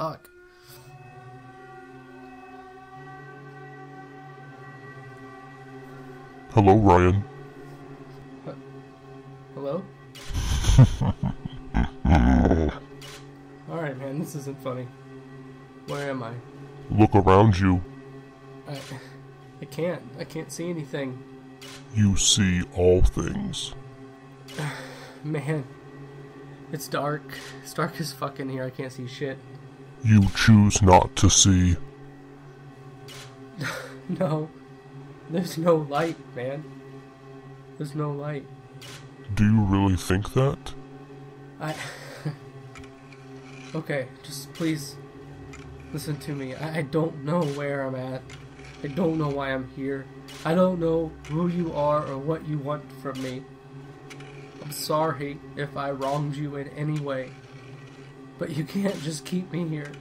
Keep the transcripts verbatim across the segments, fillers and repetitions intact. Fuck. Hello, Ryan. What? Hello? Alright, man, this isn't funny. Where am I? Look around you. I, I can't. I can't see anything. You see all things. Man, it's dark. It's dark as fuck in here. I can't see shit. You choose not to see. No. There's no light, man. There's no light. Do you really think that? I... Okay, just please listen to me. I, I don't know where I'm at. I don't know why I'm here. I don't know who you are or what you want from me. I'm sorry if I wronged you in any way. But you can't just keep me here.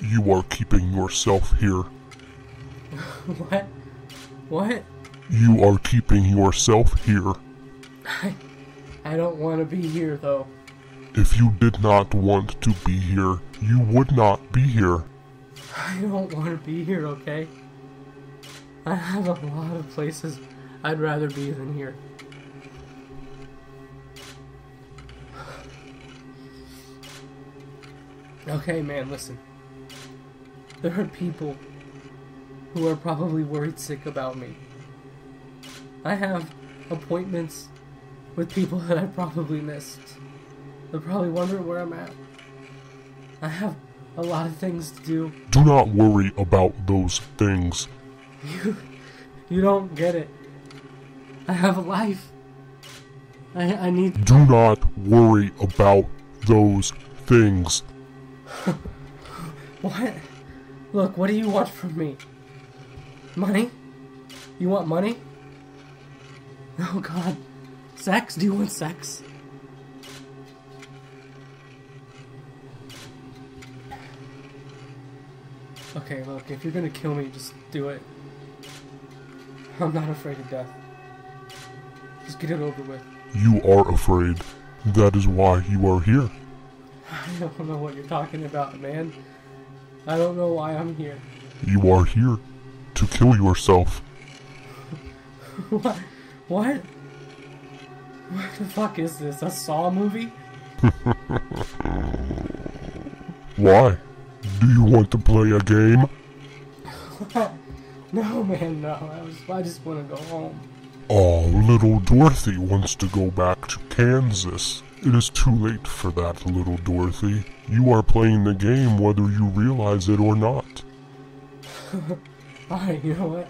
You are keeping yourself here. What? What? You are keeping yourself here. I, I don't want to be here, though. If you did not want to be here, you would not be here. I don't want to be here, okay? I have a lot of places I'd rather be than here. Okay, man, listen. There are people who are probably worried sick about me. I have appointments with people that I probably missed. They're probably wondering where I'm at. I have a lot of things to do. Do not worry about those things. You, you don't get it. I have a life. I, I need... Do not worry about those things. What? Look, what do you want from me? Money? You want money? Oh god. Sex? Do you want sex? Okay, look, if you're gonna kill me, just do it. I'm not afraid of death. Just get it over with. You are afraid. That is why you are here. I don't know what you're talking about, man. I don't know why I'm here. You are here. To kill yourself. What? What? What the fuck is this? A Saw movie? Why? Do you want to play a game? No, man, no. I, was, I just want to go home. Oh, little Dorothy wants to go back to Kansas. It is too late for that, little Dorothy. You are playing the game whether you realize it or not. Alright, you know what?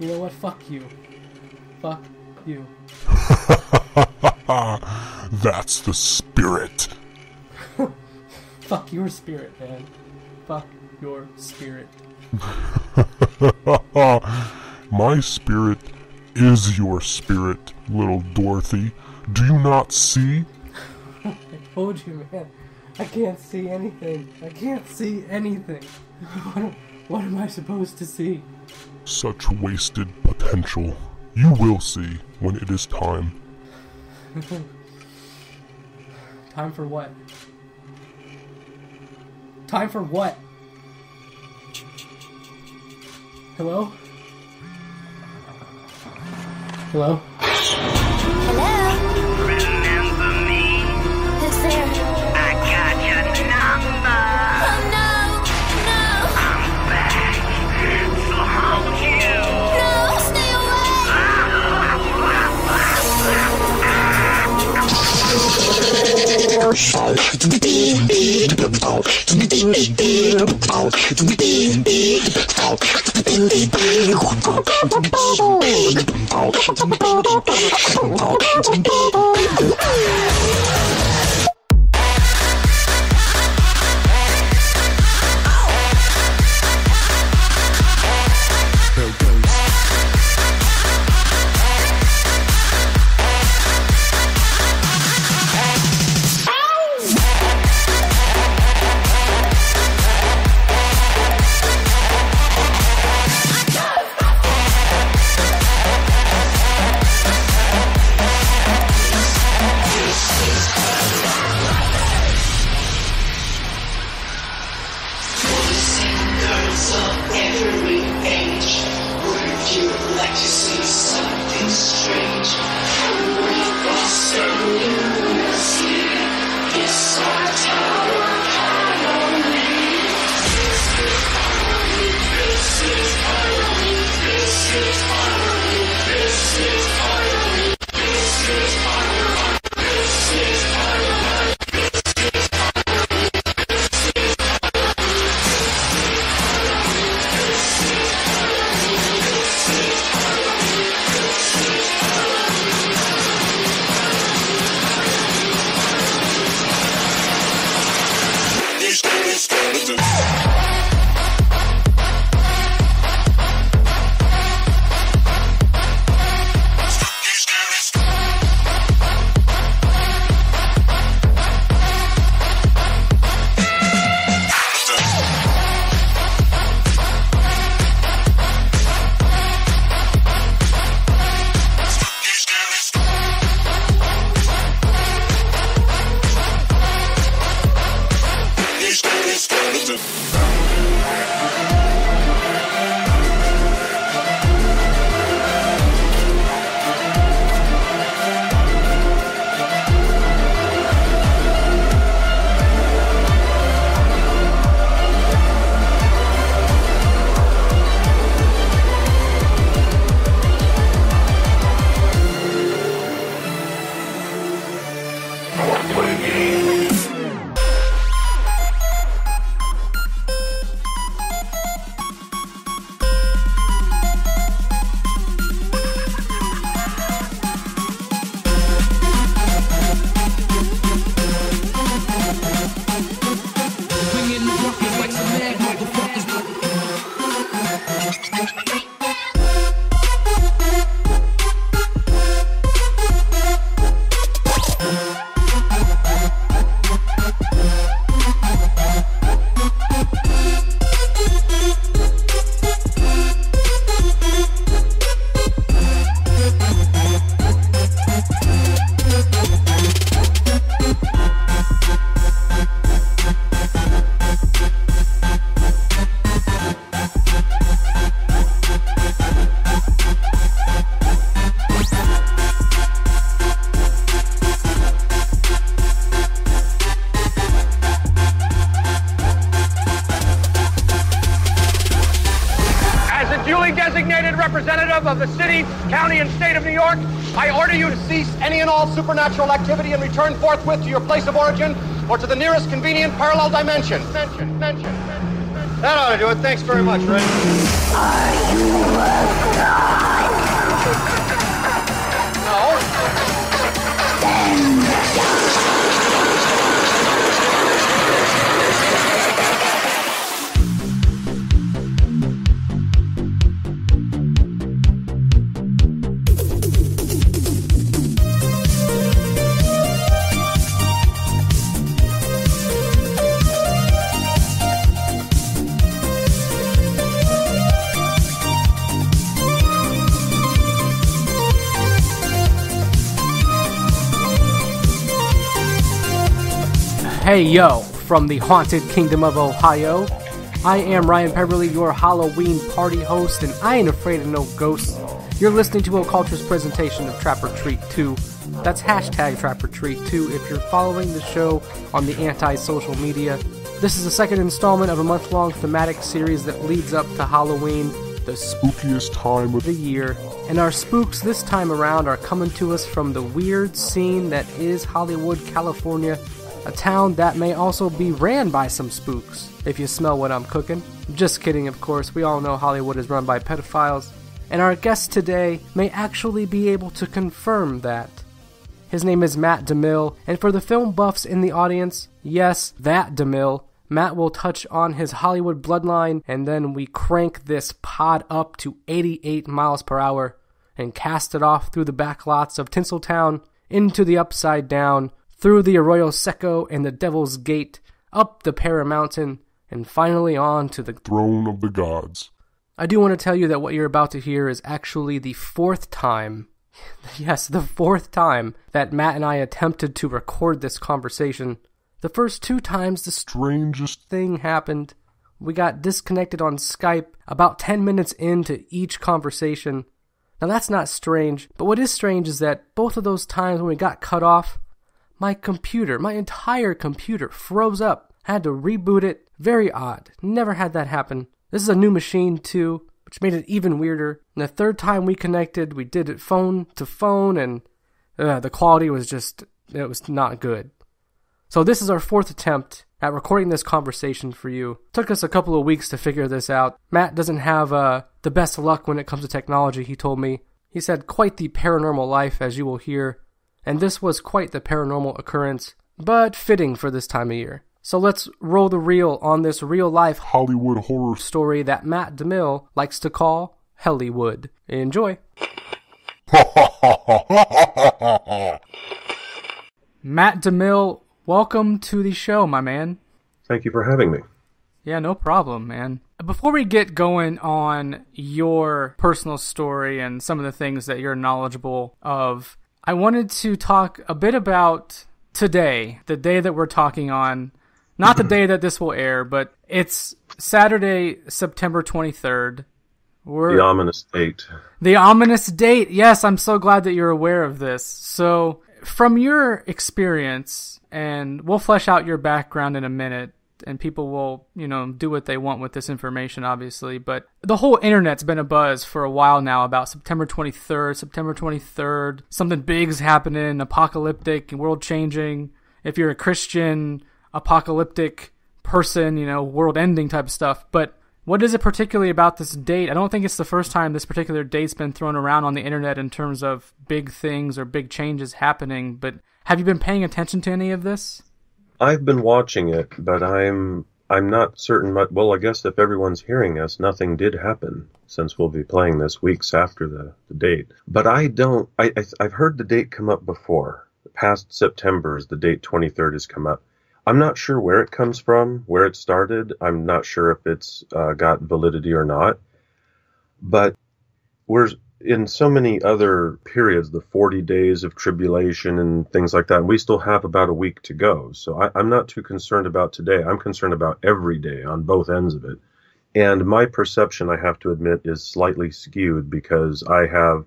You know what? Fuck you. Fuck you. That's the spirit. Fuck your spirit, man. Fuck your spirit. My spirit is your spirit, little Dorothy. Do you not see? I told you, man. I can't see anything. I can't see anything. What am I supposed to see? Such wasted potential. You will see when it is time. Time for what? Time for what? Hello? Hello? Hello? Remember me? Who's there? I got your number. Oh, no. Of the city, county, and state of New York, I order you to cease any and all supernatural activity and return forthwith to your place of origin or to the nearest convenient parallel dimension. Mention, mention, mention, mention. That ought to do it. Thanks very much, Ray. Are you a god? No. Then hey yo, from the haunted kingdom of Ohio, I am Ryan Pemberley, your Halloween party host, and I ain't afraid of no ghosts. You're listening to Occultist's presentation of Trap or Treat two. That's hashtag Trap or Treat two if you're following the show on the anti-social media. This is the second installment of a month-long thematic series that leads up to Halloween, the spookiest time of the year. And our spooks this time around are coming to us from the weird scene that is Hollywood, California, a town that may also be ran by some spooks, if you smell what I'm cooking. Just kidding, of course, we all know Hollywood is run by pedophiles, and our guest today may actually be able to confirm that. His name is Matt DeMille, and for the film buffs in the audience, yes, that DeMille, Matt will touch on his Hollywood bloodline, and then we crank this pod up to eighty-eight miles per hour, and cast it off through the backlots of Tinseltown, into the Upside Down, through the Arroyo Seco and the Devil's Gate, up the Paramountain, and finally on to the Throne of the Gods. I do want to tell you that what you're about to hear is actually the fourth time, yes, the fourth time that Matt and I attempted to record this conversation. The first two times the strangest thing happened. We got disconnected on Skype about ten minutes into each conversation. Now that's not strange, but what is strange is that both of those times when we got cut off, my computer, my entire computer froze up. I had to reboot it. Very odd. Never had that happen. This is a new machine too, which made it even weirder. And the third time we connected, we did it phone to phone, and uh, the quality was just, it was not good. So this is our fourth attempt at recording this conversation for you. It took us a couple of weeks to figure this out. Matt doesn't have uh, the best luck when it comes to technology, he told me. He's had quite the paranormal life, as you will hear. And this was quite the paranormal occurrence, but fitting for this time of year. So let's roll the reel on this real-life Hollywood horror story that Matt DeMille likes to call Hellywood. Enjoy. Matt DeMille, welcome to the show, my man. Thank you for having me. Yeah, no problem, man. Before we get going on your personal story and some of the things that you're knowledgeable of, I wanted to talk a bit about today, the day that we're talking on. Not the day that this will air, but it's Saturday, September twenty-third. We're, the ominous date. The ominous date. Yes, I'm so glad that you're aware of this. So from your experience, and we'll flesh out your background in a minute, and people will, you know, do what they want with this information, obviously. But the whole internet's been abuzz for a while now about September twenty-third, September twenty-third. Something big's happening, apocalyptic and world-changing. If you're a Christian, apocalyptic person, you know, world-ending type of stuff. But what is it particularly about this date? I don't think it's the first time this particular date's been thrown around on the internet in terms of big things or big changes happening. But have you been paying attention to any of this? I've been watching it, but I'm I'm not certain much. Well, I guess if everyone's hearing us, nothing did happen, since we'll be playing this weeks after the, the date. But I don't, I, I, I've heard the date come up before. Past September's, the date twenty-third has come up. I'm not sure where it comes from, where it started. I'm not sure if it's uh, got validity or not. But we're in so many other periods, the forty days of tribulation and things like that, and we still have about a week to go. So I, I'm not too concerned about today. I'm concerned about every day on both ends of it. And my perception, I have to admit, is slightly skewed because I have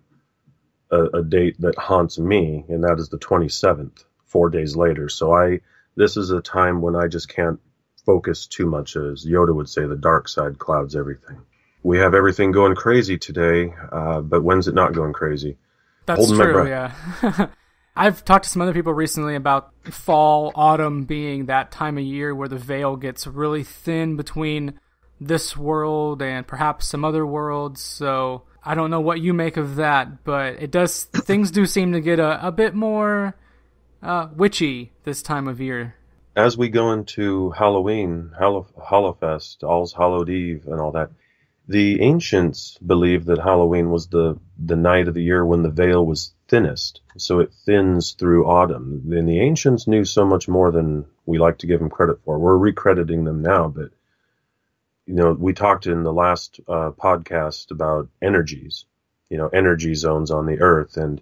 a, a date that haunts me, and that is the twenty-seventh, four days later. So I this is a time when I just can't focus too much. As Yoda would say, the dark side clouds everything. We have everything going crazy today, uh, but when's it not going crazy? That's Holding true, yeah. I've talked to some other people recently about fall, autumn being that time of year where the veil gets really thin between this world and perhaps some other worlds. So I don't know what you make of that, but it does. Things do seem to get a, a bit more uh, witchy this time of year. As we go into Halloween, Hallow Hallowfest, All's Hallowed Eve, and all that. The ancients believed that Halloween was the, the night of the year when the veil was thinnest, so it thins through autumn. And the ancients knew so much more than we like to give them credit for. We're recrediting them now, but, you know, we talked in the last uh, podcast about energies, you know, energy zones on the earth, and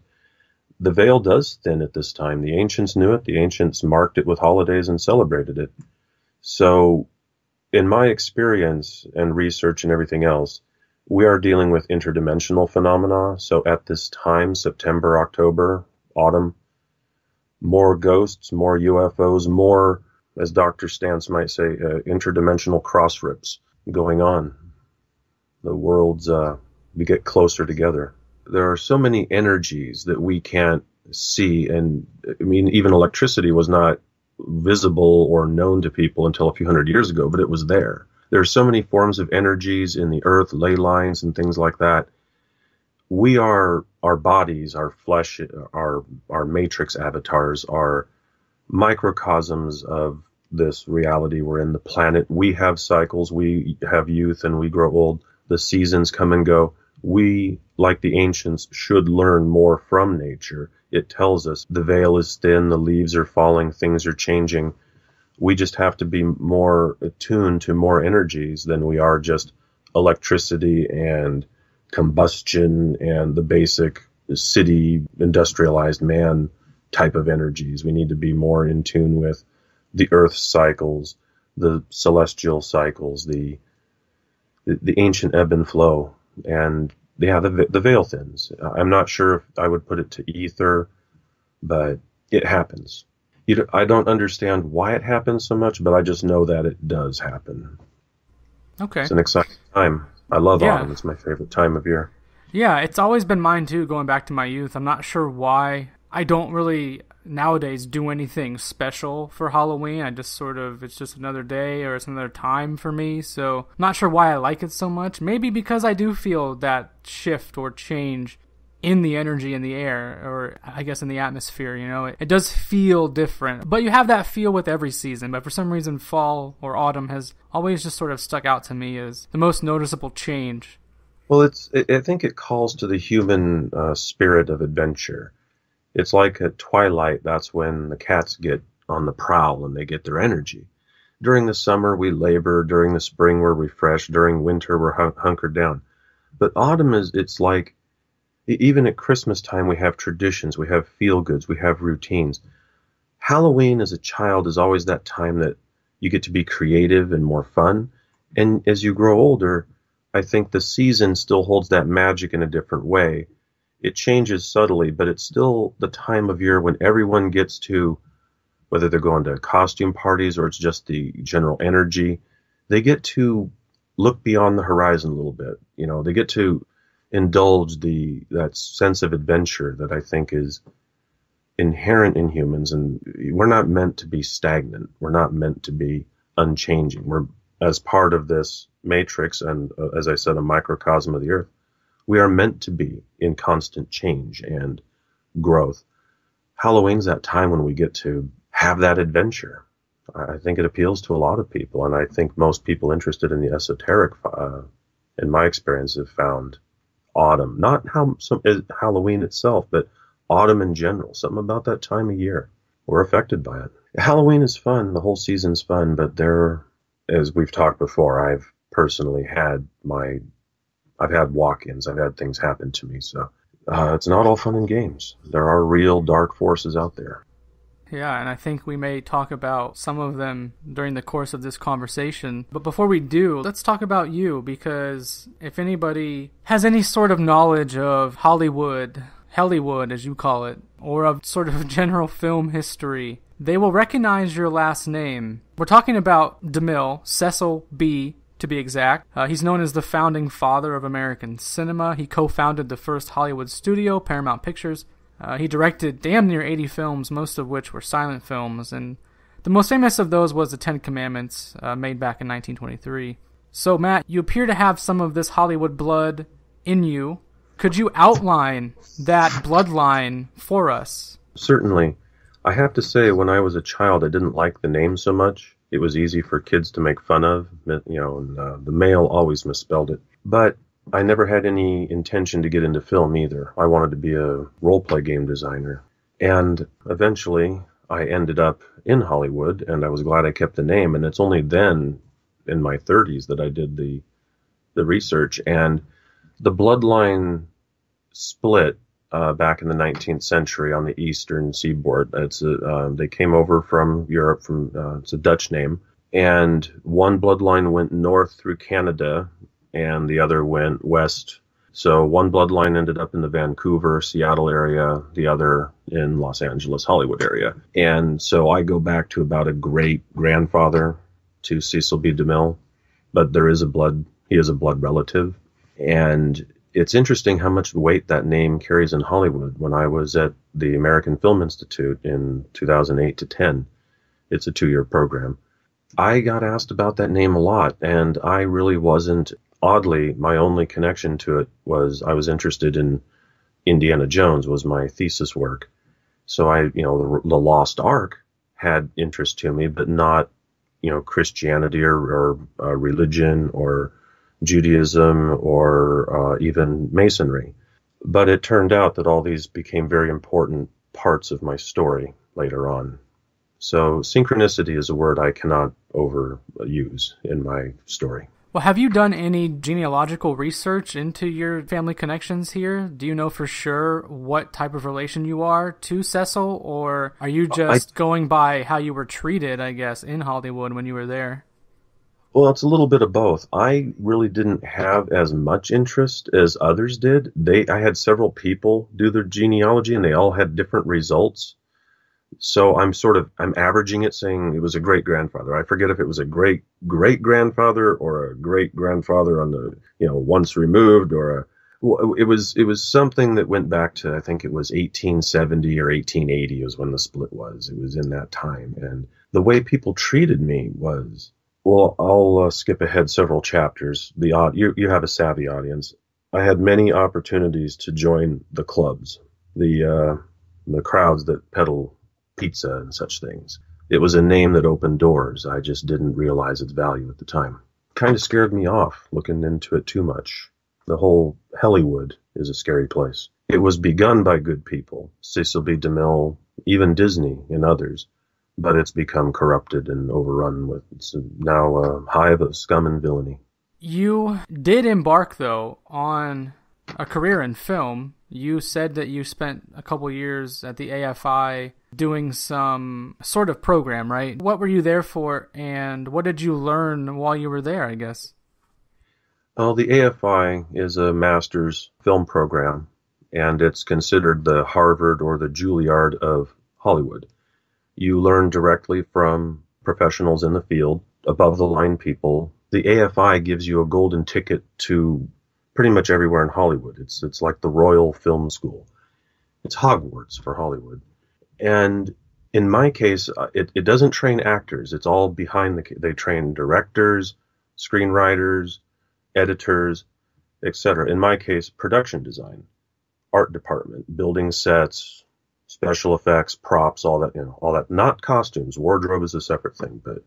the veil does thin at this time. The ancients knew it. The ancients marked it with holidays and celebrated it. So in my experience and research and everything else, we are dealing with interdimensional phenomena. So at this time, September, October, autumn, more ghosts, more U F Os, more, as Doctor Stance might say, uh, interdimensional cross rips going on. The worlds, uh, we get closer together. There are so many energies that we can't see. And I mean, even electricity was not visible or known to people until a few hundred years ago, but it was there. There are so many forms of energies in the earth, ley lines and things like that. We are, our bodies, our flesh, our, our matrix avatars are microcosms of this reality. We're in the planet. We have cycles. We have youth and we grow old. The seasons come and go. We, like the ancients, should learn more from nature. It tells us the veil is thin, the leaves are falling, things are changing. We just have to be more attuned to more energies than we are just electricity and combustion and the basic city, industrialized man type of energies. We need to be more in tune with the earth cycles, the celestial cycles, the, the, the ancient ebb and flow. And yeah, the the veil thins. I'm not sure if I would put it to ether, but it happens. You know, I don't understand why it happens so much, but I just know that it does happen. Okay, it's an exciting time. I love yeah. autumn. It's my favorite time of year. Yeah, it's always been mine too. Going back to my youth, I'm not sure why I don't really nowadays do anything special for Halloween. I just sort of, it's just another day or it's another time for me. So I'm not sure why I like it so much. Maybe because I do feel that shift or change in the energy in the air, or I guess in the atmosphere, you know, it, it does feel different, but you have that feel with every season. But for some reason, fall or autumn has always just sort of stuck out to me as the most noticeable change. Well, it's, I think it calls to the human uh, spirit of adventure. It's like at twilight, that's when the cats get on the prowl and they get their energy. During the summer, we labor. During the spring, we're refreshed. During winter, we're hun hunkered down. But autumn is, it's like, even at Christmas time, we have traditions. We have feel-goods. We have routines. Halloween as a child is always that time that you get to be creative and more fun. And as you grow older, I think the season still holds that magic in a different way. It changes subtly, but it's still the time of year when everyone gets to whether they're going to costume parties or it's just the general energy, they get to look beyond the horizon a little bit. You know, they get to indulge the that sense of adventure that I think is inherent in humans. And we're not meant to be stagnant. We're not meant to be unchanging. We're, as part of this matrix and, uh, as I said, a microcosm of the earth, we are meant to be in constant change and growth. Halloween's that time when we get to have that adventure. I think it appeals to a lot of people, and I think most people interested in the esoteric, uh, in my experience, have found autumn, not how some, Halloween itself, but autumn in general, something about that time of year. We're affected by it. Halloween is fun. The whole season's fun, but there, as we've talked before, I've personally had my, I've had walk-ins. I've had things happen to me. So uh, it's not all fun and games. There are real dark forces out there. Yeah, and I think we may talk about some of them during the course of this conversation. But before we do, let's talk about you, because if anybody has any sort of knowledge of Hollywood, Hellywood as you call it, or of sort of general film history, they will recognize your last name. We're talking about DeMille, Cecil B. to be exact. Uh, he's known as the founding father of American cinema. He co-founded the first Hollywood studio, Paramount Pictures. Uh, he directed damn near eighty films, most of which were silent films, and the most famous of those was The Ten Commandments, uh, made back in nineteen twenty-three. So, Matt, you appear to have some of this Hollywood blood in you. Could you outline that bloodline for us? Certainly. I have to say, when I was a child, I didn't like the name so much. It was easy for kids to make fun of, you know, and uh, the Mail always misspelled it. But I never had any intention to get into film either. I wanted to be a role-play game designer. And eventually, I ended up in Hollywood, and I was glad I kept the name. And it's only then, in my thirties, that I did the the research. And the bloodline split uh, back in the nineteenth century on the eastern seaboard. It's a, uh, they came over from Europe. From uh, it's a Dutch name. And one bloodline went north through Canada, and the other went west. So one bloodline ended up in the Vancouver, Seattle area, the other in Los Angeles, Hollywood area. And so I go back to about a great-grandfather to Cecil B. DeMille, but there is a blood, he is a blood relative. And it's interesting how much weight that name carries in Hollywood. When I was at the American Film Institute in two thousand eight to ten, it's a two-year program, I got asked about that name a lot, and I really wasn't. Oddly, my only connection to it was I was interested in Indiana Jones was my thesis work. So I, you know, the, the Lost Ark had interest to me, but not, you know, Christianity or, or uh, religion or Judaism or uh, even Masonry. But it turned out that all these became very important parts of my story later on. So synchronicity is a word I cannot overuse in my story. Well, have you done any genealogical research into your family connections here? Do you know for sure what type of relation you are to Cecil, or are you just I, going by how you were treated, I guess, in Hollywood when you were there? Well, it's a little bit of both. I really didn't have as much interest as others did. They, I had several people do their genealogy, and they all had different results. So I'm sort of, I'm averaging it, saying it was a great-grandfather. I forget if it was a great-great-grandfather or a great-grandfather on the, you know, once removed, or a, it was, it was something that went back to, I think it was eighteen seventy or eighteen eighty was when the split was. It was in that time. And the way people treated me was, well, I'll uh, skip ahead several chapters. The odd, you, you have a savvy audience. I had many opportunities to join the clubs, the, uh, the crowds that peddle pizza and such things. It was a name that opened doors. I just didn't realize its value at the time. Kind of scared me off looking into it too much. The whole Hollywood is a scary place. It was begun by good people, Cecil B. DeMille, even Disney and others, but it's become corrupted and overrun with. It's now a hive of scum and villainy. You did embark, though, on a career in film. You said that you spent a couple years at the A F I doing some sort of program, right? What were you there for, and what did you learn while you were there, I guess? Well, the A F I is a master's film program, and it's considered the Harvard or the Juilliard of Hollywood. You learn directly from professionals in the field, above-the-line people. The A F I gives you a golden ticket to pretty much everywhere in Hollywood. It's it's like the Royal Film School. It's Hogwarts for Hollywood. And in my case, it, it doesn't train actors. It's all behind the... They train directors, screenwriters, editors, et cetera. In my case, production design, art department, building sets, special effects, props, all that, you know, all that. Not costumes. Wardrobe is a separate thing. But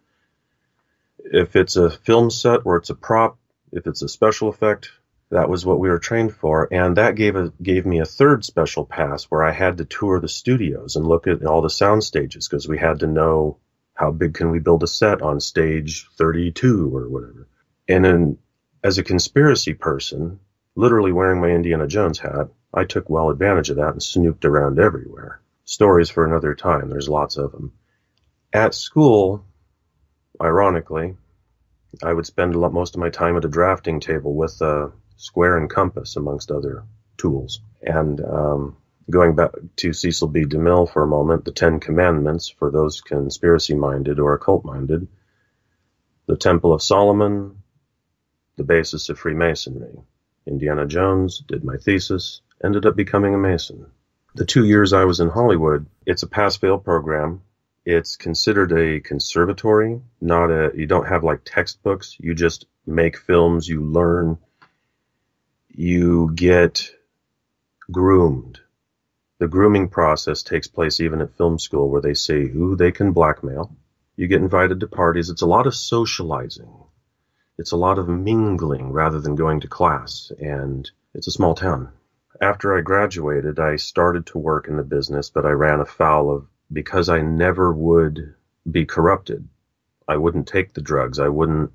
if it's a film set or it's a prop, if it's a special effect, that was what we were trained for. And that gave a, gave me a third special pass where I had to tour the studios and look at all the sound stages, because we had to know how big can we build a set on stage thirty-two or whatever. And then as a conspiracy person, literally wearing my Indiana Jones hat, I took well advantage of that and snooped around everywhere. Stories for another time. There's lots of them. At school, ironically, I would spend a lot, most of my time at a drafting table with a square and compass, amongst other tools. And um, going back to Cecil B. DeMille for a moment, the Ten Commandments, for those conspiracy-minded or occult-minded, the Temple of Solomon, the basis of Freemasonry. Indiana Jones, did my thesis, ended up becoming a Mason. The two years I was in Hollywood, it's a pass-fail program. It's considered a conservatory, not a, you don't have like textbooks. You just make films, you learn, you get groomed. The grooming process takes place even at film school, where they see who they can blackmail. You get invited to parties. It's a lot of socializing. It's a lot of mingling rather than going to class, and it's a small town. After I graduated, I started to work in the business, but I ran afoul of, because I never would be corrupted. I wouldn't take the drugs. I wouldn't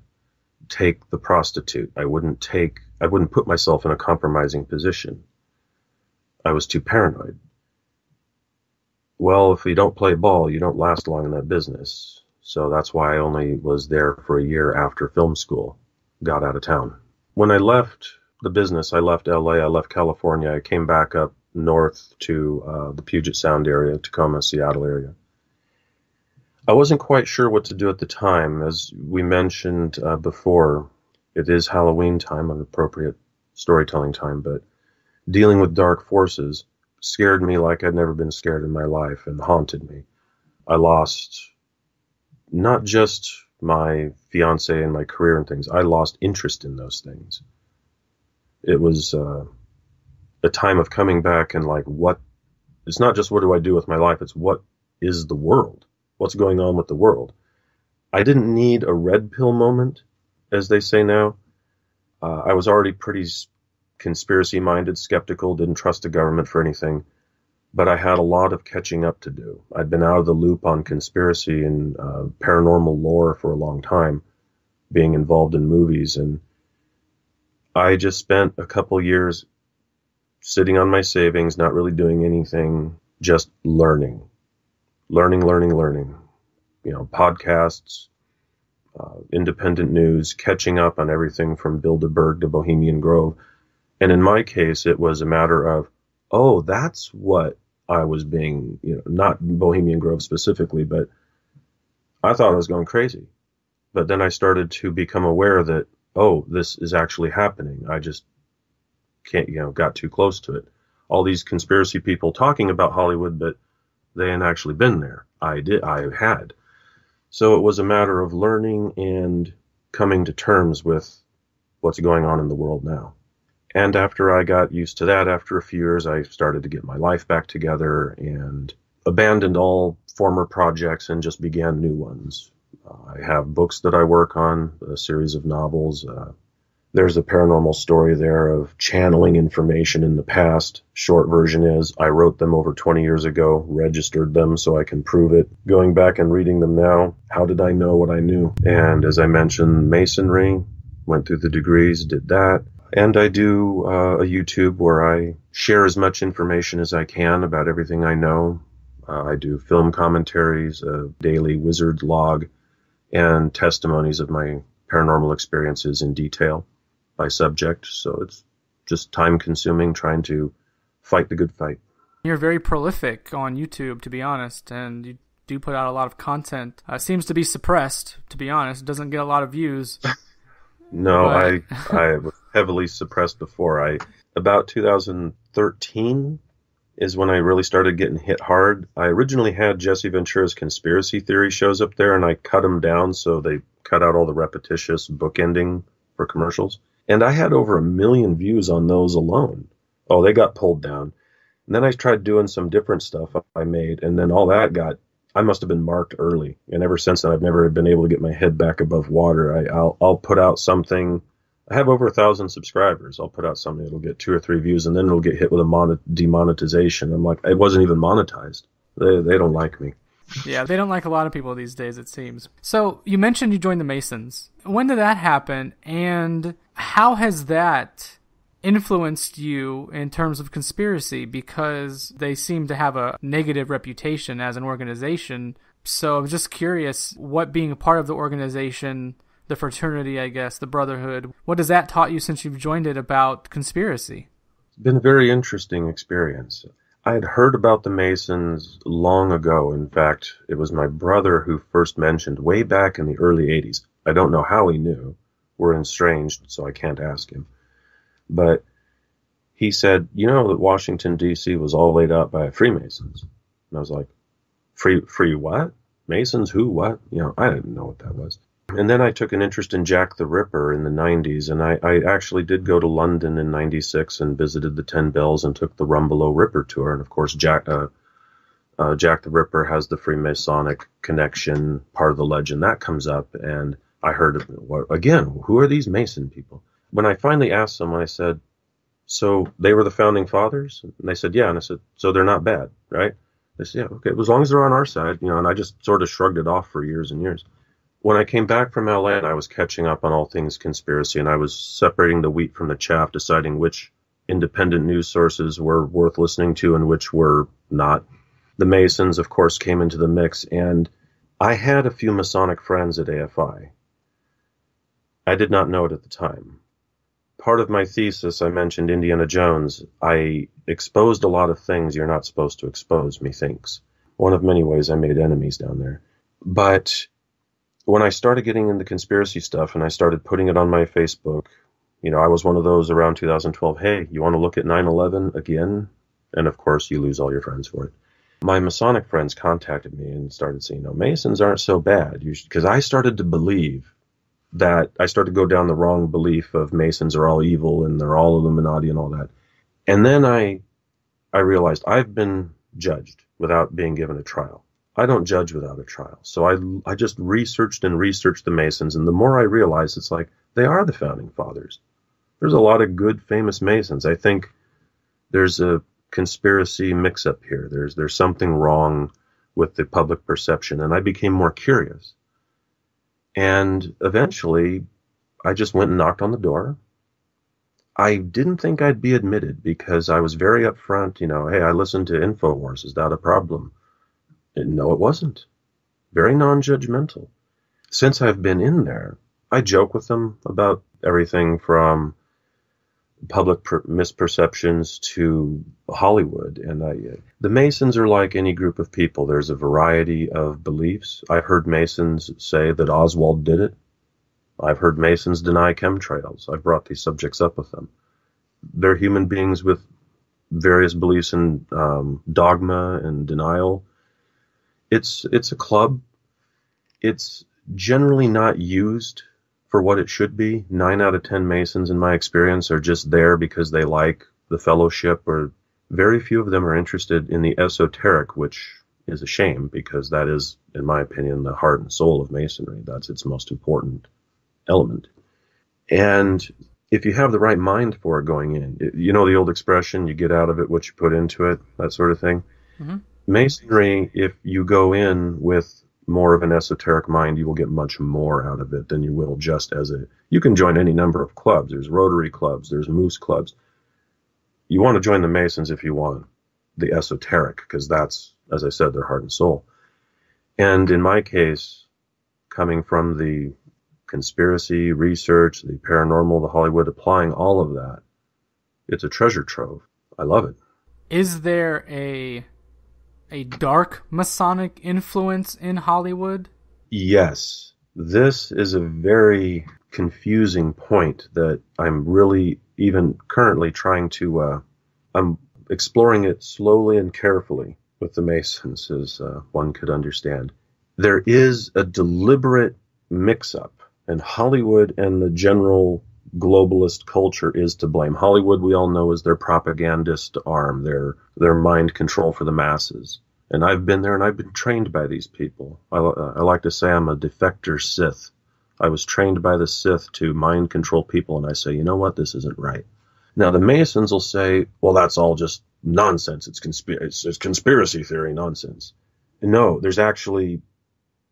take the prostitute. I wouldn't take, I wouldn't put myself in a compromising position. I was too paranoid. Well, if you don't play ball, you don't last long in that business. So that's why I only was there for a year after film school, got out of town. When I left the business, I left L A, I left California, I came back up north to uh, the Puget Sound area, Tacoma, Seattle area. I wasn't quite sure what to do at the time. As we mentioned uh, before, it is Halloween time, an appropriate storytelling time, but dealing with dark forces scared me like I'd never been scared in my life and haunted me. I lost... not just my fiance and my career and things. I lost interest in those things. It was uh, a time of coming back and like, what, it's not just what do I do with my life, it's what is the world? What's going on with the world? I didn't need a red pill moment, as they say now. Uh, I was already pretty conspiracy-minded, skeptical, didn't trust the government for anything. But I had a lot of catching up to do. I'd been out of the loop on conspiracy and uh, paranormal lore for a long time, being involved in movies. And I just spent a couple years sitting on my savings, not really doing anything, just learning, learning, learning, learning. You know, podcasts, uh, independent news, catching up on everything from Bilderberg to Bohemian Grove. And in my case, it was a matter of, oh, that's what I was being, you know, not Bohemian Grove specifically, but I thought I was going crazy. But then I started to become aware that, oh, this is actually happening. I just can't, you know, got too close to it. All these conspiracy people talking about Hollywood, but they hadn't actually been there. I did, I had. So it was a matter of learning and coming to terms with what's going on in the world now. And after I got used to that, after a few years, I started to get my life back together and abandoned all former projects and just began new ones. Uh, I have books that I work on, a series of novels. Uh, there's a paranormal story there of channeling information in the past. Short version is I wrote them over twenty years ago, registered them so I can prove it. Going back and reading them now, how did I know what I knew? And as I mentioned, masonry, went through the degrees, did that. And I do uh, a YouTube where I share as much information as I can about everything I know. Uh, I do film commentaries, a daily wizard log, and testimonies of my paranormal experiences in detail by subject. So it's just time-consuming trying to fight the good fight. You're very prolific on YouTube, to be honest, and you do put out a lot of content. Uh, seems to be suppressed, to be honest. Doesn't get a lot of views. No, but... I I was heavily suppressed before. I about two thousand thirteen is when I really started getting hit hard. I originally had Jesse Ventura's conspiracy theory shows up there, and I cut them down so they cut out all the repetitious bookending for commercials. And I had over a million views on those alone. Oh, they got pulled down. And then I tried doing some different stuff I made, and then all that got, I must have been marked early. And ever since then, I've never been able to get my head back above water. I, I'll, I'll put out something. I have over a thousand subscribers. I'll put out something that'll get two or three views, and then it'll get hit with a demonetization. I'm like, it wasn't even monetized. They, they don't like me. Yeah, they don't like a lot of people these days, it seems. So you mentioned you joined the Masons. When did that happen, and how has that influenced you in terms of conspiracy? Because they seem to have a negative reputation as an organization. So I'm just curious what being a part of the organization, the fraternity, I guess, the brotherhood, what has that taught you since you've joined it about conspiracy? It's been a very interesting experience. I had heard about the Masons long ago. In fact, it was my brother who first mentioned way back in the early eighties. I don't know how he knew. We're estranged, so I can't ask him. But he said, you know, that Washington, D C was all laid out by Freemasons. And I was like, free free what? Masons who what? You know, I didn't know what that was. And then I took an interest in Jack the Ripper in the nineties, and I, I actually did go to London in ninety-six and visited the Ten Bells and took the Rumbelow Ripper tour. And, of course, Jack uh, uh, Jack the Ripper has the Freemasonic connection, part of the legend. That comes up, and I heard, of, again, who are these Mason people? When I finally asked them, I said, so they were the founding fathers? And they said, yeah. And I said, so they're not bad, right? They said, yeah, okay, well, as long as they're on our side, you know, and I just sort of shrugged it off for years and years. When I came back from L A and I was catching up on all things conspiracy, and I was separating the wheat from the chaff, deciding which independent news sources were worth listening to and which were not. The Masons, of course, came into the mix, and I had a few Masonic friends at A F I. I did not know it at the time. Part of my thesis, I mentioned Indiana Jones. I exposed a lot of things you're not supposed to expose, methinks. One of many ways I made enemies down there. But when I started getting into conspiracy stuff and I started putting it on my Facebook, you know, I was one of those around two thousand twelve, hey, you want to look at nine eleven again? And, of course, you lose all your friends for it. My Masonic friends contacted me and started saying, no, Masons aren't so bad. Because I started to believe that I started to go down the wrong belief of Masons are all evil and they're all Illuminati and all that. And then I I realized I've been judged without being given a trial. I don't judge without a trial. So I, I just researched and researched the Masons, and the more I realized, it's like they are the founding fathers. There's a lot of good, famous Masons. I think there's a conspiracy mix-up here. There's, there's something wrong with the public perception, and I became more curious. And eventually, I just went and knocked on the door. I didn't think I'd be admitted because I was very upfront. You know, hey, I listened to InfoWars. Is that a problem? And no, it wasn't. Very non-judgmental. Since I've been in there, I joke with them about everything from public misperceptions to Hollywood. And I, the Masons are like any group of people. There's a variety of beliefs. I've heard Masons say that Oswald did it. I've heard Masons deny chemtrails. I've brought these subjects up with them. They're human beings with various beliefs in um, dogma and denial. It's, it's a club. It's generally not used for what it should be. Nine out of ten Masons, in my experience, are just there because they like the fellowship, or very few of them are interested in the esoteric, which is a shame because that is, in my opinion, the heart and soul of Masonry. That's its most important element. And if you have the right mind for it going in, it, you know the old expression, you get out of it what you put into it, that sort of thing. Mm-hmm. Masonry, if you go in with more of an esoteric mind, you will get much more out of it than you will just as a... You can join any number of clubs. There's Rotary clubs. There's Moose clubs. You want to join the Masons if you want the esoteric, because that's, as I said, their heart and soul. And in my case, coming from the conspiracy research, the paranormal, the Hollywood, applying all of that, it's a treasure trove. I love it. Is there a a dark Masonic influence in Hollywood? Yes. This is a very confusing point that I'm really even currently trying to, uh, I'm exploring it slowly and carefully with the Masons, as uh, one could understand. There is a deliberate mix-up, and Hollywood and the general globalist culture is to blame. Hollywood, we all know, is their propagandist arm, their their mind control for the masses. And I've been there, and I've been trained by these people. I, uh, I like to say I'm a defector Sith. I was trained by the Sith to mind control people, and I say, you know what, this isn't right. Now, the Masons will say, well, that's all just nonsense. It's, conspir- it's, it's conspiracy theory nonsense. And no, there's actually...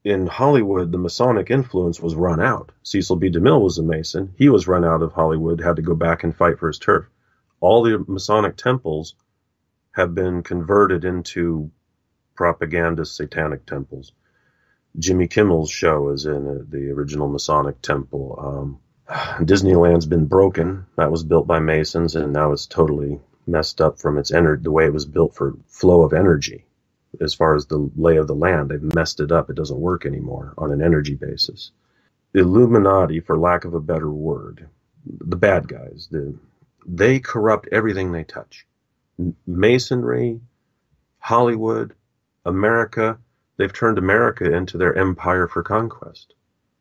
in Hollywood, the Masonic influence was run out. Cecil B. DeMille was a Mason. He was run out of Hollywood, had to go back and fight for his turf. All the Masonic temples have been converted into propagandist satanic temples. Jimmy Kimmel's show is in a, the original Masonic temple. Um, Disneyland's been broken. That was built by Masons, and now it's totally messed up from its ener- the way it was built for flow of energy. As far as the lay of the land, they've messed it up. It doesn't work anymore on an energy basis. The Illuminati, for lack of a better word, the bad guys, the, they corrupt everything they touch. Masonry, Hollywood, America, they've turned America into their empire for conquest.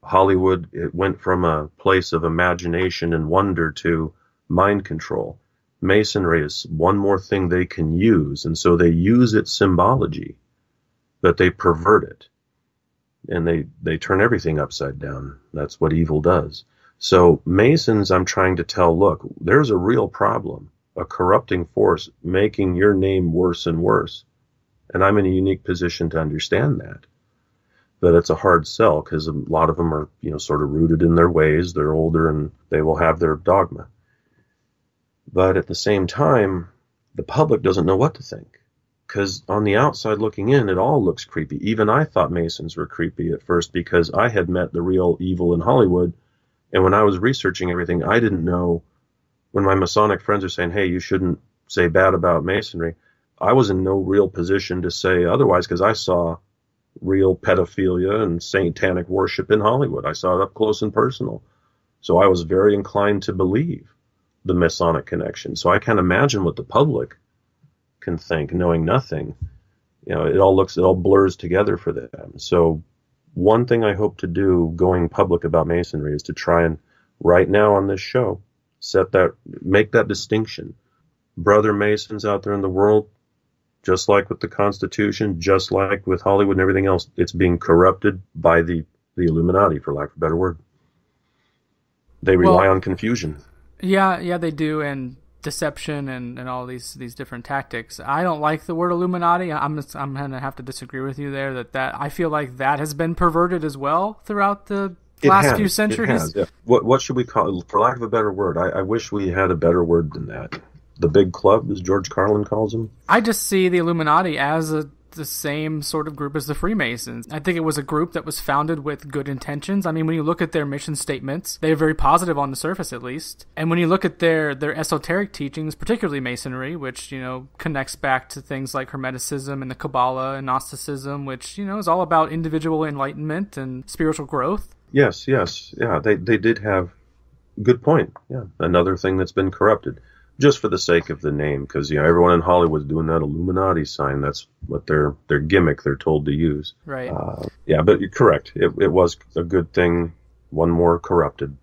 Hollywood, it went from a place of imagination and wonder to mind control. Masonry is one more thing they can use, and so they use its symbology, but they pervert it, and they, they turn everything upside down. That's what evil does. So Masons, I'm trying to tell, look, there's a real problem, a corrupting force making your name worse and worse, and I'm in a unique position to understand that. But it's a hard sell because a lot of them are, you know, sort of rooted in their ways. They're older, and they will have their dogma. But at the same time, the public doesn't know what to think, because on the outside looking in, it all looks creepy. Even I thought Masons were creepy at first because I had met the real evil in Hollywood. And when I was researching everything, I didn't know, when my Masonic friends are saying, hey, you shouldn't say bad about Masonry, I was in no real position to say otherwise, because I saw real pedophilia and satanic worship in Hollywood. I saw it up close and personal. So I was very inclined to believe the Masonic connection. So I can't imagine what the public can think, knowing nothing. You know, it all looks, it all blurs together for them. So one thing I hope to do going public about Masonry is to try and, right now on this show, set that, make that distinction. Brother Masons out there in the world, just like with the Constitution, just like with Hollywood and everything else, it's being corrupted by the, the Illuminati, for lack of a better word. They rely well, on confusion. Yeah, yeah, they do, and deception and, and all these, these different tactics. I don't like the word Illuminati. I'm just, I'm gonna have to disagree with you there. That, that I feel like that has been perverted as well throughout the it last has, few centuries. It has, yeah. What what should we call it? For lack of a better word, I, I wish we had a better word than that. The big club, as George Carlin calls them. I just see the Illuminati as a, the same sort of group as the Freemasons. I think it was a group that was founded with good intentions. I mean, when you look at their mission statements, they're very positive on the surface, at least. And when you look at their, their esoteric teachings, particularly Masonry, which, you know, connects back to things like Hermeticism and the Kabbalah and Gnosticism, which, you know, is all about individual enlightenment and spiritual growth. Yes, yes. Yeah, they, they did have... Good point. Yeah. Another thing that's been corrupted. Just for the sake of the name, because, you know, everyone in Hollywood is doing that Illuminati sign. That's what their their gimmick they're told to use. Right. Uh, yeah, but you're correct. It it was a good thing. One more corrupted.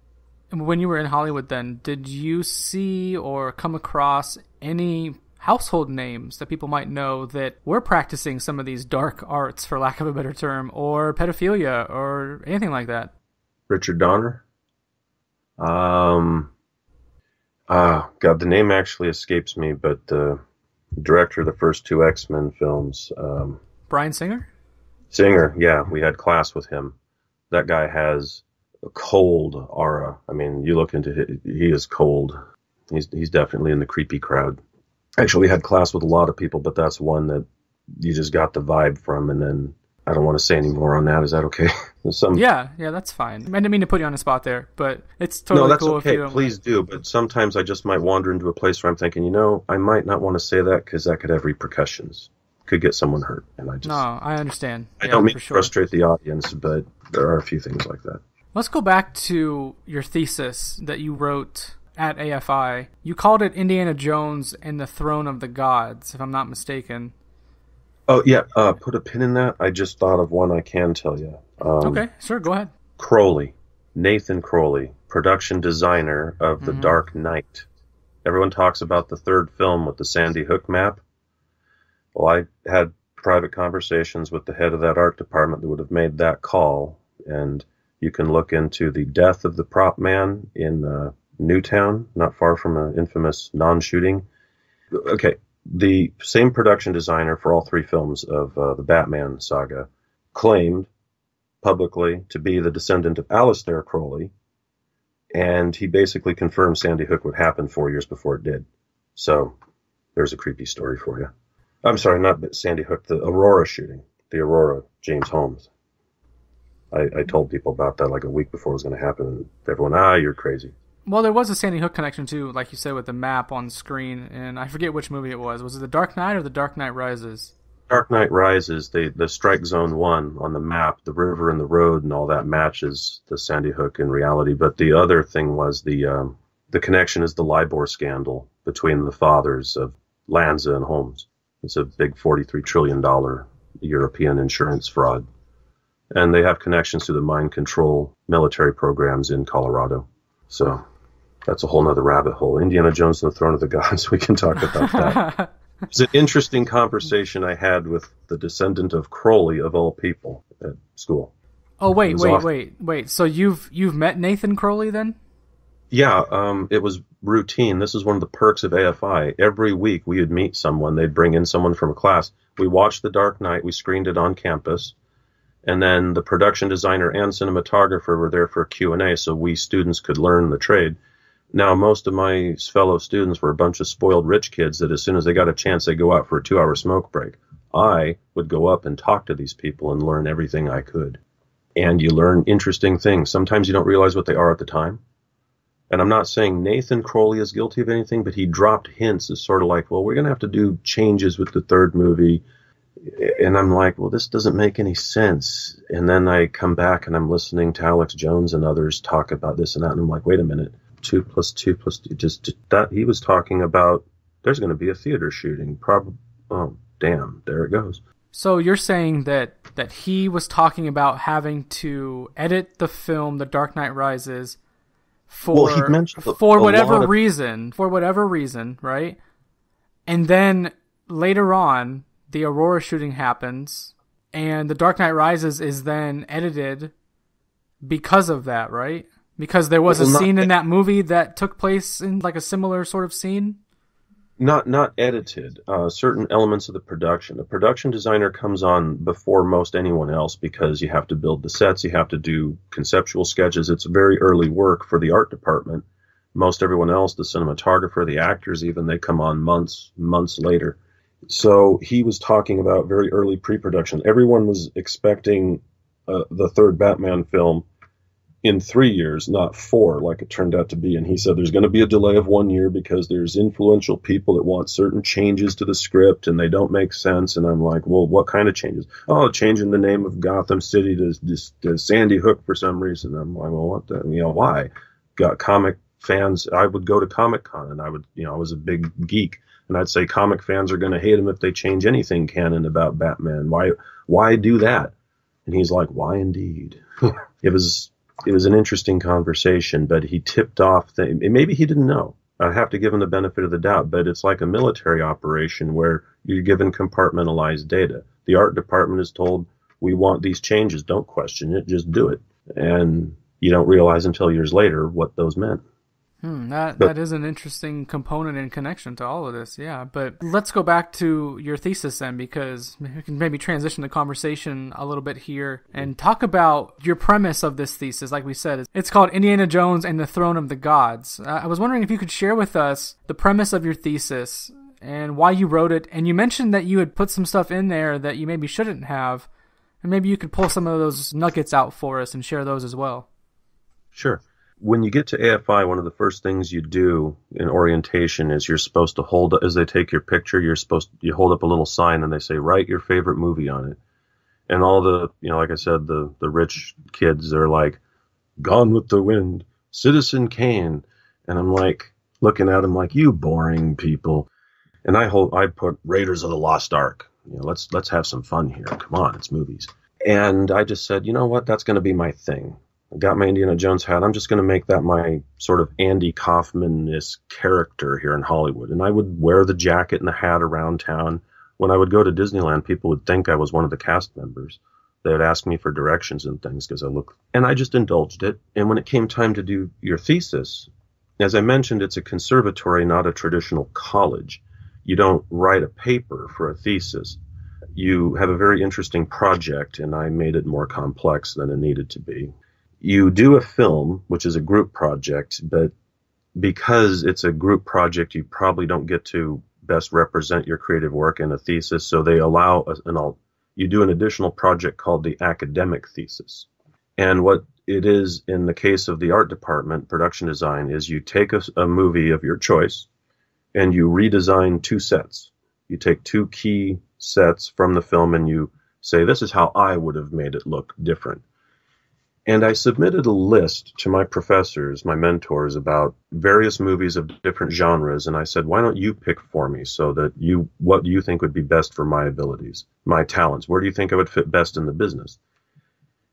When you were in Hollywood, then, did you see or come across any household names that people might know that were practicing some of these dark arts, for lack of a better term, or pedophilia or anything like that? Richard Donner. Um. Ah, God, the name actually escapes me, but the director of the first two X-Men films... Um, Bryan Singer? Singer, yeah. We had class with him. That guy has a cold aura. I mean, you look into him, he is cold. He's he's definitely in the creepy crowd. Actually, we had class with a lot of people, but that's one that you just got the vibe from, and then... I don't want to say any more on that. Is that okay? Some... Yeah, yeah, that's fine. I didn't mean to put you on the spot there, but it's totally cool. No, that's cool okay. If you don't... Please do. But sometimes I just might wander into a place where I'm thinking, you know, I might not want to say that because that could have repercussions. could get someone hurt. And I just, no, I understand. I yeah, don't mean to sure. frustrate the audience, but there are a few things like that. Let's go back to your thesis that you wrote at A F I. You called it Indiana Jones and the Throne of the Gods, if I'm not mistaken. Oh, yeah. Uh, put a pin in that. I just thought of one I can tell you. Um, okay, sure. Go ahead. Crowley. Nathan Crowley, production designer of The mm-hmm. Dark Knight. Everyone talks about the third film with the Sandy Hook map. Well, I had private conversations with the head of that art department that would have made that call. And you can look into the death of the prop man in uh, Newtown, not far from an infamous non-shooting. Okay, the same production designer for all three films of uh, the Batman saga claimed publicly to be the descendant of Alistair Crowley, and he basically confirmed Sandy Hook would happen four years before it did. So there's a creepy story for you. I'm sorry, not Sandy Hook, the Aurora shooting, the Aurora, James Holmes. I, I told people about that like a week before it was going to happen, and everyone, ah, you're crazy. Well, there was a Sandy Hook connection, too, like you said, with the map on screen, and I forget which movie it was. Was it The Dark Knight or The Dark Knight Rises? Dark Knight Rises, the, the Strike Zone one on the map, the river and the road and all that matches the Sandy Hook in reality. But the other thing was the um, the connection is the LIBOR scandal between the fathers of Lanza and Holmes. It's a big forty-three trillion dollars European insurance fraud. And they have connections to the mind control military programs in Colorado. So that's a whole nother rabbit hole. Indiana Jones and the Throne of the Gods, we can talk about that. It's an interesting conversation I had with the descendant of Crowley, of all people, at school. Oh, wait, wait, off. wait, wait. So you've you've met Nathan Crowley then? Yeah, um, it was routine. This is one of the perks of A F I. Every week we would meet someone. They'd bring in someone from a class. We watched The Dark Knight. We screened it on campus. And then the production designer and cinematographer were there for a Q and A, so we students could learn the trade. Now, most of my fellow students were a bunch of spoiled rich kids that as soon as they got a chance, they go out for a two-hour smoke break. I would go up and talk to these people and learn everything I could. And you learn interesting things. Sometimes you don't realize what they are at the time. And I'm not saying Nathan Crowley is guilty of anything, but he dropped hints as sort of like, well, we're going to have to do changes with the third movie. And I'm like, well, this doesn't make any sense. And then I come back and I'm listening to Alex Jones and others talk about this and that. And I'm like, wait a minute, two plus two plus two, just that he was talking about there's going to be a theater shooting. Probably. Oh, damn. There it goes. So you're saying that that he was talking about having to edit the film, The Dark Knight Rises, for, well, he mentioned a, for whatever of... reason, for whatever reason. Right. And then later on, the Aurora shooting happens, and The Dark Knight Rises is then edited because of that, right? Because there was well, a scene in that movie that took place in like a similar sort of scene? Not not edited. Uh, certain elements of the production. The production designer comes on before most anyone else because you have to build the sets, you have to do conceptual sketches. It's very early work for the art department. Most everyone else, the cinematographer, the actors even, they come on months, months later. So he was talking about very early pre-production. Everyone was expecting uh, the third Batman film in three years, not four, like it turned out to be. And he said there's going to be a delay of one year because there's influential people that want certain changes to the script and they don't make sense. And I'm like, well, what kind of changes? Oh, changing the name of Gotham City to, to Sandy Hook for some reason. I'm like, well, what the, you know, why? Got comic fans. I would go to Comic-Con and I would, you know, I was a big geek. And I'd say comic fans are going to hate him if they change anything canon about Batman. Why why do that? And he's like, why indeed? It was it was an interesting conversation, but he tipped off things. Maybe he didn't know. I have to give him the benefit of the doubt, but it's like a military operation where you're given compartmentalized data. The art department is told, we want these changes. Don't question it. Just do it. And you don't realize until years later what those meant. Hmm, that that is an interesting component in connection to all of this, yeah. But let's go back to your thesis then, because we can maybe transition the conversation a little bit here and talk about your premise of this thesis. Like we said, it's called Indiana Jones and the Throne of the Gods. Uh, I was wondering if you could share with us the premise of your thesis and why you wrote it. And you mentioned that you had put some stuff in there that you maybe shouldn't have. And maybe you could pull some of those nuggets out for us and share those as well. Sure. when you get to A F I, one of the first things you do in orientation is you're supposed to hold, as they take your picture, you're supposed to, you hold up a little sign and they say, write your favorite movie on it. And all the, you know, like I said, the, the rich kids are like, Gone with the Wind, Citizen Kane. And I'm like, looking at them like, you boring people. And I hold, I put Raiders of the Lost Ark. You know, let's, let's have some fun here. Come on, it's movies. And I just said, you know what, that's going to be my thing. I got my Indiana Jones hat. I'm just going to make that my sort of Andy Kaufman-esque character here in Hollywood. And I would wear the jacket and the hat around town. When I would go to Disneyland, people would think I was one of the cast members. They would ask me for directions and things because I looked. And I just indulged it. And when it came time to do your thesis, as I mentioned, it's a conservatory, not a traditional college. You don't write a paper for a thesis. You have a very interesting project, and I made it more complex than it needed to be. You do a film, which is a group project, but because it's a group project, you probably don't get to best represent your creative work in a thesis, so they allow an alt. You do an additional project called the academic thesis. And what it is in the case of the art department, production design, is you take a, a movie of your choice and you redesign two sets. You take two key sets from the film and you say, this is how I would have made it look different. And I submitted a list to my professors, my mentors, about various movies of different genres. And I said, why don't you pick for me so that you, what you think would be best for my abilities, my talents? Where do you think I would fit best in the business?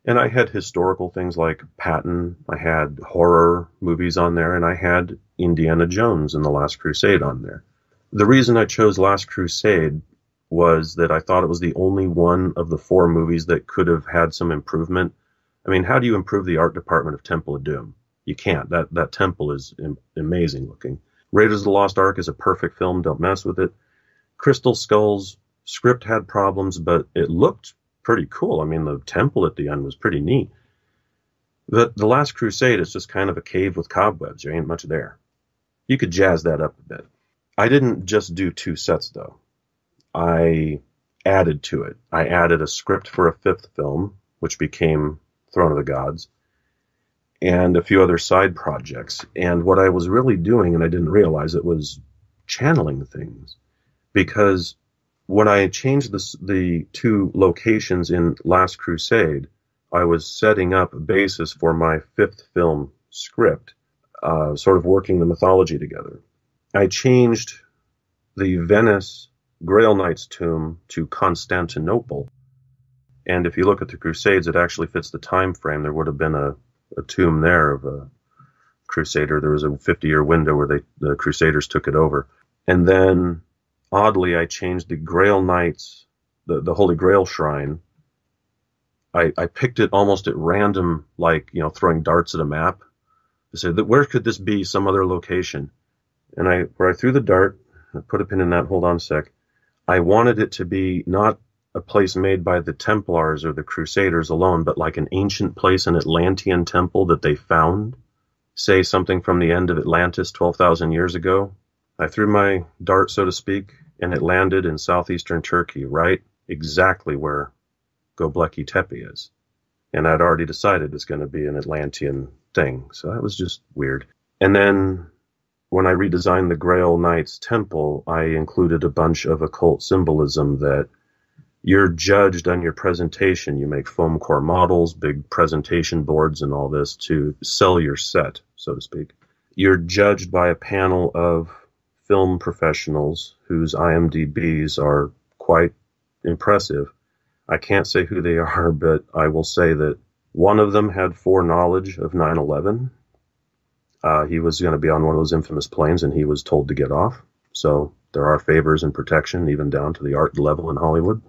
And I had historical things like Patton. I had horror movies on there, and I had Indiana Jones and The Last Crusade on there. The reason I chose Last Crusade was that I thought it was the only one of the four movies that could have had some improvement. I mean, how do you improve the art department of Temple of Doom? You can't. That that temple is im- amazing looking. Raiders of the Lost Ark is a perfect film. Don't mess with it. Crystal Skulls, script had problems, but it looked pretty cool. I mean, the temple at the end was pretty neat. The, the Last Crusade is just kind of a cave with cobwebs. There ain't much there. You could jazz that up a bit. I didn't just do two sets, though. I added to it. I added a script for a fifth film, which became Throne of the Gods, and a few other side projects. And what I was really doing, and I didn't realize it, was channeling things. Because when I changed this, the two locations in Last Crusade, I was setting up a basis for my fifth film script, uh, sort of working the mythology together. I changed the Venice Grail Knight's tomb to Constantinople. And if you look at the Crusades, it actually fits the time frame. There would have been a, a tomb there of a Crusader. There was a fifty-year window where they, the Crusaders took it over. And then, oddly, I changed the Grail Knights, the, the Holy Grail Shrine. I, I picked it almost at random, like, you know, throwing darts at a map. I said, where could this be, some other location? And I where I threw the dart, I put a pin in that, hold on a sec, I wanted it to be not a place made by the Templars or the Crusaders alone, but like an ancient place, an Atlantean temple that they found, say something from the end of Atlantis twelve thousand years ago. I threw my dart, so to speak, and it landed in southeastern Turkey, right exactly where Göbekli Tepe is. And I'd already decided it's going to be an Atlantean thing, so that was just weird. And then when I redesigned the Grail Knights temple, I included a bunch of occult symbolism that you're judged on your presentation. You make foam core models, big presentation boards, and all this to sell your set, so to speak. You're judged by a panel of film professionals whose I M D B's are quite impressive. I can't say who they are, but I will say that one of them had foreknowledge of nine eleven. Uh, he was going to be on one of those infamous planes, and he was told to get off. So there are favors and protection, even down to the art level in Hollywood.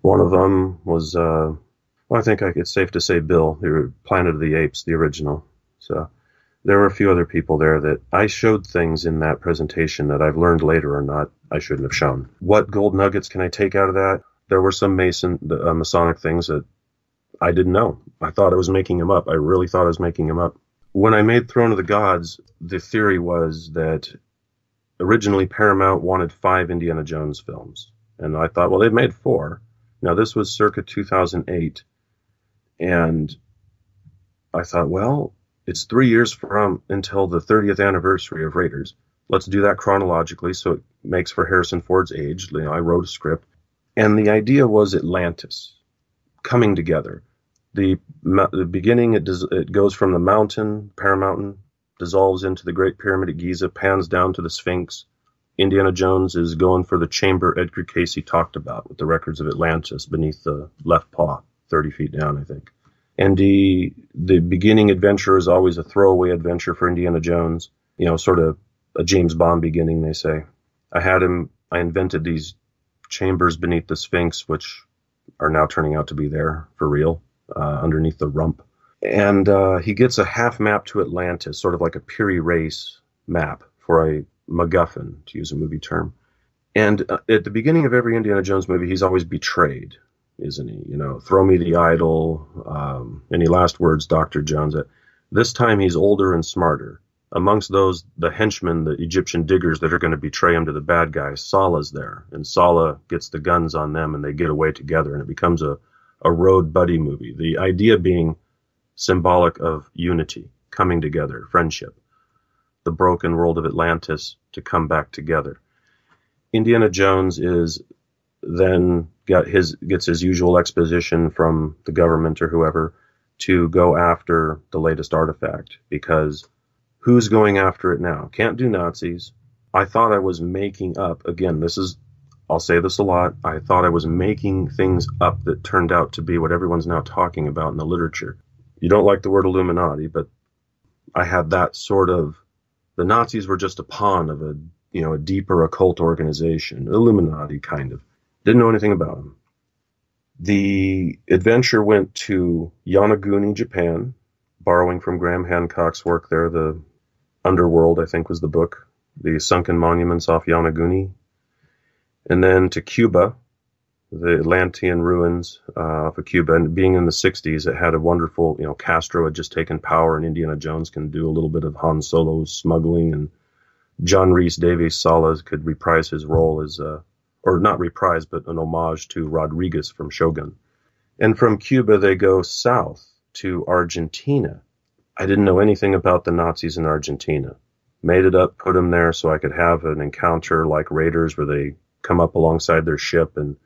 One of them was, uh, well, I think it's safe to say Bill, the Planet of the Apes, the original. So there were a few other people there that I showed things in that presentation that I've learned later or not I shouldn't have shown. What gold nuggets can I take out of that? There were some Mason, uh, Masonic things that I didn't know. I thought I was making them up. I really thought I was making them up. When I made Throne of the Gods, the theory was that originally Paramount wanted five Indiana Jones films. And I thought, well, they've made four. Now, this was circa two thousand eight, and I thought, well, It's three years from until the thirtieth anniversary of Raiders. Let's do that chronologically so it makes for Harrison Ford's age. You know, I wrote a script. And the idea was Atlantis coming together. The, the beginning, it, does, it goes from the mountain, Paramountain, dissolves into the Great Pyramid at Giza, pans down to the Sphinx. Indiana Jones is going for the chamber Edgar Casey talked about with the records of Atlantis beneath the left paw, thirty feet down, I think. And the, the beginning adventure is always a throwaway adventure for Indiana Jones, you know, sort of a James Bond beginning, they say. I had him, I invented these chambers beneath the Sphinx, which are now turning out to be there for real, uh, underneath the rump. And uh, he gets a half map to Atlantis, sort of like a Piri Reis map for a MacGuffin, to use a movie term. And uh, at the beginning of every Indiana Jones movie, he's always betrayed, isn't he? You know, throw me the idol. Um, any last words, Doctor Jones? This time he's older and smarter. Amongst those, the henchmen, the Egyptian diggers that are going to betray him to the bad guys, Salah's there. And Salah gets the guns on them, and they get away together, and it becomes a, a road buddy movie. The idea being symbolic of unity, coming together, friendship, the broken world of Atlantis to come back together. Indiana Jones is then got his gets his usual exposition from the government or whoever to go after the latest artifact, because who's going after it now? Can't do Nazis. I thought I was making up, again, this is, I'll say this a lot, I thought I was making things up that turned out to be what everyone's now talking about in the literature. You don't like the word Illuminati, but I had that sort of, the Nazis were just a pawn of a, you know, a deeper occult organization, Illuminati kind of. Didn't know anything about them. The adventure went to Yonaguni, Japan, borrowing from Graham Hancock's work there. The Underworld, I think, was the book. The Sunken Monuments off Yonaguni. And then to Cuba, the Atlantean ruins uh, off of Cuba. And being in the sixties, it had a wonderful, you know, Castro had just taken power, and Indiana Jones can do a little bit of Han Solo smuggling, and John Rhys Davies Salas could reprise his role as a, uh, or not reprise, but an homage to Rodriguez from Shogun. And from Cuba, they go south to Argentina. I didn't know anything about the Nazis in Argentina. Made it up, put them there so I could have an encounter like Raiders where they come up alongside their ship, and,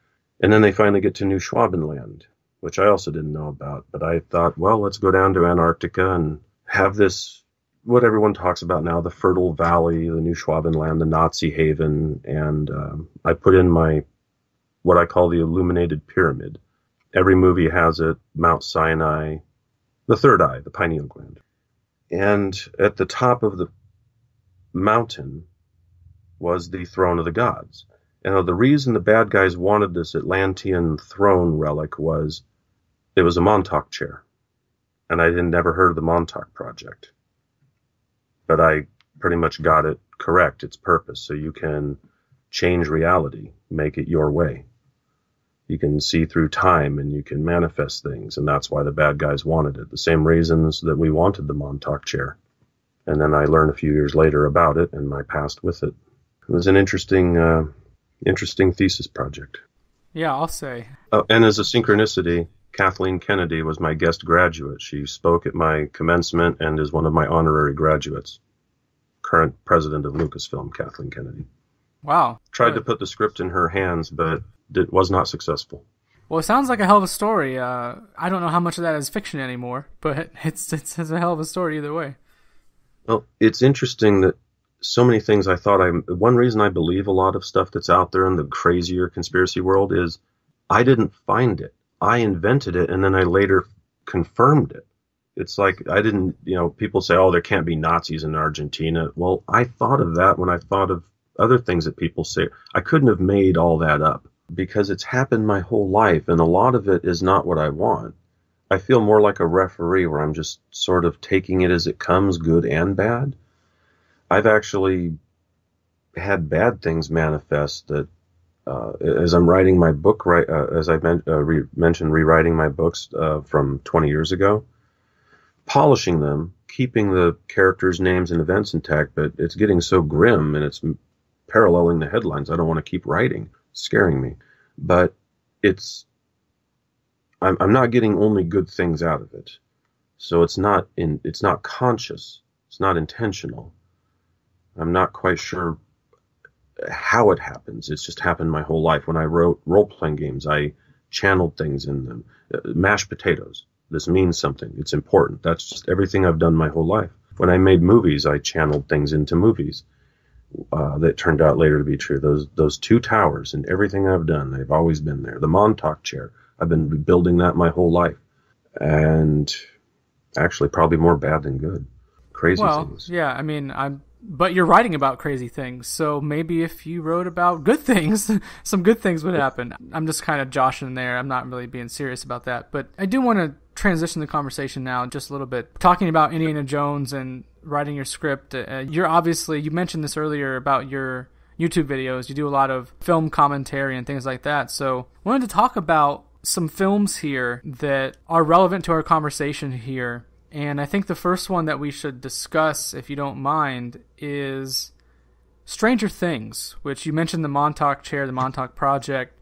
and then they finally get to New Schwabenland, which I also didn't know about. But I thought, well, let's go down to Antarctica and have this, what everyone talks about now, the Fertile Valley, the New Schwabenland, the Nazi Haven, and um, I put in my, what I call the Illuminated Pyramid. Every movie has it, Mount Sinai, the third eye, the pineal gland. And at the top of the mountain was the throne of the gods. And the reason the bad guys wanted this Atlantean throne relic was it was a Montauk chair. And I had never heard of the Montauk Project. But I pretty much got it correct, its purpose. So you can change reality, make it your way. You can see through time and you can manifest things. And that's why the bad guys wanted it. The same reasons that we wanted the Montauk chair. And then I learned a few years later about it and my past with it. It was an interesting, uh, interesting thesis project. Yeah, I'll say. Oh, and as a synchronicity, Kathleen Kennedy was my guest graduate. She spoke at my commencement and is one of my honorary graduates. Current president of Lucasfilm, Kathleen Kennedy. Wow. Tried good. To put the script in her hands, but it was not successful. Well, it sounds like a hell of a story. Uh, I don't know how much of that is fiction anymore, but it's, it's, it's a hell of a story either way. Well, it's interesting that so many things I thought I... One reason I believe a lot of stuff that's out there in the crazier conspiracy world is I didn't find it. I invented it, and then I later confirmed it. It's like I didn't, you know, people say, oh, there can't be Nazis in Argentina. Well, I thought of that when I thought of other things that people say. I couldn't have made all that up because it's happened my whole life, and a lot of it is not what I want. I feel more like a referee where I'm just sort of taking it as it comes, good and bad. I've actually had bad things manifest that Uh, as I'm writing my book, right, uh, as I men uh, re mentioned, rewriting my books uh, from twenty years ago, polishing them, keeping the characters' names and events intact, but it's getting so grim and it's paralleling the headlines. I don't want to keep writing. It's scaring me. But it's, I'm, I'm not getting only good things out of it. So it's not in, it's not conscious. It's not intentional. I'm not quite sure how it happens. It's just happened my whole life. When I wrote role-playing games, I channeled things in them. Uh, mashed potatoes. This means something. It's important. That's just everything I've done my whole life. When I made movies, I channeled things into movies. Uh, that turned out later to be true. Those those two towers and everything I've done, they've always been there. The Montauk chair, I've been building that my whole life. And actually probably more bad than good. Crazy well, things. Yeah, I mean, I'm... But you're writing about crazy things, so maybe if you wrote about good things, some good things would happen. I'm just kind of joshing there. I'm not really being serious about that. But I do want to transition the conversation now just a little bit. Talking about Indiana Jones and writing your script, uh, you're obviously, you mentioned this earlier about your YouTube videos. You do a lot of film commentary and things like that. So I wanted to talk about some films here that are relevant to our conversation here. And I think the first one that we should discuss, if you don't mind, is Stranger Things, which you mentioned the Montauk chair, the Montauk Project.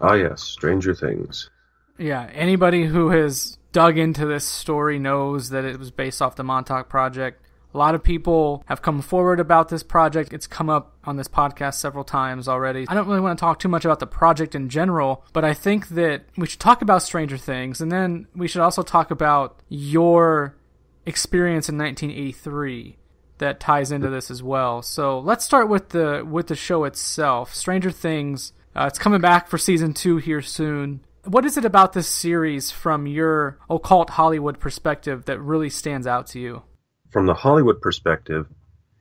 Ah, yes, Stranger Things. Yeah, anybody who has dug into this story knows that it was based off the Montauk Project. A lot of people have come forward about this project. It's come up on this podcast several times already. I don't really want to talk too much about the project in general, but I think that we should talk about Stranger Things, and then we should also talk about your experience in nineteen eighty-three that ties into this as well. So let's start with the with the show itself. Stranger Things, uh, it's coming back for season two here soon. What is it about this series from your occult Hollywood perspective that really stands out to you? From the Hollywood perspective,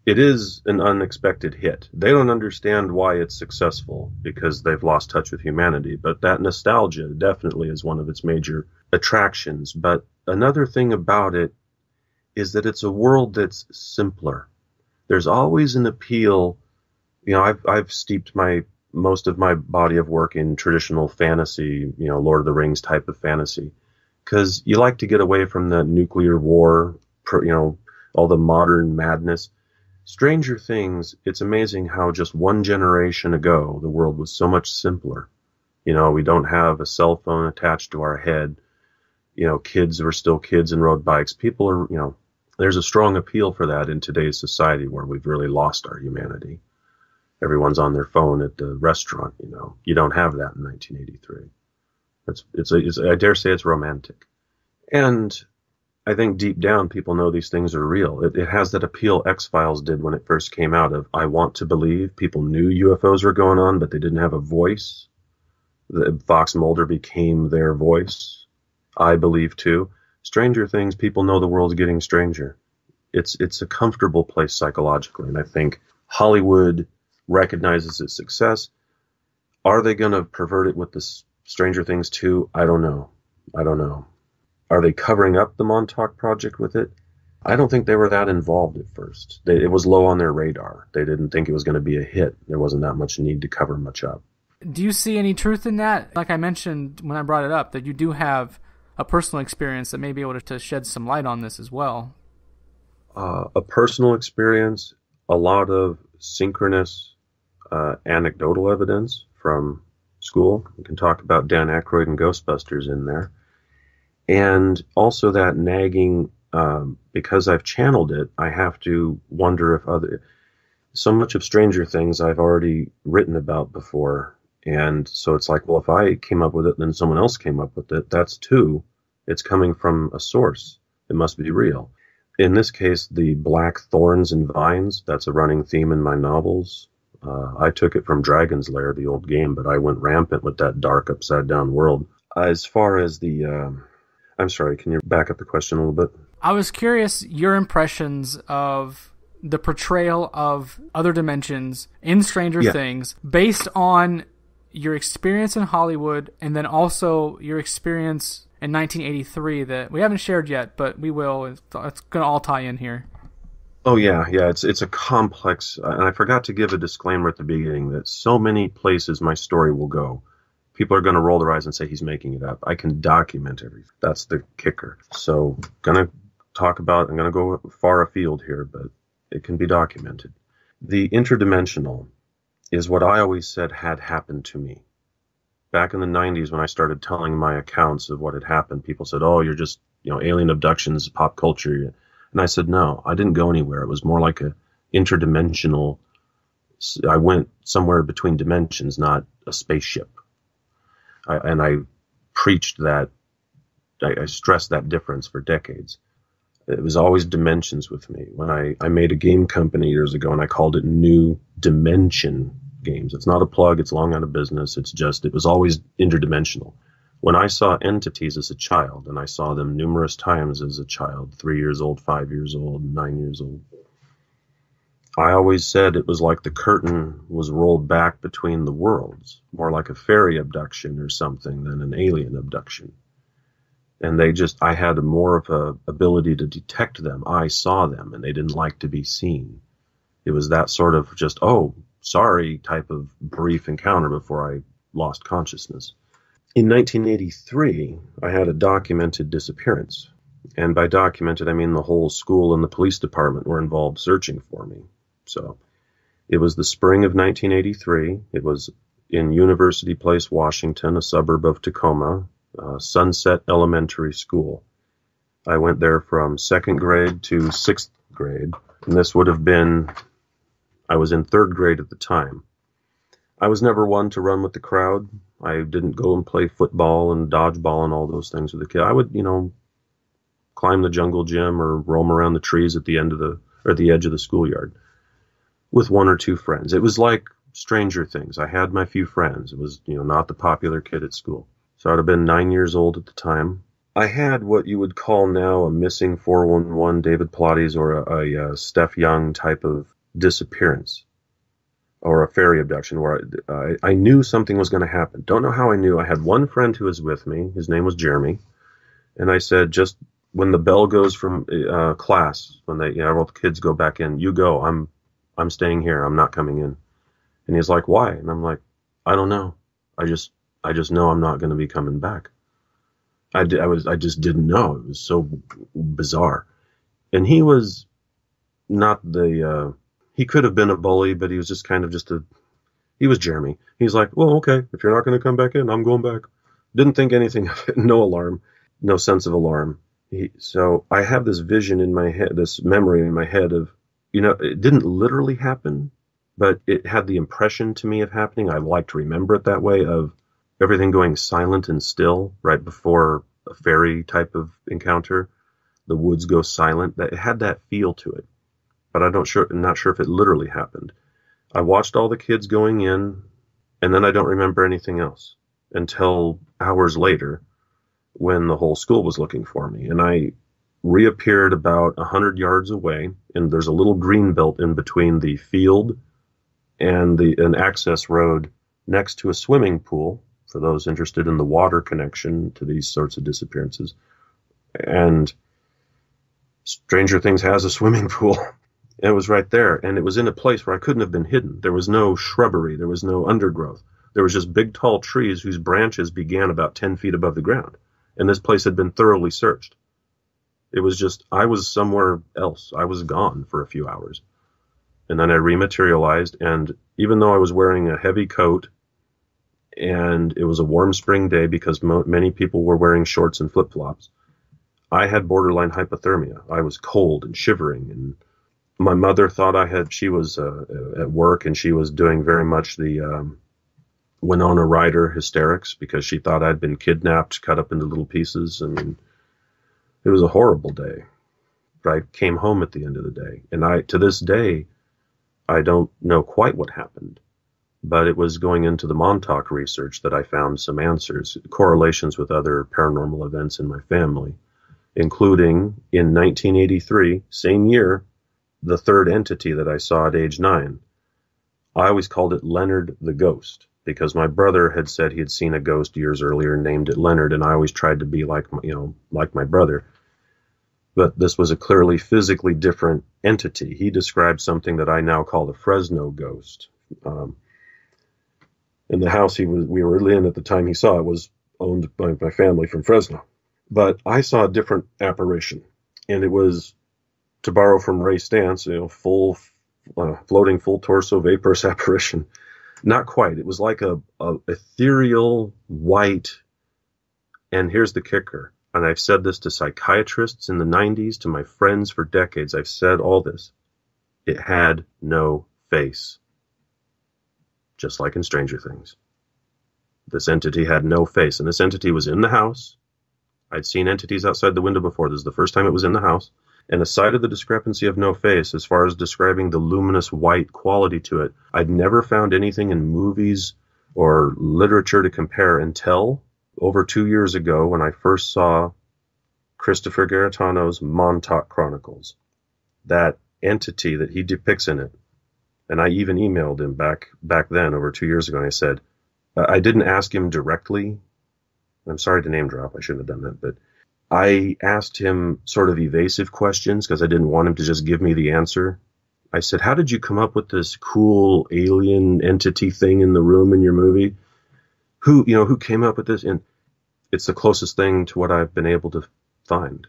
it is an unexpected hit. They don't understand why it's successful because they've lost touch with humanity, but that nostalgia definitely is one of its major attractions. But another thing about it is that it's a world that's simpler. There's always an appeal. You know, I've, I've steeped my most of my body of work in traditional fantasy, you know, Lord of the Rings type of fantasy, because you like to get away from the nuclear war, you know, all the modern madness. Stranger Things, it's amazing how just one generation ago, the world was so much simpler. You know, we don't have a cell phone attached to our head. You know, kids were still kids and rode bikes. People are, you know, there's a strong appeal for that in today's society where we've really lost our humanity. Everyone's on their phone at the restaurant, you know. You don't have that in nineteen eighty-three. It's, it's, it's, I dare say it's romantic. And I think deep down people know these things are real. It, it has that appeal X-Files did when it first came out of, I want to believe. People knew U F Os were going on, but they didn't have a voice. The, Fox Mulder became their voice. I believe too. Stranger Things, people know the world's getting stranger. It's, it's a comfortable place psychologically, and I think Hollywood recognizes its success. Are they going to pervert it with this Stranger Things two? I don't know. I don't know. Are they covering up the Montauk Project with it? I don't think they were that involved at first. They, it was low on their radar. They didn't think it was going to be a hit. There wasn't that much need to cover much up. Do you see any truth in that? Like I mentioned when I brought it up, that you do have a personal experience that may be able to, to shed some light on this as well. Uh, a personal experience, a lot of synchronous uh, anecdotal evidence from school. We can talk about Dan Aykroyd and Ghostbusters in there. And also that nagging, um, because I've channeled it, I have to wonder if other, so much of Stranger Things I've already written about before. And so it's like, well, if I came up with it, then someone else came up with it. That's two. It's coming from a source. It must be real. In this case, the black thorns and vines, that's a running theme in my novels. Uh, I took it from Dragon's Lair, the old game, but I went rampant with that dark upside down world. As far as the, um, I'm sorry, can you back up the question a little bit? I was curious your impressions of the portrayal of other dimensions in Stranger yeah. Things based on your experience in Hollywood and then also your experience in nineteen eighty-three that we haven't shared yet, but we will. It's, it's going to all tie in here. Oh, yeah, yeah. It's, it's a complex, and I forgot to give a disclaimer at the beginning that so many places my story will go. People are going to roll their eyes and say, he's making it up. I can document everything. That's the kicker. So going to talk about, I'm going to go far afield here, but it can be documented. The interdimensional is what I always said had happened to me. Back in the nineties, when I started telling my accounts of what had happened, people said, oh, you're just you know, alien abductions, pop culture. And I said, no, I didn't go anywhere. It was more like a interdimensional. I went somewhere between dimensions, not a spaceship. I, and I preached that. I, I stressed that difference for decades. It was always dimensions with me. When I, I made a game company years ago, and I called it New Dimension Games. It's not a plug. It's long out of business. It's just, it was always interdimensional. When I saw entities as a child, and I saw them numerous times as a child, three years old, five years old, nine years old, I always said it was like the curtain was rolled back between the worlds, more like a fairy abduction or something than an alien abduction. And they just, I had a more of a ability to detect them. I saw them, and they didn't like to be seen. It was that sort of just, oh, sorry type of brief encounter before I lost consciousness. In nineteen eighty-three, I had a documented disappearance. And by documented, I mean the whole school and the police department were involved searching for me. So it was the spring of nineteen eighty-three. It was in University Place, Washington, a suburb of Tacoma. Uh, Sunset Elementary School. I went there from second grade to sixth grade, and this would have been, I was in third grade at the time. I was never one to run with the crowd. I didn't go and play football and dodgeball and all those things with the kid. I would, you know, climb the jungle gym or roam around the trees at the end of the, or the edge of the schoolyard with one or two friends. It was like Stranger Things. I had my few friends. It was, you know, not the popular kid at school. So I'd have been nine years old at the time. I had what you would call now a missing four one one David Pilates or a, a, a Steph Young type of disappearance or a fairy abduction where I, I, I knew something was going to happen. Don't know how I knew. I had one friend who was with me. His name was Jeremy. And I said, just when the bell goes from uh, class, when they, you know, all the kids go back in, you go, I'm, I'm staying here. I'm not coming in. And he's like, why? And I'm like, I don't know. I just, I just know I'm not going to be coming back. I, did, I was, I just didn't know. It was so bizarre. And he was not the, uh, he could have been a bully, but he was just kind of just a, he was Jeremy. He's like, well, okay, if you're not going to come back in, I'm going back. Didn't think anything of it. No alarm, no sense of alarm. He, so I have this vision in my head, this memory in my head of, you know, it didn't literally happen, but it had the impression to me of happening. I like to remember it that way, of everything going silent and still right before a fairy type of encounter. The woods go silent. That, it had that feel to it, but I don't sure, I'm not sure if it literally happened. I watched all the kids going in, and then I don't remember anything else until hours later when the whole school was looking for me. And I reappeared about one hundred yards away, and there's a little green belt in between the field and the an access road next to a swimming pool, for those interested in the water connection to these sorts of disappearances. And Stranger Things has a swimming pool. It was right there, and it was in a place where I couldn't have been hidden. There was no shrubbery. There was no undergrowth. There was just big, tall trees whose branches began about ten feet above the ground, and this place had been thoroughly searched. It was just, I was somewhere else. I was gone for a few hours, and then I rematerialized, and even though I was wearing a heavy coat, and it was a warm spring day because mo many people were wearing shorts and flip-flops, I had borderline hypothermia. I was cold and shivering, and my mother thought I had, she was uh, at work, and she was doing very much the um, Winona Ryder hysterics because she thought I'd been kidnapped, cut up into little pieces. I mean, it was a horrible day. But I came home at the end of the day, and I, to this day, I don't know quite what happened. But it was going into the Montauk research that I found some answers, correlations with other paranormal events in my family, including in nineteen eighty-three, same year, the third entity that I saw at age nine. I always called it Leonard the Ghost because my brother had said he had seen a ghost years earlier and named it Leonard, and I always tried to be like my, you know, like my brother. But this was a clearly physically different entity. He described something that I now call the Fresno Ghost. Um, And the house he was, we were in at the time he saw it was owned by my family from Fresno. But I saw a different apparition. And it was, to borrow from Ray Stantz, you know, full, uh, floating full torso vaporous apparition. Not quite. It was like a, a ethereal white, and here's the kicker. And I've said this to psychiatrists in the nineties, to my friends for decades. I've said all this. It had no face. Just like in Stranger Things. This entity had no face. And this entity was in the house. I'd seen entities outside the window before. This is the first time it was in the house. And aside of the discrepancy of no face, as far as describing the luminous white quality to it, I'd never found anything in movies or literature to compare until over two years ago when I first saw Christopher Garritano's Montauk Chronicles, that entity that he depicts in it. And I even emailed him back back then over two years ago, and I said, I didn't ask him directly. I'm sorry to name drop. I shouldn't have done that. But I asked him sort of evasive questions because I didn't want him to just give me the answer. I said, how did you come up with this cool alien entity thing in the room in your movie? Who, you know, who came up with this? And it's the closest thing to what I've been able to find.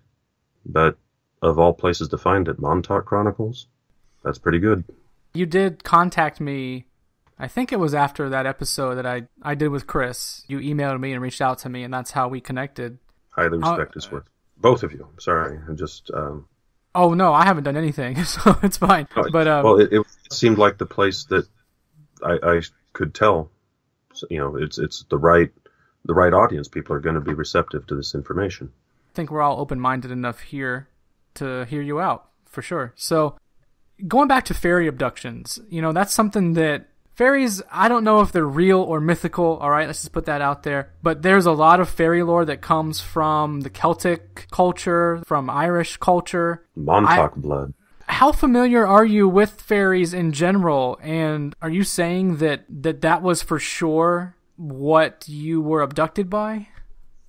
But of all places to find it, Montauk Chronicles, that's pretty good. You did contact me. I think it was after that episode that I, I did with Chris. You emailed me and reached out to me, and that's how we connected. Highly respect his work. Both of you. I'm sorry. I'm just... Um... Oh, no, I haven't done anything, so it's fine. Oh, but um... Well, it, it seemed like the place that I, I could tell. You know, it's it's the right, the right audience. People are going to be receptive to this information. I think we're all open-minded enough here to hear you out, for sure. So, going back to fairy abductions, you know, that's something that... Fairies, I don't know if they're real or mythical, all right? Let's just put that out there. But there's a lot of fairy lore that comes from the Celtic culture, from Irish culture. Montauk I, blood. How familiar are you with fairies in general? And are you saying that that, that was for sure what you were abducted by?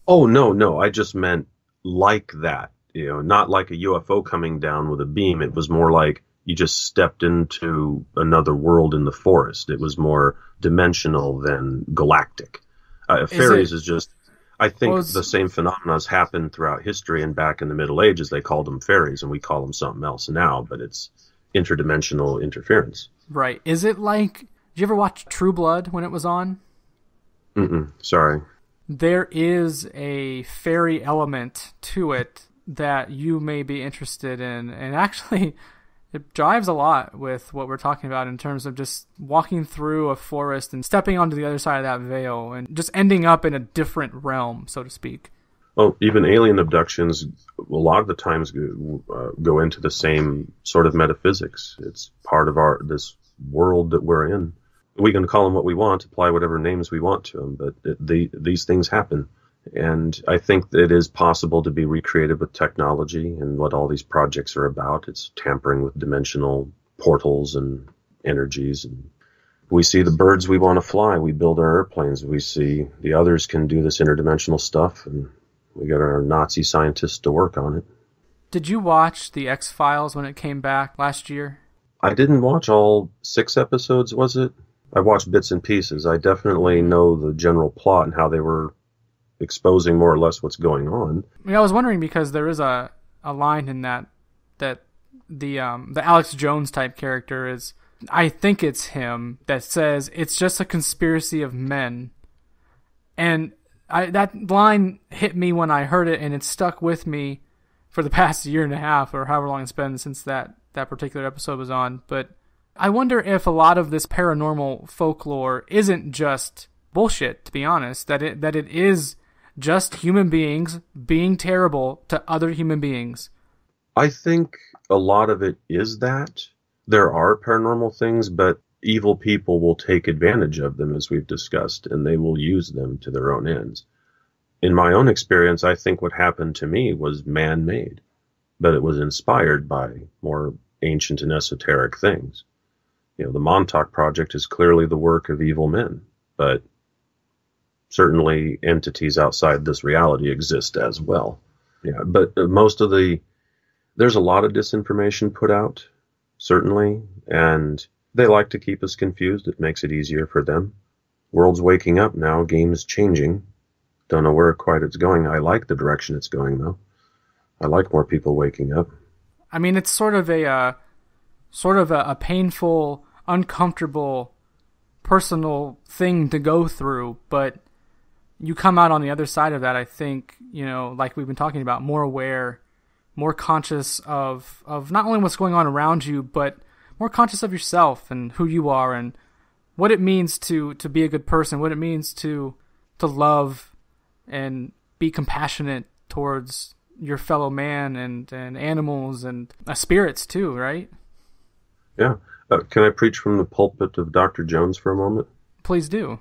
Oh, no, no. I just meant like that. You know, not like a U F O coming down with a beam. It was more like, you just stepped into another world in the forest. It was more dimensional than galactic. Uh, is fairies it, is just, I think well, the same phenomena has happened throughout history, and back in the Middle Ages they called them fairies, and we call them something else now, but it's interdimensional interference. Right. Is it like, did you ever watch True Blood when it was on? Mm-mm, sorry. There is a fairy element to it that you may be interested in, and actually... It jives a lot with what we're talking about in terms of just walking through a forest and stepping onto the other side of that veil and just ending up in a different realm, so to speak. Well, even alien abductions, a lot of the times uh, go into the same sort of metaphysics. It's part of our this world that we're in. We can call them what we want, apply whatever names we want to them, but it, the, these things happen. And I think that it is possible to be recreated with technology, and what all these projects are about. It's tampering with dimensional portals and energies. And we see the birds we want to fly. We build our airplanes. We see the others can do this interdimensional stuff, and we got our Nazi scientists to work on it. Did you watch The X-Files when it came back last year? I didn't watch all six episodes, was it? I watched bits and pieces. I definitely know the general plot and how they were exposing more or less what's going on. I mean, I was wondering because there is a, a line in that that the um, the Alex Jones type character is, I think it's him, that says, it's just a conspiracy of men. And I, that line hit me when I heard it, and it stuck with me for the past year and a half or however long it's been since that, that particular episode was on. But I wonder if a lot of this paranormal folklore isn't just bullshit, to be honest, that it that it is... just human beings being terrible to other human beings. I think a lot of it is that. There are paranormal things, but evil people will take advantage of them, as we've discussed, and they will use them to their own ends. In my own experience, I think what happened to me was man-made, but it was inspired by more ancient and esoteric things. You know, the Montauk Project is clearly the work of evil men, but... certainly entities outside this reality exist as well. Yeah, but most of the, there's a lot of disinformation put out, certainly, and they like to keep us confused. It makes it easier for them. World's waking up now. Game's changing. Don't know where quite it's going. I like the direction it's going, though. I like more people waking up. I mean, it's sort of a, uh, sort of a, a painful, uncomfortable, personal thing to go through, but you come out on the other side of that, I think, you know, like we've been talking about, more aware, more conscious of, of not only what's going on around you, but more conscious of yourself and who you are and what it means to, to be a good person, what it means to, to love and be compassionate towards your fellow man and, and animals and uh, spirits too, right? Yeah. Uh, can I preach from the pulpit of Doctor Jones for a moment? Please do.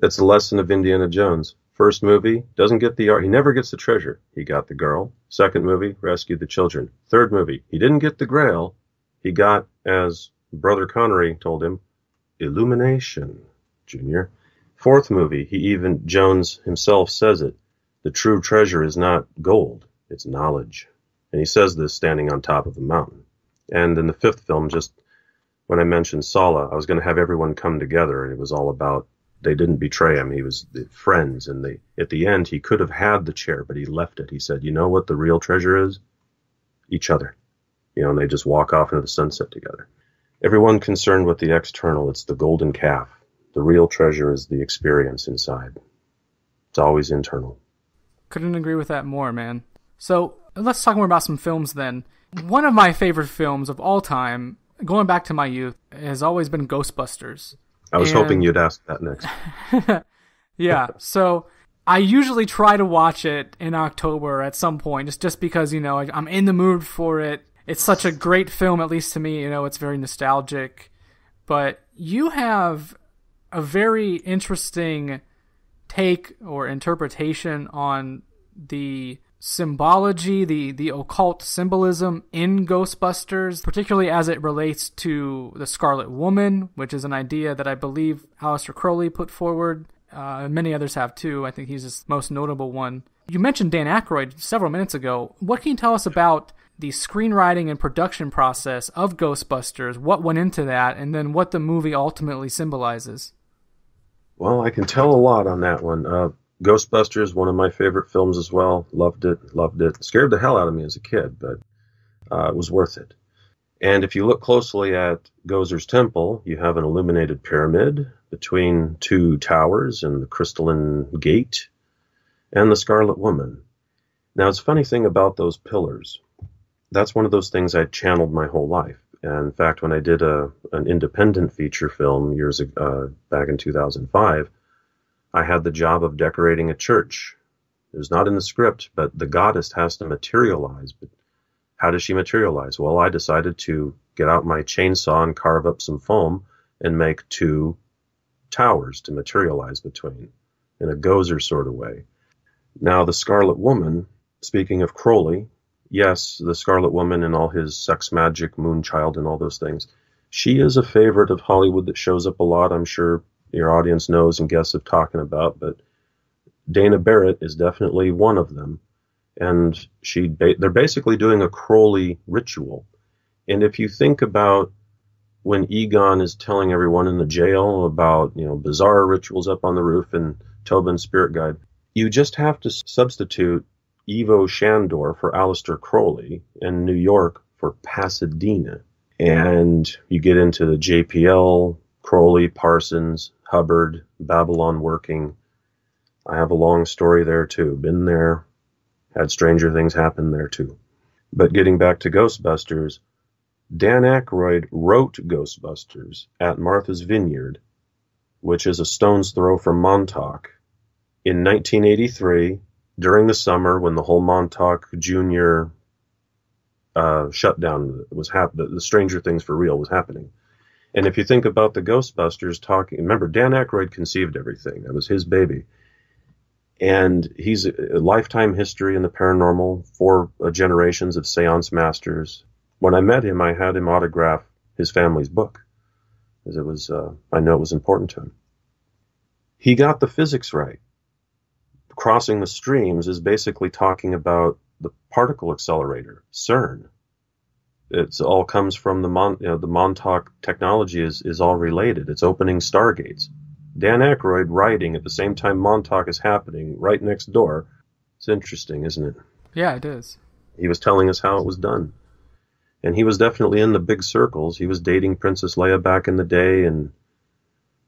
That's the lesson of Indiana Jones. First movie, doesn't get the art. He never gets the treasure. He got the girl. Second movie, rescued the children. Third movie, he didn't get the grail. He got, as Brother Connery told him, illumination, Junior. Fourth movie, he even, Jones himself says it, the true treasure is not gold, it's knowledge. And he says this standing on top of a mountain. And in the fifth film, just when I mentioned Sala, I was going to have everyone come together, and it was all about they didn't betray him. He was friends, and they, at the end, he could have had the chair, but he left it. He said, you know what the real treasure is? Each other. You know, and they just walk off into the sunset together. Everyone concerned with the external, it's the golden calf. The real treasure is the experience inside. It's always internal. Couldn't agree with that more, man. So let's talk more about some films then. One of my favorite films of all time, going back to my youth, has always been Ghostbusters. I was and... hoping you'd ask that next. Yeah, so I usually try to watch it in October at some point, just, just because, you know, I, I'm in the mood for it. It's such a great film, at least to me. You know, it's very nostalgic. But you have a very interesting take or interpretation on the symbology, the, the occult symbolism in Ghostbusters, particularly as it relates to the Scarlet Woman, which is an idea that I believe Alistair Crowley put forward. Uh, many others have too. I think he's the most notable one. You mentioned Dan Aykroyd several minutes ago. What can you tell us about the screenwriting and production process of Ghostbusters, what went into that, and then what the movie ultimately symbolizes? Well, I can tell a lot on that one. Uh, Ghostbusters, one of my favorite films as well. Loved it, loved it. Scared the hell out of me as a kid, but uh, it was worth it. And if you look closely at Gozer's Temple, you have an illuminated pyramid between two towers and the crystalline gate and the Scarlet Woman. Now, it's a funny thing about those pillars. That's one of those things I channeled my whole life. And in fact, when I did a an independent feature film years ago, uh, back in two thousand five, I had the job of decorating a church. It was not in the script, but the goddess has to materialize. But how does she materialize? Well, I decided to get out my chainsaw and carve up some foam and make two towers to materialize between in a Gozer sort of way. Now, the Scarlet Woman, speaking of Crowley, yes, the Scarlet Woman and all his sex magic, Moonchild and all those things, she is a favorite of Hollywood that shows up a lot, I'm sure. Your audience knows and guests have talking about, but Dana Barrett is definitely one of them. And she ba they're basically doing a Crowley ritual. And if you think about when Egon is telling everyone in the jail about, you know, bizarre rituals up on the roof and Tobin's spirit guide, you just have to substitute Ivo Shandor for Alistair Crowley and New York for Pasadena. And you get into the J P L, Crowley, Parsons, Hubbard, Babylon Working. I have a long story there too. Been there, had stranger things happen there too. But getting back to Ghostbusters, Dan Aykroyd wrote Ghostbusters at Martha's Vineyard, which is a stone's throw from Montauk, in nineteen eighty-three, during the summer when the whole Montauk Junior uh, shutdown was happening, the Stranger Things for real was happening. And if you think about the Ghostbusters talking, remember, Dan Aykroyd conceived everything. That was his baby. And he's a lifetime history in the paranormal, four generations of seance masters. When I met him, I had him autograph his family's book, because it was, uh, I know it was important to him. He got the physics right. Crossing the Streams is basically talking about the particle accelerator, CERN. It's all comes from the Mon, you know, the Montauk technology is, is all related. It's opening stargates. Dan Aykroyd writing at the same time Montauk is happening right next door. It's interesting, isn't it? Yeah, it is. He was telling us how it was done. And he was definitely in the big circles. He was dating Princess Leia back in the day, and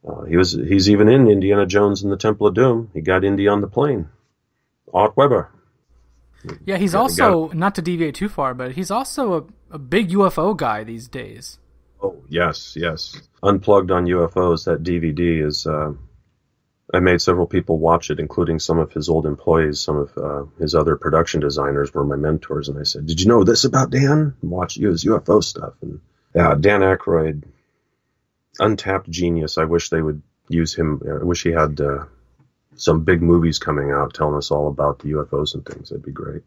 Uh, he was he's even in Indiana Jones and the Temple of Doom. He got Indy on the plane. Art Weber. Yeah, he's yeah, also, not to deviate too far, but he's also a, a big U F O guy these days. Oh, yes, yes. Unplugged on U F Os, that D V D is... Uh, I made several people watch it, including some of his old employees. Some of uh, his other production designers were my mentors, and I said, did you know this about Dan? Watch his U F O stuff. And uh, Dan Aykroyd, untapped genius. I wish they would use him. I wish he had... Uh, some big movies coming out telling us all about the U F Os and things. That'd be great.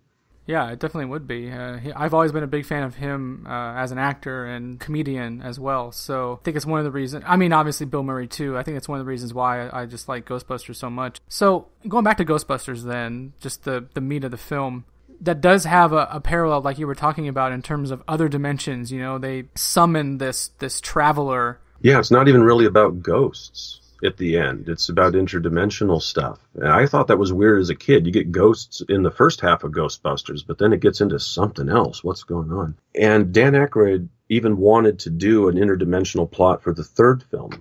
Yeah, it definitely would be. Uh, he, I've always been a big fan of him uh, as an actor and comedian as well. So I think it's one of the reasons. I mean, obviously Bill Murray too. I think it's one of the reasons why I, I just like Ghostbusters so much. So going back to Ghostbusters then, just the, the meat of the film, that does have a, a parallel like you were talking about in terms of other dimensions. You know, they summon this this traveler. Yeah, it's not even really about ghosts. At the end, it's about interdimensional stuff. And I thought that was weird as a kid. You get ghosts in the first half of Ghostbusters, but then it gets into something else. What's going on? And Dan Aykroyd even wanted to do an interdimensional plot for the third film.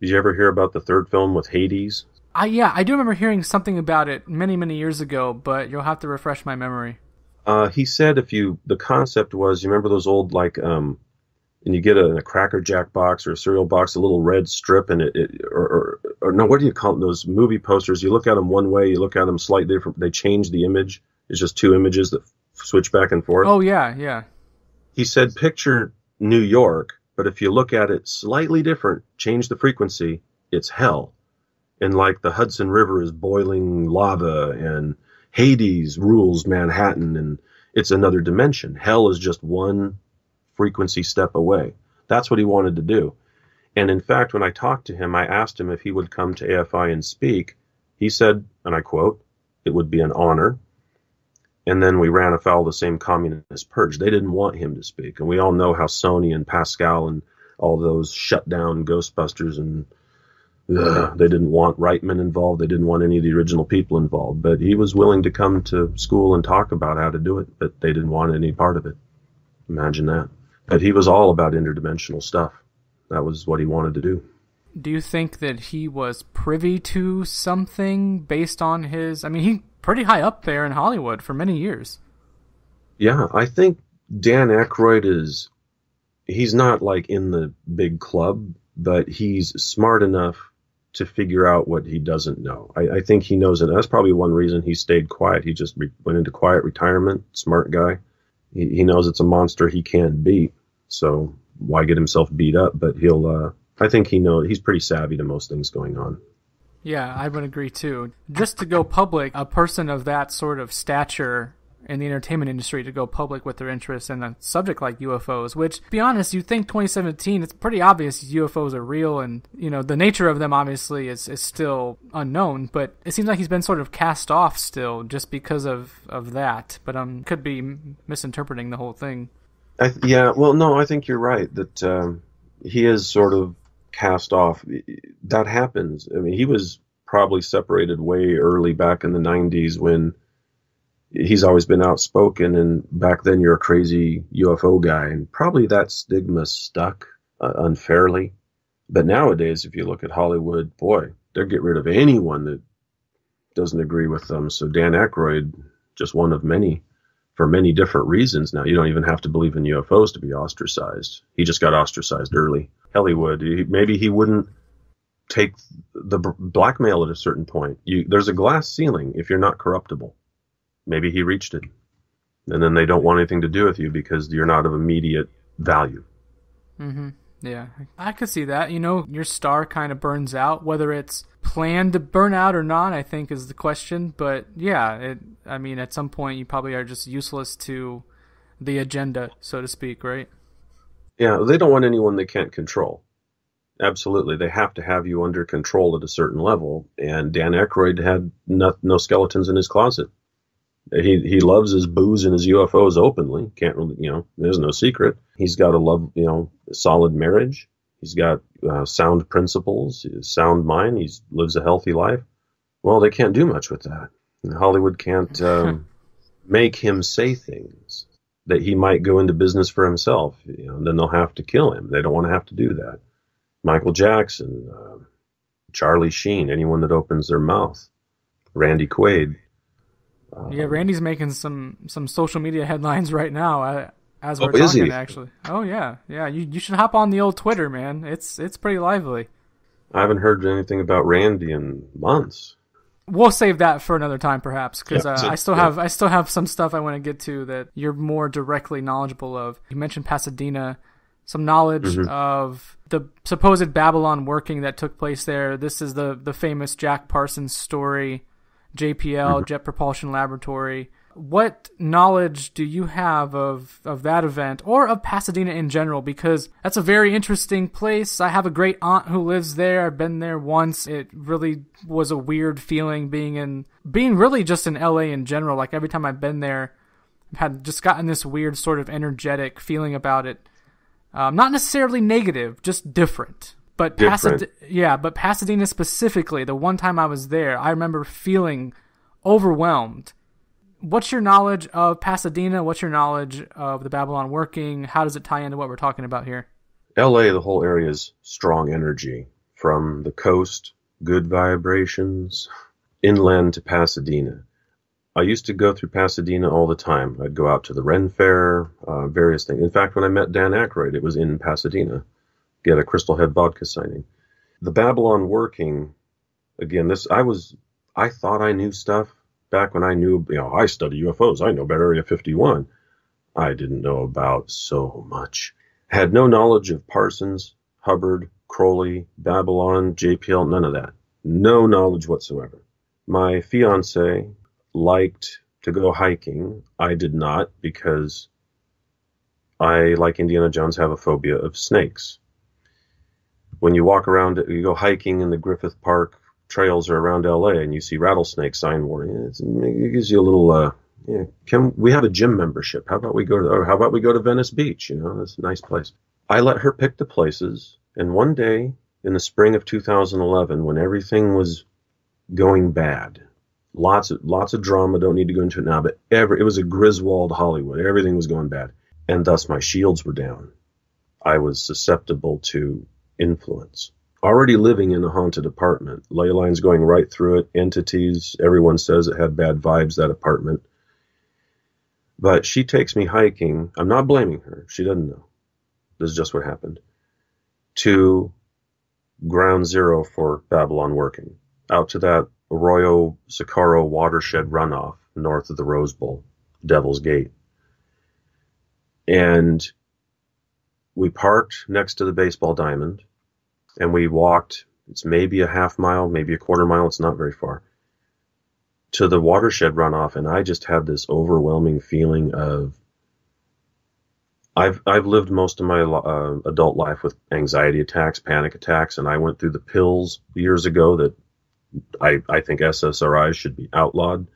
Did you ever hear about the third film with Hades? I, yeah, I do remember hearing something about it many, many years ago, but you'll have to refresh my memory. Uh, he said if you, the concept was, you remember those old, like, um, and you get a, a Cracker Jack box or a cereal box, a little red strip, and it, it or, or, or no, what do you call them? Those movie posters. You look at them one way, you look at them slightly different. They change the image. It's just two images that switch back and forth. Oh yeah, yeah. He said, picture New York, but if you look at it slightly different, change the frequency, it's hell, and like the Hudson River is boiling lava, and Hades rules Manhattan, and it's another dimension. Hell is just one frequency step away. That's what he wanted to do. And in fact, when I talked to him, I asked him if he would come to A F I and speak. He said, and I quote, "It would be an honor." And then we ran afoul of the same communist purge. They didn't want him to speak. And we all know how Sony and Pascal and all those shut down Ghostbusters, and uh, they didn't want Reitman involved. They didn't want any of the original people involved. But he was willing to come to school and talk about how to do it, but they didn't want any part of it. Imagine that. But he was all about interdimensional stuff. That was what he wanted to do. Do you think that he was privy to something based on his... I mean, he's pretty high up there in Hollywood for many years. Yeah, I think Dan Aykroyd is... He's not, like, in the big club, but he's smart enough to figure out what he doesn't know. I, I think he knows it. That's probably one reason he stayed quiet. He just re went into quiet retirement. Smart guy. He, he knows it's a monster he can't beat. So why get himself beat up? But he'll, uh, I think he knows, he's pretty savvy to most things going on. Yeah, I would agree too. Just to go public, a person of that sort of stature in the entertainment industry to go public with their interest in a subject like U F Os, which, to be honest, you'd think twenty seventeen, it's pretty obvious U F Os are real, and, you know, the nature of them obviously is, is still unknown, but it seems like he's been sort of cast off still just because of, of that, but um, could be misinterpreting the whole thing. I th yeah, well, no, I think you're right that um, he is sort of cast off. That happens. I mean, he was probably separated way early back in the nineties when he's always been outspoken, and back then you're a crazy U F O guy, and probably that stigma stuck uh, unfairly. But nowadays, if you look at Hollywood, boy, they'll get rid of anyone that doesn't agree with them. So Dan Aykroyd, just one of many, for many different reasons now. You don't even have to believe in U F Os to be ostracized. He just got ostracized early. Hell, he would. He, maybe he wouldn't take the blackmail at a certain point. You, there's a glass ceiling if you're not corruptible. Maybe he reached it. And then they don't want anything to do with you because you're not of immediate value. Mm-hmm. Yeah, I could see that. You know, your star kind of burns out. Whether it's planned to burn out or not, I think, is the question. But yeah, it, I mean, at some point, you probably are just useless to the agenda, so to speak, right? Yeah, they don't want anyone they can't control. Absolutely. They have to have you under control at a certain level. And Dan Aykroyd had no, no skeletons in his closet. He he loves his booze and his U F Os openly. Can't really, you know, there's no secret. He's got a love, you know, solid marriage. He's got uh, sound principles, sound mind. He lives a healthy life. Well, they can't do much with that. And Hollywood can't um, make him say things that he might go into business for himself. You know, and then they'll have to kill him. They don't want to have to do that. Michael Jackson, uh, Charlie Sheen, anyone that opens their mouth, Randy Quaid. Um, yeah, Randy's making some some social media headlines right now uh, as we're oh, talking. Is he? Actually, oh yeah, yeah. You you should hop on the old Twitter, man. It's it's pretty lively. I haven't heard anything about Randy in months. We'll save that for another time, perhaps, because yeah, uh, I still yeah. have I still have some stuff I want to get to that you're more directly knowledgeable of. You mentioned Pasadena, some knowledge mm-hmm. of the supposed Babylon working that took place there. This is the the famous Jack Parsons story, J P L, mm-hmm. Jet Propulsion Laboratory. What knowledge do you have of, of that event or of Pasadena in general? Because that's a very interesting place. I have a great aunt who lives there. I've been there once. It really was a weird feeling being in, being really just in L A in general. Like every time I've been there, I've had just gotten this weird sort of energetic feeling about it. Um, not necessarily negative, just different. But different. Pasad- yeah, but Pasadena specifically, the one time I was there, I remember feeling overwhelmed. What's your knowledge of Pasadena? What's your knowledge of the Babylon Working? How does it tie into what we're talking about here? L A, the whole area is strong energy. From the coast, good vibrations, inland to Pasadena. I used to go through Pasadena all the time. I'd go out to the Ren Fair, uh, various things. In fact, when I met Dan Aykroyd, it was in Pasadena. Get a Crystal Head vodka signing. The Babylon Working, again, this I was, I thought I knew stuff. Back when I knew, you know, I study U F Os, I know about Area fifty-one. I didn't know about so much. Had no knowledge of Parsons, Hubbard, Crowley, Babylon, J P L, none of that. No knowledge whatsoever. My fiance liked to go hiking. I did not because I, like Indiana Jones, have a phobia of snakes. When you walk around, you go hiking in the Griffith Park, trails are around L A and you see rattlesnake sign warning. It's, it gives you a little, uh, yeah, can we have a gym membership? How about we go to, or how about we go to Venice Beach? You know, that's a nice place. I let her pick the places. And one day in the spring of two thousand eleven, when everything was going bad, lots of, lots of drama, don't need to go into it now, but ever, it was a Griswold Hollywood. Everything was going bad. And thus my shields were down. I was susceptible to influence. Already living in a haunted apartment, ley lines going right through it, entities, everyone says it had bad vibes, that apartment. But she takes me hiking, I'm not blaming her, she doesn't know, this is just what happened, to ground zero for Babylon Working, out to that Arroyo Seco watershed runoff north of the Rose Bowl, Devil's Gate. And we parked next to the baseball diamond, and we walked, it's maybe a half mile, maybe a quarter mile, it's not very far, to the watershed runoff, and I just had this overwhelming feeling of, I've I've lived most of my uh, adult life with anxiety attacks, panic attacks, and I went through the pills years ago that I, I think S S R Is should be outlawed.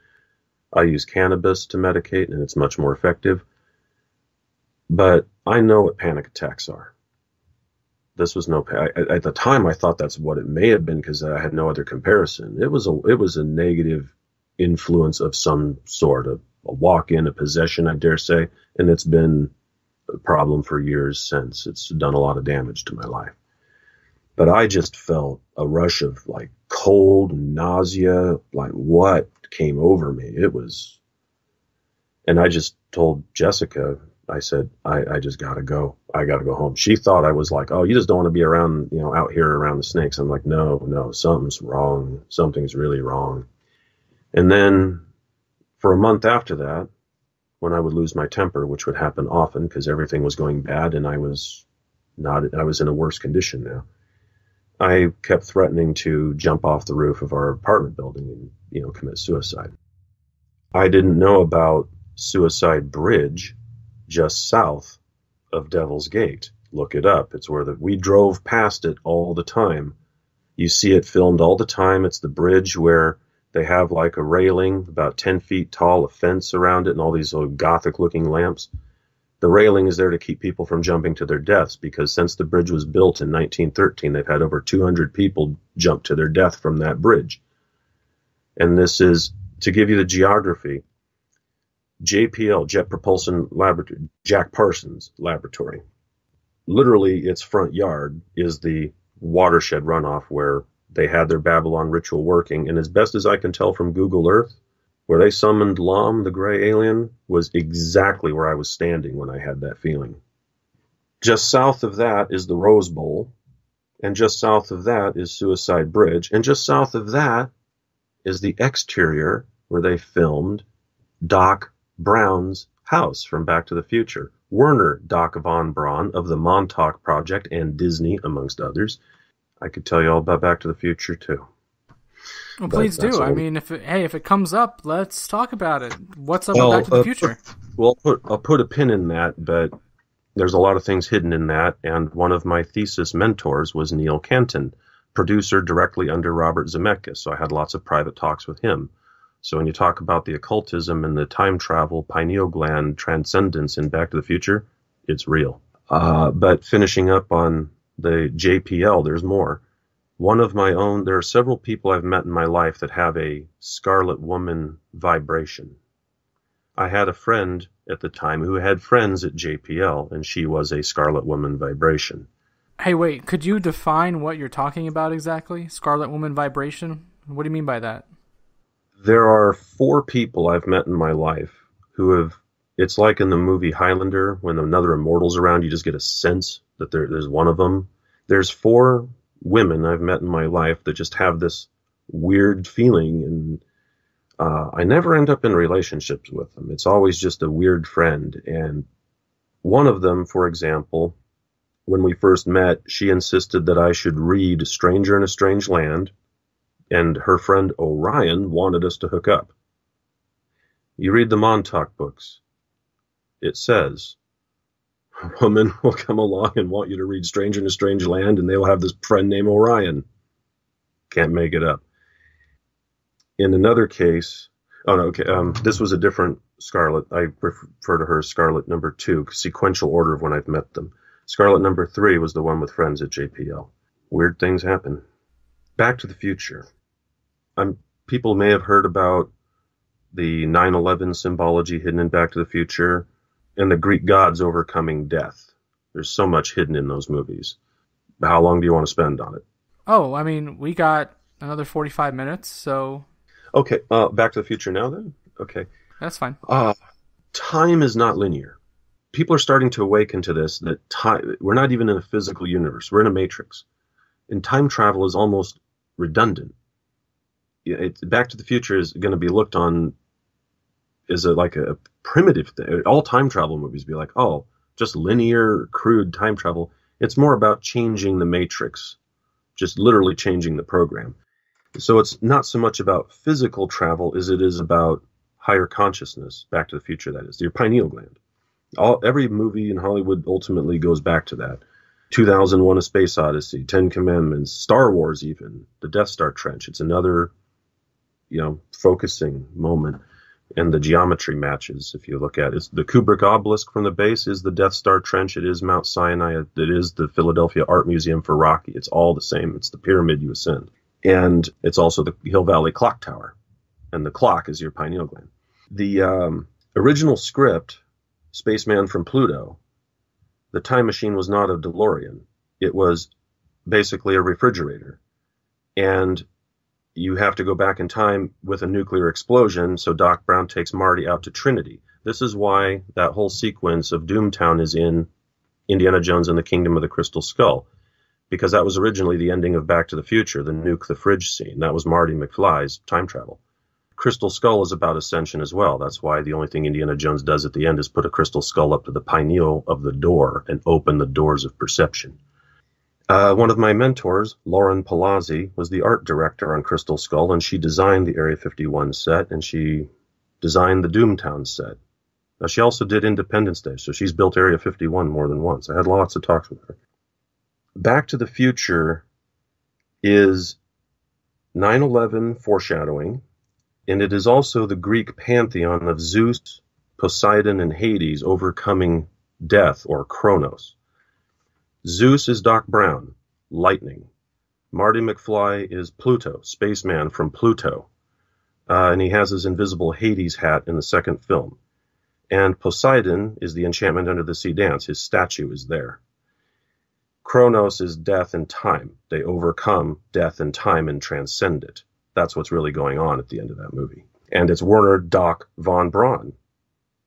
I use cannabis to medicate, and it's much more effective. But I know what panic attacks are. This was no, I, at the time I thought that's what it may have been because I had no other comparison. It was a, it was a negative influence of some sort, a, a walk-in, a possession, I dare say, and it's been a problem for years since. It's done a lot of damage to my life. But I just felt a rush of like cold, nausea, like what came over me. It was, and I just told Jessica, I said, I, I just got to go. I got to go home. She thought I was like, oh, you just don't want to be around, you know, out here around the snakes. I'm like, no, no, something's wrong. Something's really wrong. And then for a month after that, when I would lose my temper, which would happen often because everything was going bad and I was not, I was in a worse condition now. I kept threatening to jump off the roof of our apartment building and, you know, commit suicide. I didn't know about Suicide Bridge, just south of Devil's Gate. Look it up. It's where the, we drove past it all the time. You see it filmed all the time. It's the bridge where they have like a railing, about ten feet tall, a fence around it, and all these little gothic looking lamps. The railing is there to keep people from jumping to their deaths because since the bridge was built in nineteen thirteen, they've had over two hundred people jump to their death from that bridge. And this is, to give you the geography, J P L, Jet Propulsion Laboratory, Jack Parsons Laboratory. Literally, its front yard is the watershed runoff where They had their Babylon ritual working, and as best as I can tell from Google Earth, where they summoned Lam, the gray alien, was exactly where I was standing when I had that feeling. Just south of that is the Rose Bowl, and just south of that is Suicide Bridge, and just south of that is the exterior where they filmed Doc Brown's house from Back to the Future. Werner Doc von Braun of the Montauk Project and Disney, amongst others. I could tell you all about Back to the Future, too. Well, please do. I mean, if it, hey, if it comes up, let's talk about it. What's up well, with Back to uh, the Future? Well, I'll put, I'll put a pin in that, but there's a lot of things hidden in that, and one of my thesis mentors was Neil Canton, producer directly under Robert Zemeckis, so I had lots of private talks with him. So when you talk about the occultism and the time travel, pineal gland, transcendence in Back to the Future, it's real. Uh, but finishing up on the J P L, there's more. One of my own, there are several people I've met in my life that have a Scarlet Woman vibration. I had a friend at the time who had friends at J P L, and she was a Scarlet Woman vibration. Hey, wait, could you define what you're talking about exactly? Scarlet Woman vibration? What do you mean by that? There are four people I've met in my life who have, it's like in the movie Highlander, when another immortal's around, you just get a sense that there, there's one of them. There's four women I've met in my life that just have this weird feeling, and uh, I never end up in relationships with them. It's always just a weird friend. And one of them, for example, when we first met, she insisted that I should read Stranger in a Strange Land, and her friend Orion wanted us to hook up. You read the Montauk books. It says, women will come along and want you to read Stranger in a Strange Land, and they'll have this friend named Orion. Can't make it up. In another case, oh no, okay, um, this was a different Scarlet. I refer to her as Scarlet number two, sequential order of when I've met them. Scarlet number three was the one with friends at J P L. Weird things happen. Back to the Future. I'm, people may have heard about the nine eleven symbology hidden in Back to the Future and the Greek gods overcoming death. There's so much hidden in those movies. How long do you want to spend on it? Oh, I mean, we got another forty-five minutes, so... Okay, uh, Back to the Future now then? Okay. That's fine. Uh, time is not linear. People are starting to awaken to this, that time, we're not even in a physical universe. We're in a matrix. And time travel is almost redundant. It's, Back to the Future is going to be looked on as a, like a primitive thing. All time travel movies be like, oh, just linear, crude time travel. It's more about changing the matrix, just literally changing the program. So it's not so much about physical travel as it is about higher consciousness, Back to the Future, that is, your pineal gland. All, every movie in Hollywood ultimately goes back to that. two thousand one, A Space Odyssey, Ten Commandments, Star Wars even, the Death Star Trench. It's another, you know, focusing moment. And the geometry matches, if you look at it. It's the Kubrick obelisk from the base is the Death Star Trench. It is Mount Sinai. It is the Philadelphia Art Museum for Rocky. It's all the same. It's the pyramid you ascend. And it's also the Hill Valley Clock Tower. And the clock is your pineal gland. The um, original script, Spaceman from Pluto, the time machine was not a DeLorean. It was basically a refrigerator. And you have to go back in time with a nuclear explosion, so Doc Brown takes Marty out to Trinity. This is why that whole sequence of Doomtown is in Indiana Jones and the Kingdom of the Crystal Skull, because that was originally the ending of Back to the Future, the nuke the fridge scene. That was Marty McFly's time travel. Crystal Skull is about ascension as well. That's why the only thing Indiana Jones does at the end is put a crystal skull up to the pineal of the door and open the doors of perception. Uh, one of my mentors, Lauren Palazzi, was the art director on Crystal Skull, and she designed the Area fifty-one set, and she designed the Doomtown set. Now, she also did Independence Day, so she's built Area fifty-one more than once. I had lots of talks with her. Back to the Future is nine eleven foreshadowing, and it is also the Greek pantheon of Zeus, Poseidon, and Hades overcoming death, or Kronos. Zeus is Doc Brown, lightning. Marty McFly is Pluto, spaceman from Pluto. Uh, and he has his invisible Hades hat in the second film. And Poseidon is the Enchantment Under the Sea dance. His statue is there. Chronos is death and time. They overcome death and time and transcend it. That's what's really going on at the end of that movie. And it's Werner Doc von Braun,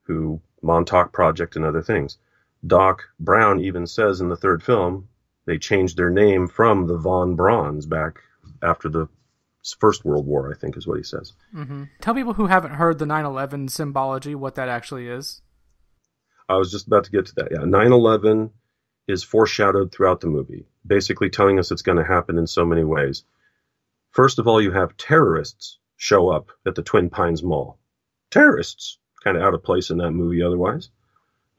who Montauk Project and other things. Doc Brown even says in the third film, they changed their name from the Von Brauns back after the First World War, I think is what he says. Mm-hmm. Tell people who haven't heard the nine eleven symbology what that actually is. I was just about to get to that. Yeah, nine eleven is foreshadowed throughout the movie, basically telling us it's going to happen in so many ways. First of all, you have terrorists show up at the Twin Pines Mall. Terrorists, kind of out of place in that movie otherwise,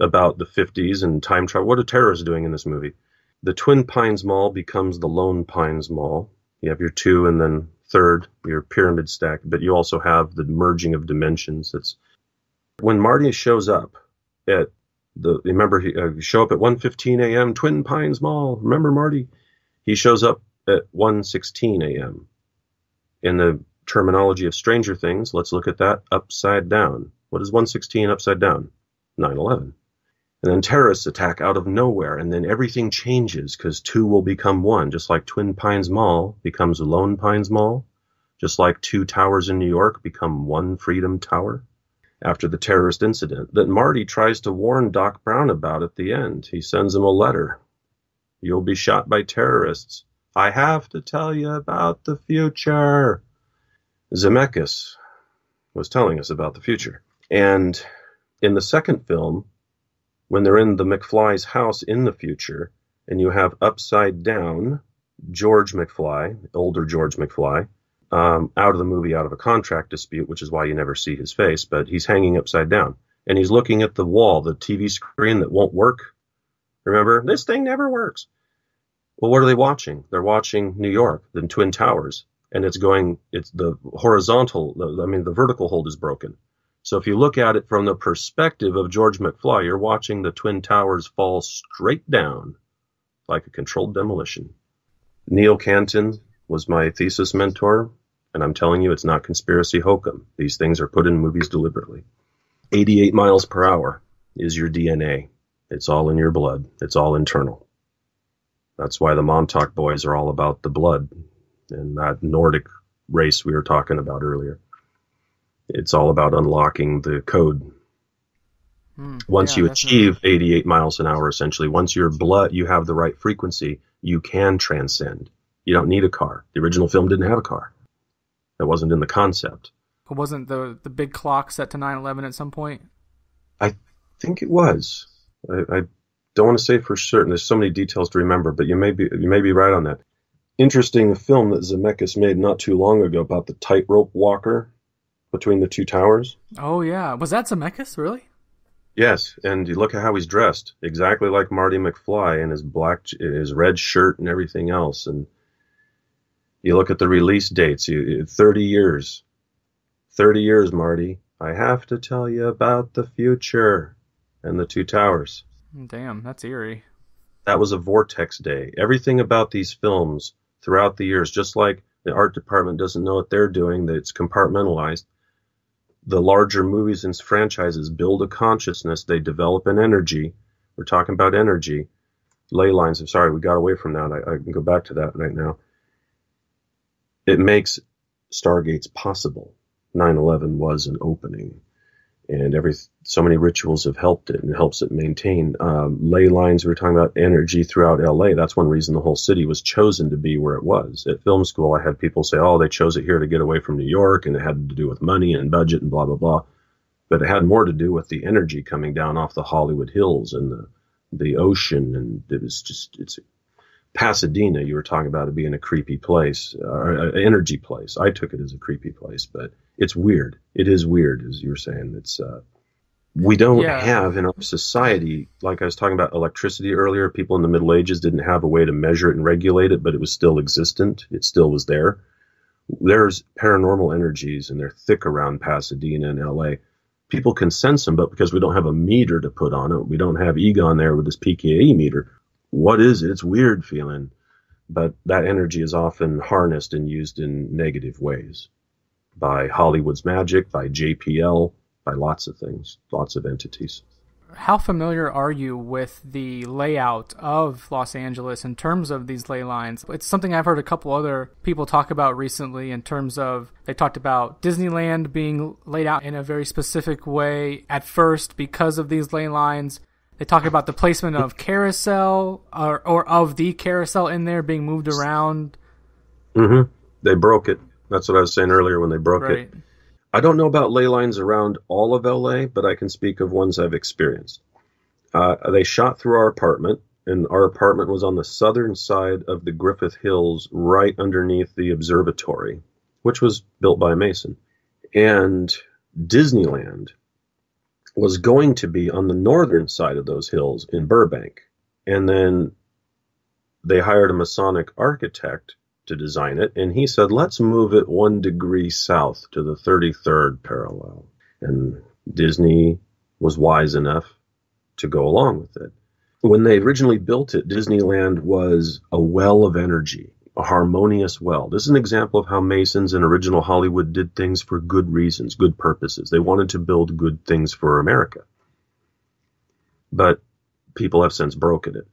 about the fifties and time travel. What are terrorists doing in this movie? The Twin Pines Mall becomes the Lone Pines Mall. You have your two and then third, your pyramid stack, but you also have the merging of dimensions. That's when Marty shows up at the, remember, he uh, show up at one fifteen a m Twin Pines Mall. Remember Marty? He shows up at one sixteen a m In the terminology of Stranger Things, let's look at that upside down. What is one sixteen upside down? nine eleven. And then terrorists attack out of nowhere, and then everything changes because two will become one, just like Twin Pines Mall becomes Lone Pines Mall, just like two towers in New York become one Freedom Tower after the terrorist incident that Marty tries to warn Doc Brown about at the end. He sends him a letter. You'll be shot by terrorists. I have to tell you about the future. Zemeckis was telling us about the future. And in the second film, when they're in the McFly's house in the future, and you have upside down George McFly, older George McFly, um, out of the movie, out of a contract dispute, which is why you never see his face, but he's hanging upside down. And he's looking at the wall, the T V screen that won't work. Remember, this thing never works. Well, what are they watching? They're watching New York, the Twin Towers, and it's going, it's the horizontal, I mean, the vertical hold is broken. So if you look at it from the perspective of George McFly, you're watching the Twin Towers fall straight down like a controlled demolition. Neil Canton was my thesis mentor, and I'm telling you, it's not conspiracy hokum. These things are put in movies deliberately. eighty-eight miles per hour is your D N A. It's all in your blood. It's all internal. That's why the Montauk boys are all about the blood and that Nordic race we were talking about earlier. It's all about unlocking the code. Mm, once yeah, you achieve definitely. eighty-eight miles an hour, essentially, once your blood, you have the right frequency, you can transcend. You don't need a car. The original film didn't have a car. That wasn't in the concept. But wasn't the the big clock set to nine eleven at some point? I think it was. I, I don't want to say for certain. There's so many details to remember, but you may be you may be right on that. Interesting film that Zemeckis made not too long ago about the tightrope walker between the two towers. Oh, yeah. Was that Zemeckis, really? Yes, and you look at how he's dressed, exactly like Marty McFly in his black, his red shirt and everything else. And you look at the release dates, you, thirty years. thirty years, Marty. I have to tell you about the future and the two towers. Damn, that's eerie. That was a vortex day. Everything about these films throughout the years, just like the art department doesn't know what they're doing, that it's compartmentalized. The larger movies and franchises build a consciousness. They develop an energy. We're talking about energy. Ley lines. I'm sorry, we got away from that. I, I can go back to that right now. It makes Stargates possible. nine eleven was an opening. And every so many rituals have helped it and helps it maintain. Um, ley lines, we were talking about energy throughout L A. That's one reason the whole city was chosen to be where it was. At film school, I had people say, oh, they chose it here to get away from New York, and it had to do with money and budget and blah, blah, blah. But it had more to do with the energy coming down off the Hollywood Hills and the, the ocean. And it was just, it's Pasadena, you were talking about it being a creepy place, uh, an energy place. I took it as a creepy place, but it's weird. It is weird, as you were saying. It's uh, we don't yeah. have in our society, like I was talking about electricity earlier, people in the Middle Ages didn't have a way to measure it and regulate it, but it was still existent. It still was there. There's paranormal energies, and they're thick around Pasadena and L A. People can sense them, but because we don't have a meter to put on it, we don't have Egon there with this P K A meter. What is it? It's weird feeling, but that energy is often harnessed and used in negative ways. By Hollywood's magic, by J P L, by lots of things, lots of entities. how familiar are you with the layout of Los Angeles in terms of these ley lines? It's something I've heard a couple other people talk about recently in terms of, they talked about Disneyland being laid out in a very specific way at first because of these ley lines. They talk about the placement of carousel or, or of the carousel in there being moved around. Mm-hmm. They broke it. That's what I was saying earlier when they broke right. it. I don't know about ley lines around all of L A, but I can speak of ones I've experienced. Uh, they shot through our apartment, and our apartment was on the southern side of the Griffith Hills, right underneath the observatory, which was built by Mason. And Disneyland was going to be on the northern side of those hills in Burbank. And then they hired a Masonic architect to design it, and he said, let's move it one degree south to the thirty-third parallel. And Disney was wise enough to go along with it. When they originally built it, Disneyland was a well of energy, a harmonious well. This is an example of how Masons and original Hollywood did things for good reasons, good purposes. They wanted to build good things for America. But people have since broken it.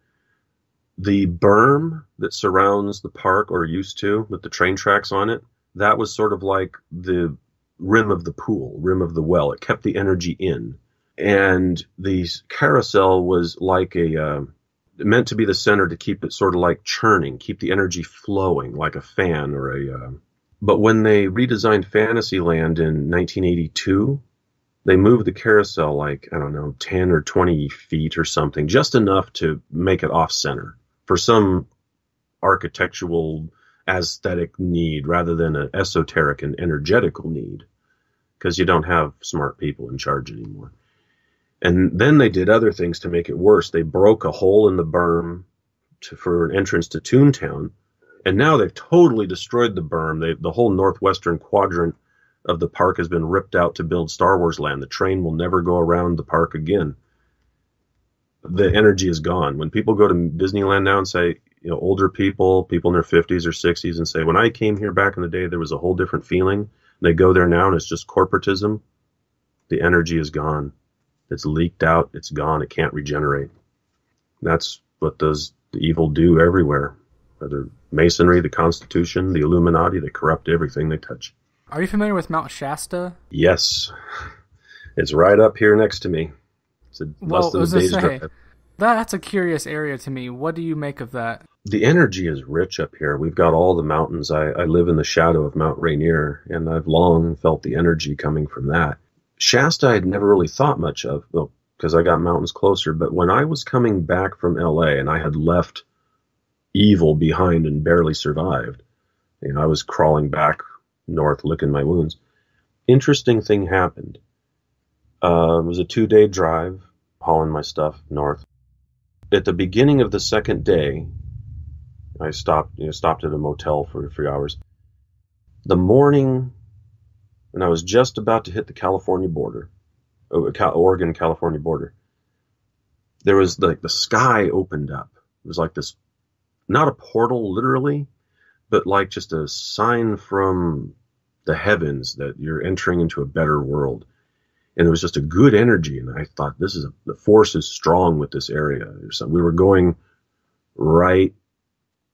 The berm that surrounds the park, or used to, with the train tracks on it, that was sort of like the rim of the pool, rim of the well. It kept the energy in. And the carousel was like a, uh, meant to be the center to keep it sort of like churning, keep the energy flowing like a fan or a, uh, but when they redesigned Fantasyland in nineteen eighty-two, they moved the carousel like, I don't know, ten or twenty feet or something, just enough to make it off center. For some architectural aesthetic need rather than an esoteric and energetical need, because you don't have smart people in charge anymore. And then they did other things to make it worse. They broke a hole in the berm to, for an entrance to Toontown, and now they've totally destroyed the berm. They, the whole northwestern quadrant of the park has been ripped out to build Star Wars Land. The train will never go around the park again. The energy is gone. When people go to Disneyland now and say, you know, older people, people in their fifties or sixties, and say, when I came here back in the day, there was a whole different feeling. They go there now and it's just corporatism. The energy is gone. It's leaked out. It's gone. It can't regenerate. That's what those the evil do everywhere. Whether Masonry, the Constitution, the Illuminati, they corrupt everything they touch. Are you familiar with Mount Shasta? Yes. It's right up here next to me. It's a well, less than a day's drive. That's a curious area to me. What do you make of that? The energy is rich up here. We've got all the mountains. I, I live in the shadow of Mount Rainier, and I've long felt the energy coming from that. Shasta I'd never really thought much of, well, because I got mountains closer. But when I was coming back from L A and I had left evil behind and barely survived, you know, I was crawling back north, licking my wounds. Interesting thing happened. Uh, it was a two-day drive, hauling my stuff north. At the beginning of the second day, I stopped, you know, stopped at a motel for a few hours. The morning, and I was just about to hit the California border, Oregon-California border. There was like the, the sky opened up. It was like this, not a portal literally, but like just a sign from the heavens that you're entering into a better world. And it was just a good energy. And I thought, this is a, the force is strong with this area. So we were going right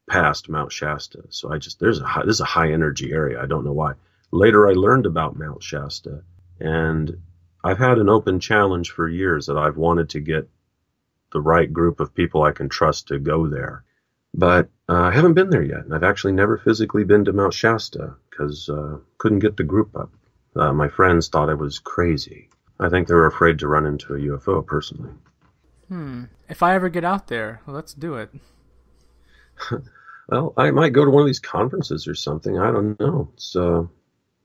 past Mount Shasta. So I just, there's a high, this is a high energy area. I don't know why. Later I learned about Mount Shasta, and I've had an open challenge for years that I've wanted to get the right group of people I can trust to go there. But uh, I haven't been there yet, and I've actually never physically been to Mount Shasta because uh, couldn't get the group up. Uh, my friends thought I was crazy. I think they were afraid to run into a U F O, personally. Hmm. If I ever get out there, well, let's do it. Well, I might go to one of these conferences or something. I don't know. It's uh,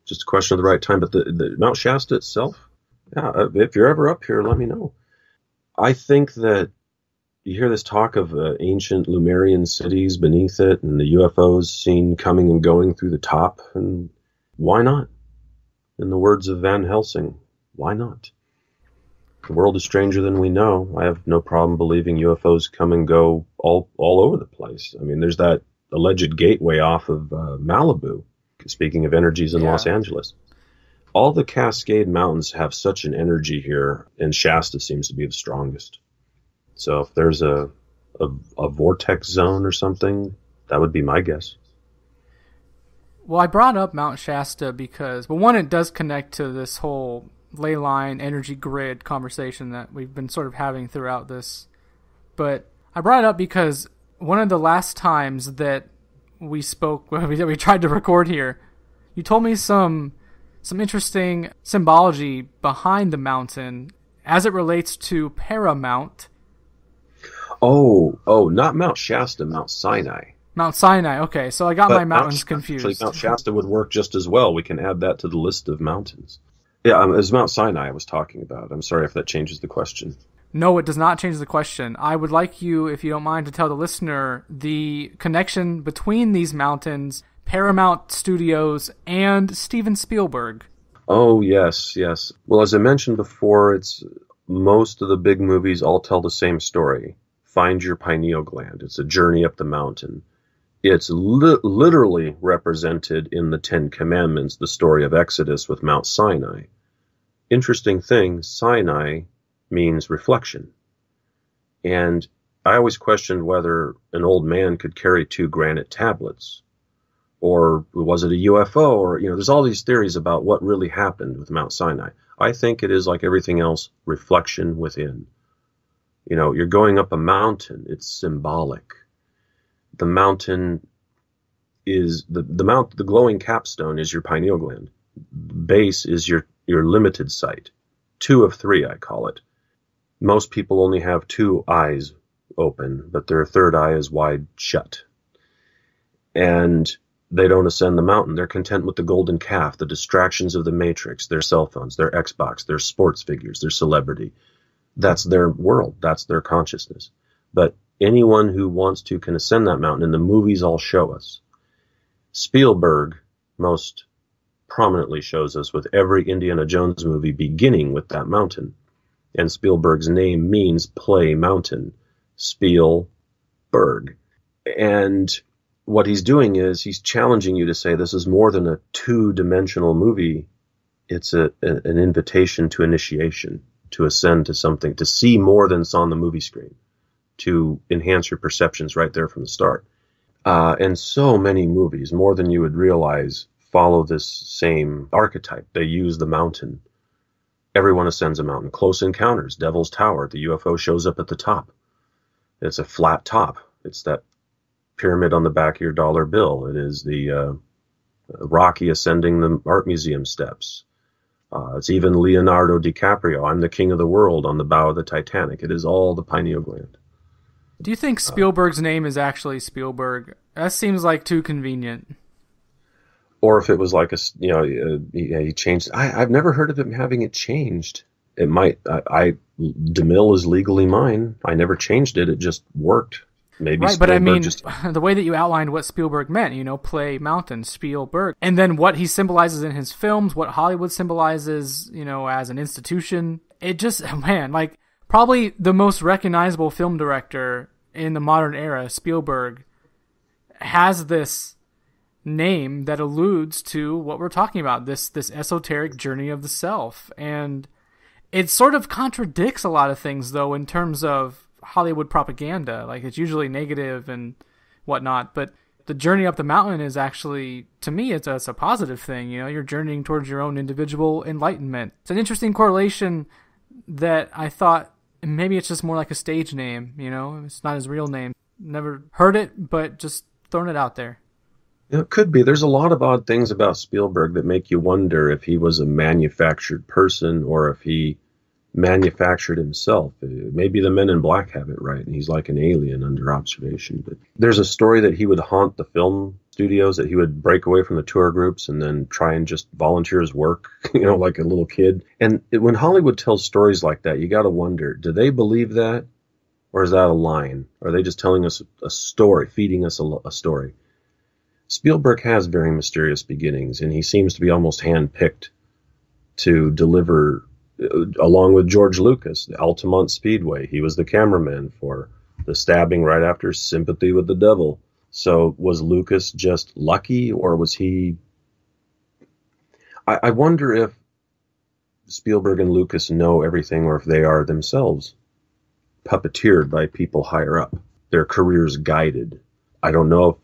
just a question of the right time. But the, the Mount Shasta itself, yeah, if you're ever up here, let me know. I think that you hear this talk of uh, ancient Lumerian cities beneath it and the U F Os seen coming and going through the top. And why not? In the words of Van Helsing, why not? The world is stranger than we know. I have no problem believing U F Os come and go all, all over the place. I mean, there's that alleged gateway off of uh, Malibu, speaking of energies in yeah. Los Angeles. all the Cascade Mountains have such an energy here, and Shasta seems to be the strongest. So if there's a, a, a vortex zone or something, that would be my guess. Well, I brought up Mount Shasta because, but one, it does connect to this whole ley line energy grid conversation that we've been sort of having throughout this. But I brought it up because one of the last times that we spoke, we, we tried to record here, you told me some some interesting symbology behind the mountain as it relates to Paramount. Oh, oh, not Mount Shasta, Mount Sinai. Mount Sinai, okay, so I got but my mountains Mount, confused. Actually, Mount Shasta would work just as well. We can add that to the list of mountains. Yeah, it was Mount Sinai I was talking about. I'm sorry if that changes the question. No, it does not change the question. I would like you, if you don't mind, to tell the listener the connection between these mountains, Paramount Studios, and Steven Spielberg. Oh, yes, yes. Well, as I mentioned before, it's most of the big movies all tell the same story. Find your pineal gland. It's a journey up the mountain. It's li- literally represented in the Ten Commandments, the story of Exodus with Mount Sinai. Interesting thing, Sinai means reflection. And I always questioned whether an old man could carry two granite tablets. Or was it a U F O? Or, you know, there's all these theories about what really happened with Mount Sinai. I think it is like everything else, reflection within. You know, you're going up a mountain. It's symbolic. The mountain is the the mount. The glowing capstone is your pineal gland. Base is your your limited sight. Two of three, I call it. Most people only have two eyes open, but their third eye is wide shut. And they don't ascend the mountain. They're content with the golden calf, the distractions of the matrix, their cell phones, their Xbox, their sports figures, their celebrity. That's their world. That's their consciousness. But anyone who wants to can ascend that mountain, and the movies all show us. Spielberg most prominently shows us with every Indiana Jones movie beginning with that mountain. And Spielberg's name means play mountain. Spielberg. And what he's doing is he's challenging you to say this is more than a two-dimensional movie. It's a, a, an invitation to initiation, to ascend to something, to see more than's on the movie screen, to enhance your perceptions right there from the start. Uh, and so many movies, more than you would realize, follow this same archetype. They use the mountain. Everyone ascends a mountain. Close Encounters, Devil's Tower, the U F O shows up at the top. It's a flat top. It's that pyramid on the back of your dollar bill. It is the uh, Rocky ascending the art museum steps. Uh, it's even Leonardo DiCaprio, I'm the king of the world, on the bow of the Titanic. It is all the pineal gland. Do you think Spielberg's uh, name is actually Spielberg? That seems like too convenient. Or if it was like a, you know, uh, he, he changed. I, I've never heard of him having it changed. It might. I, I DeMille is legally mine. I never changed it. It just worked. Maybe right, Spielberg, but I mean, just... the way that you outlined what Spielberg meant, you know, play mountain, Spielberg, and then what he symbolizes in his films, what Hollywood symbolizes, you know, as an institution. It just, man, like probably the most recognizable film director in the modern era, Spielberg, has this name that alludes to what we're talking about, this this esoteric journey of the self. And it sort of contradicts a lot of things, though, in terms of Hollywood propaganda. Like, it's usually negative and whatnot, but the journey up the mountain is actually, to me, it's a, it's a positive thing. You know, you're journeying towards your own individual enlightenment. It's an interesting correlation that I thought maybe it's just more like a stage name, you know, it's not his real name. Never heard it, but just throwing it out there. It could be. There's a lot of odd things about Spielberg that make you wonder if he was a manufactured person or if he manufactured himself. Maybe the Men in Black have it right, and he's like an alien under observation. But there's a story that he would haunt the film studios, that he would break away from the tour groups and then try and just volunteer his work, you know, like a little kid. And it, when Hollywood tells stories like that, you got to wonder, do they believe that, or is that a line? Are they just telling us a story, feeding us a, a story? Spielberg has very mysterious beginnings, and he seems to be almost handpicked to deliver, along with George Lucas, the Altamont Speedway. He was the cameraman for the stabbing right after Sympathy with the Devil. So was Lucas just lucky, or was he... I, I wonder if Spielberg and Lucas know everything, or if they are themselves puppeteered by people higher up, their careers guided. I don't know. If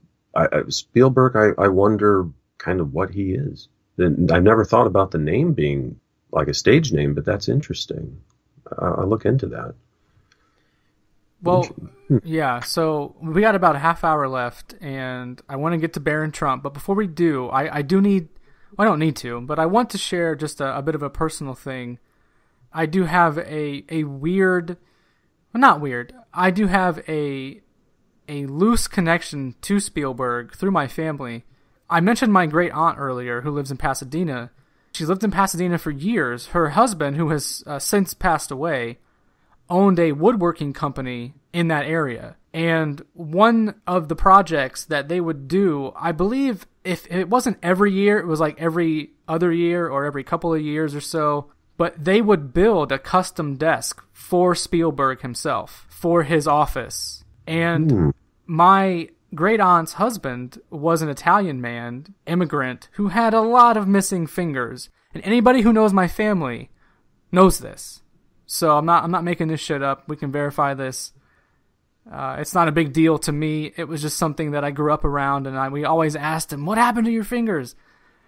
I, I, Spielberg, I, I wonder kind of what he is. And I've never thought about the name being like a stage name, but that's interesting. Uh, I'll look into that. Well, yeah, so we got about a half hour left, and I want to get to Barron Trump. But before we do, I, I do need well, – I don't need to, but I want to share just a, a bit of a personal thing. I do have a, a weird well, – not weird. I do have a, a loose connection to Spielberg through my family. I mentioned my great-aunt earlier who lives in Pasadena. She's lived in Pasadena for years. Her husband, who has uh, since passed away, owned a woodworking company in that area. And one of the projects that they would do, I believe if it wasn't every year, it was like every other year or every couple of years or so, but they would build a custom desk for Spielberg himself, for his office. And mm. my great-aunt's husband was an Italian man, immigrant, who had a lot of missing fingers. And anybody who knows my family knows this. So I'm not I'm not making this shit up. We can verify this. Uh, it's not a big deal to me. It was just something that I grew up around, and I, we always asked him, "What happened to your fingers?"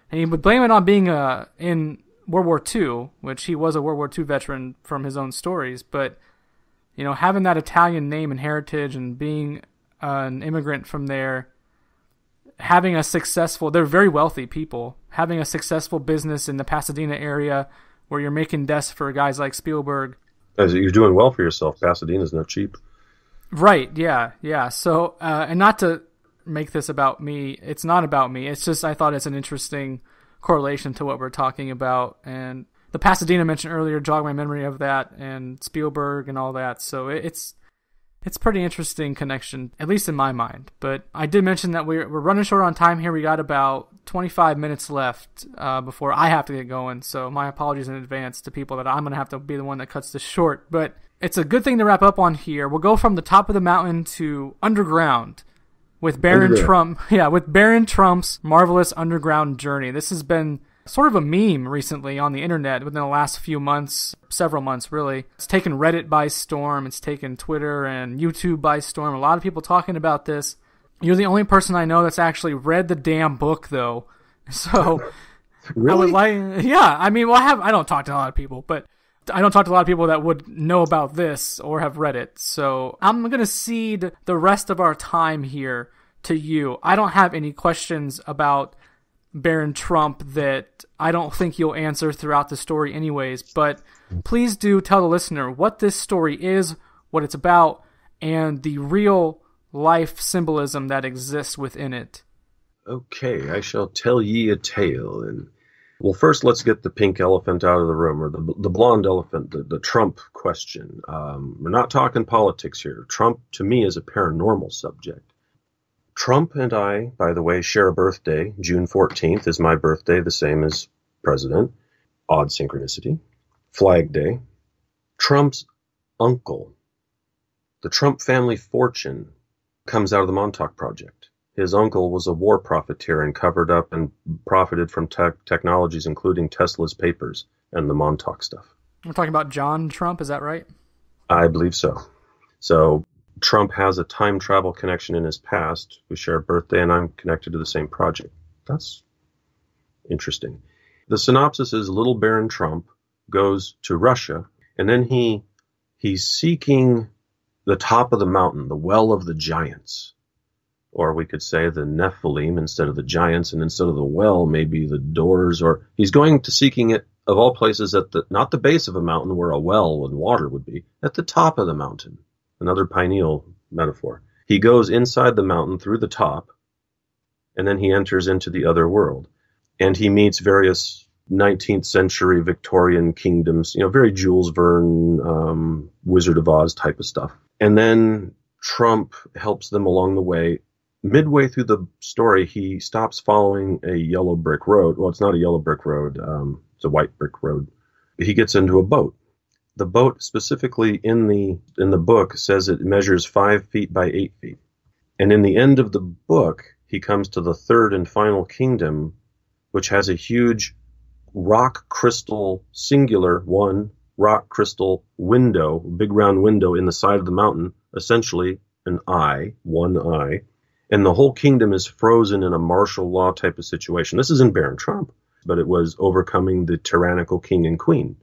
And he would blame it on being uh, in World War Two, which he was a World War Two veteran from his own stories. But you know, having that Italian name and heritage, and being uh, an immigrant from there, having a successful—they're very wealthy people—having a successful business in the Pasadena area, where you're making desks for guys like Spielberg. You're doing well for yourself. Pasadena's not cheap. Right, yeah, yeah. So, uh, and not to make this about me, it's not about me. It's just I thought it's an interesting correlation to what we're talking about. And the Pasadena mentioned earlier jogged my memory of that, and Spielberg and all that. So it's it's pretty interesting connection, at least in my mind. But I did mention that we're, we're running short on time here. We got about twenty-five minutes left uh, before I have to get going. So my apologies in advance to people that I'm going to have to be the one that cuts this short. But it's a good thing to wrap up on here. We'll go from the top of the mountain to underground with Barron Trump. Yeah, with Barron Trump's marvelous underground journey. This has been sort of a meme recently on the internet within the last few months, several months really. It's taken Reddit by storm. It's taken Twitter and YouTube by storm. A lot of people talking about this. You're the only person I know that's actually read the damn book, though. So, really? I would like, yeah, I mean, well, I have. I don't talk to a lot of people, but I don't talk to a lot of people that would know about this or have read it. So I'm gonna cede the rest of our time here to you. I don't have any questions about Barron Trump that I don't think you'll answer throughout the story anyways, but please do tell the listener what this story is, what it's about, and the real life symbolism that exists within it. Okay, I shall tell ye a tale. And well, first let's get the pink elephant out of the room, or the, the blonde elephant, the, the Trump question. Um, we're not talking politics here. Trump, to me, is a paranormal subject. Trump and I, by the way, share a birthday. June fourteenth is my birthday, the same as president. Odd synchronicity. Flag Day. Trump's uncle, the Trump family fortune, comes out of the Montauk Project. His uncle was a war profiteer and covered up and profited from te technologies, including Tesla's papers and the Montauk stuff. We're talking about John Trump, is that right? I believe so. So Trump has a time travel connection in his past. We share a birthday, and I'm connected to the same project. That's interesting. The synopsis is little Barron Trump goes to Russia, and then he he's seeking the top of the mountain, the well of the giants. Or we could say the Nephilim instead of the giants, and instead of the well, maybe the doors. Or he's going to seeking it, of all places, at the not the base of a mountain where a well and water would be, at the top of the mountain. Another pineal metaphor. He goes inside the mountain through the top, and then he enters into the other world. And he meets various nineteenth century Victorian kingdoms, you know, very Jules Verne, um, Wizard of Oz type of stuff. And then Trump helps them along the way. Midway through the story, he stops following a yellow brick road. Well, it's not a yellow brick road. Um, it's a white brick road. He gets into a boat. The boat specifically in the in the book says it measures five feet by eight feet. And in the end of the book, he comes to the third and final kingdom, which has a huge rock crystal singular, one rock crystal window, big round window in the side of the mountain, essentially an eye, one eye, and the whole kingdom is frozen in a martial law type of situation. This isn't Baron Trump, but it was overcoming the tyrannical king and queen.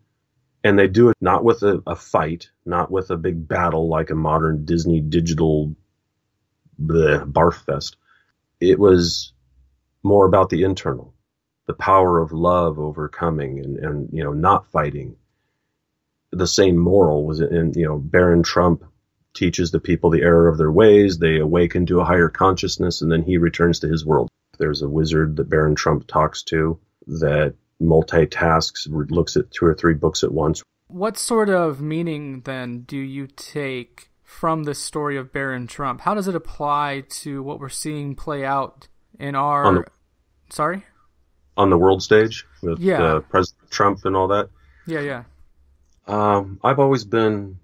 And they do it not with a, a fight, not with a big battle like a modern Disney digital bleh, barf fest. It was more about the internal, the power of love overcoming and, and you know, not fighting. The same moral was in, you know, Baron Trump teaches the people the error of their ways. They awaken to a higher consciousness, and then he returns to his world. There's a wizard that Baron Trump talks to that multitasks, looks at two or three books at once. What sort of meaning, then, do you take from the story of Baron Trump? How does it apply to what we're seeing play out in our... On the, sorry? On the world stage? With yeah. uh, President Trump and all that? Yeah, yeah. Um, I've always been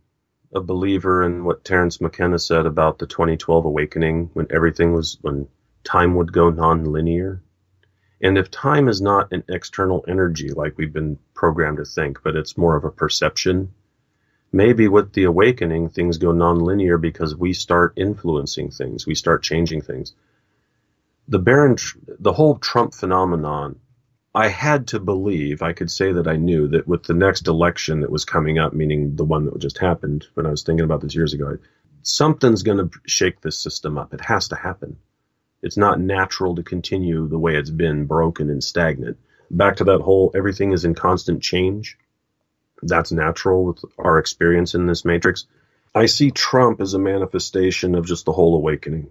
a believer in what Terrence McKenna said about the twenty twelve awakening, when everything was, when time would go non-linear. And if time is not an external energy like we've been programmed to think, but it's more of a perception, maybe with the awakening, things go non-linear because we start influencing things. We start changing things. The Baron, the whole Trump phenomenon, I had to believe, I could say that I knew that with the next election that was coming up, meaning the one that just happened when I was thinking about this years ago, something's going to shake this system up. It has to happen. It's not natural to continue the way it's been, broken and stagnant. Back to that whole everything is in constant change. That's natural with our experience in this matrix. I see Trump as a manifestation of just the whole awakening.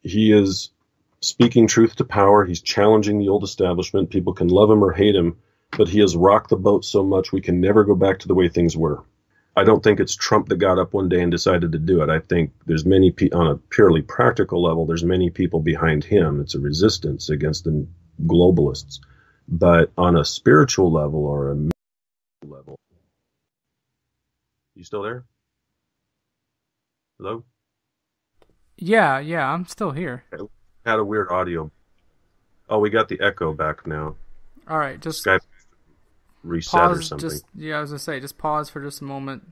He is speaking truth to power. He's challenging the old establishment. People can love him or hate him, but he has rocked the boat so much we can never go back to the way things were. I don't think it's Trump that got up one day and decided to do it. I think there's many pe- on a purely practical level, there's many people behind him. It's a resistance against the globalists. But on a spiritual level or a level, you still there? Hello? Yeah, yeah, I'm still here. I had a weird audio. Oh, we got the echo back now. All right, just... Skype. Reset pause, or something. Just, yeah, I was gonna say, just pause for just a moment.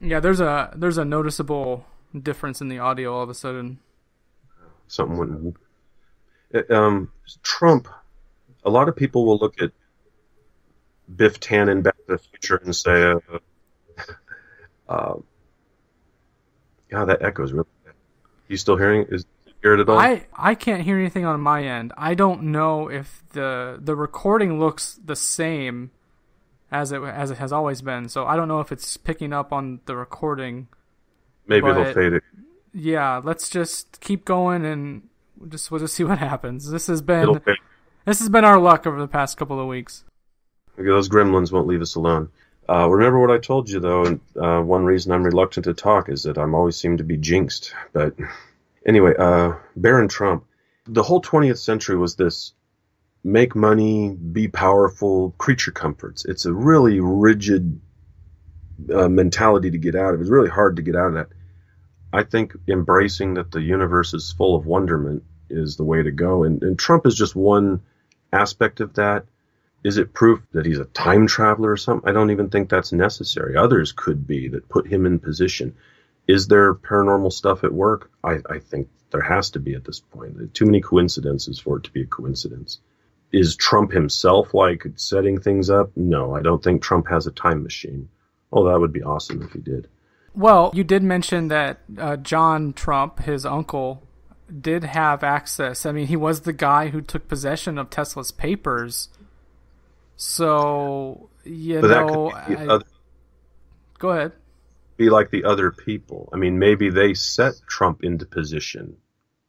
Yeah, there's a there's a noticeable difference in the audio all of a sudden. Something went. It, um, Trump. A lot of people will look at Biff Tannen, Back to the Future, and say, uh, uh, "Yeah, that echoes really bad." You still hearing? Is you hear it at all? I I can't hear anything on my end. I don't know if the the recording looks the same as it as it has always been, so I don't know if it's picking up on the recording. Maybe it'll fade it. Yeah, let's just keep going and just we'll just see what happens. This has been this has been our luck over the past couple of weeks. Okay, those gremlins won't leave us alone. Uh, remember what I told you though. And, uh, one reason I'm reluctant to talk is that I'm always seem to be jinxed. But anyway, uh, Baron Trump. The whole twentieth century was this. Make money, be powerful, creature comforts. It's a really rigid uh, mentality to get out of. It's really hard to get out of that. I think embracing that the universe is full of wonderment is the way to go. And, and Trump is just one aspect of that. Is it proof that he's a time traveler or something? I don't even think that's necessary. Others could be that put him in position. Is there paranormal stuff at work? I, I think there has to be at this point. There are too many coincidences for it to be a coincidence. Is Trump himself, like, setting things up? No, I don't think Trump has a time machine. Oh, that would be awesome if he did. Well, you did mention that uh, John Trump, his uncle, did have access. I mean, he was the guy who took possession of Tesla's papers. So, you but know... That could be I... other... Go ahead. Be like the other people. I mean, maybe they set Trump into position.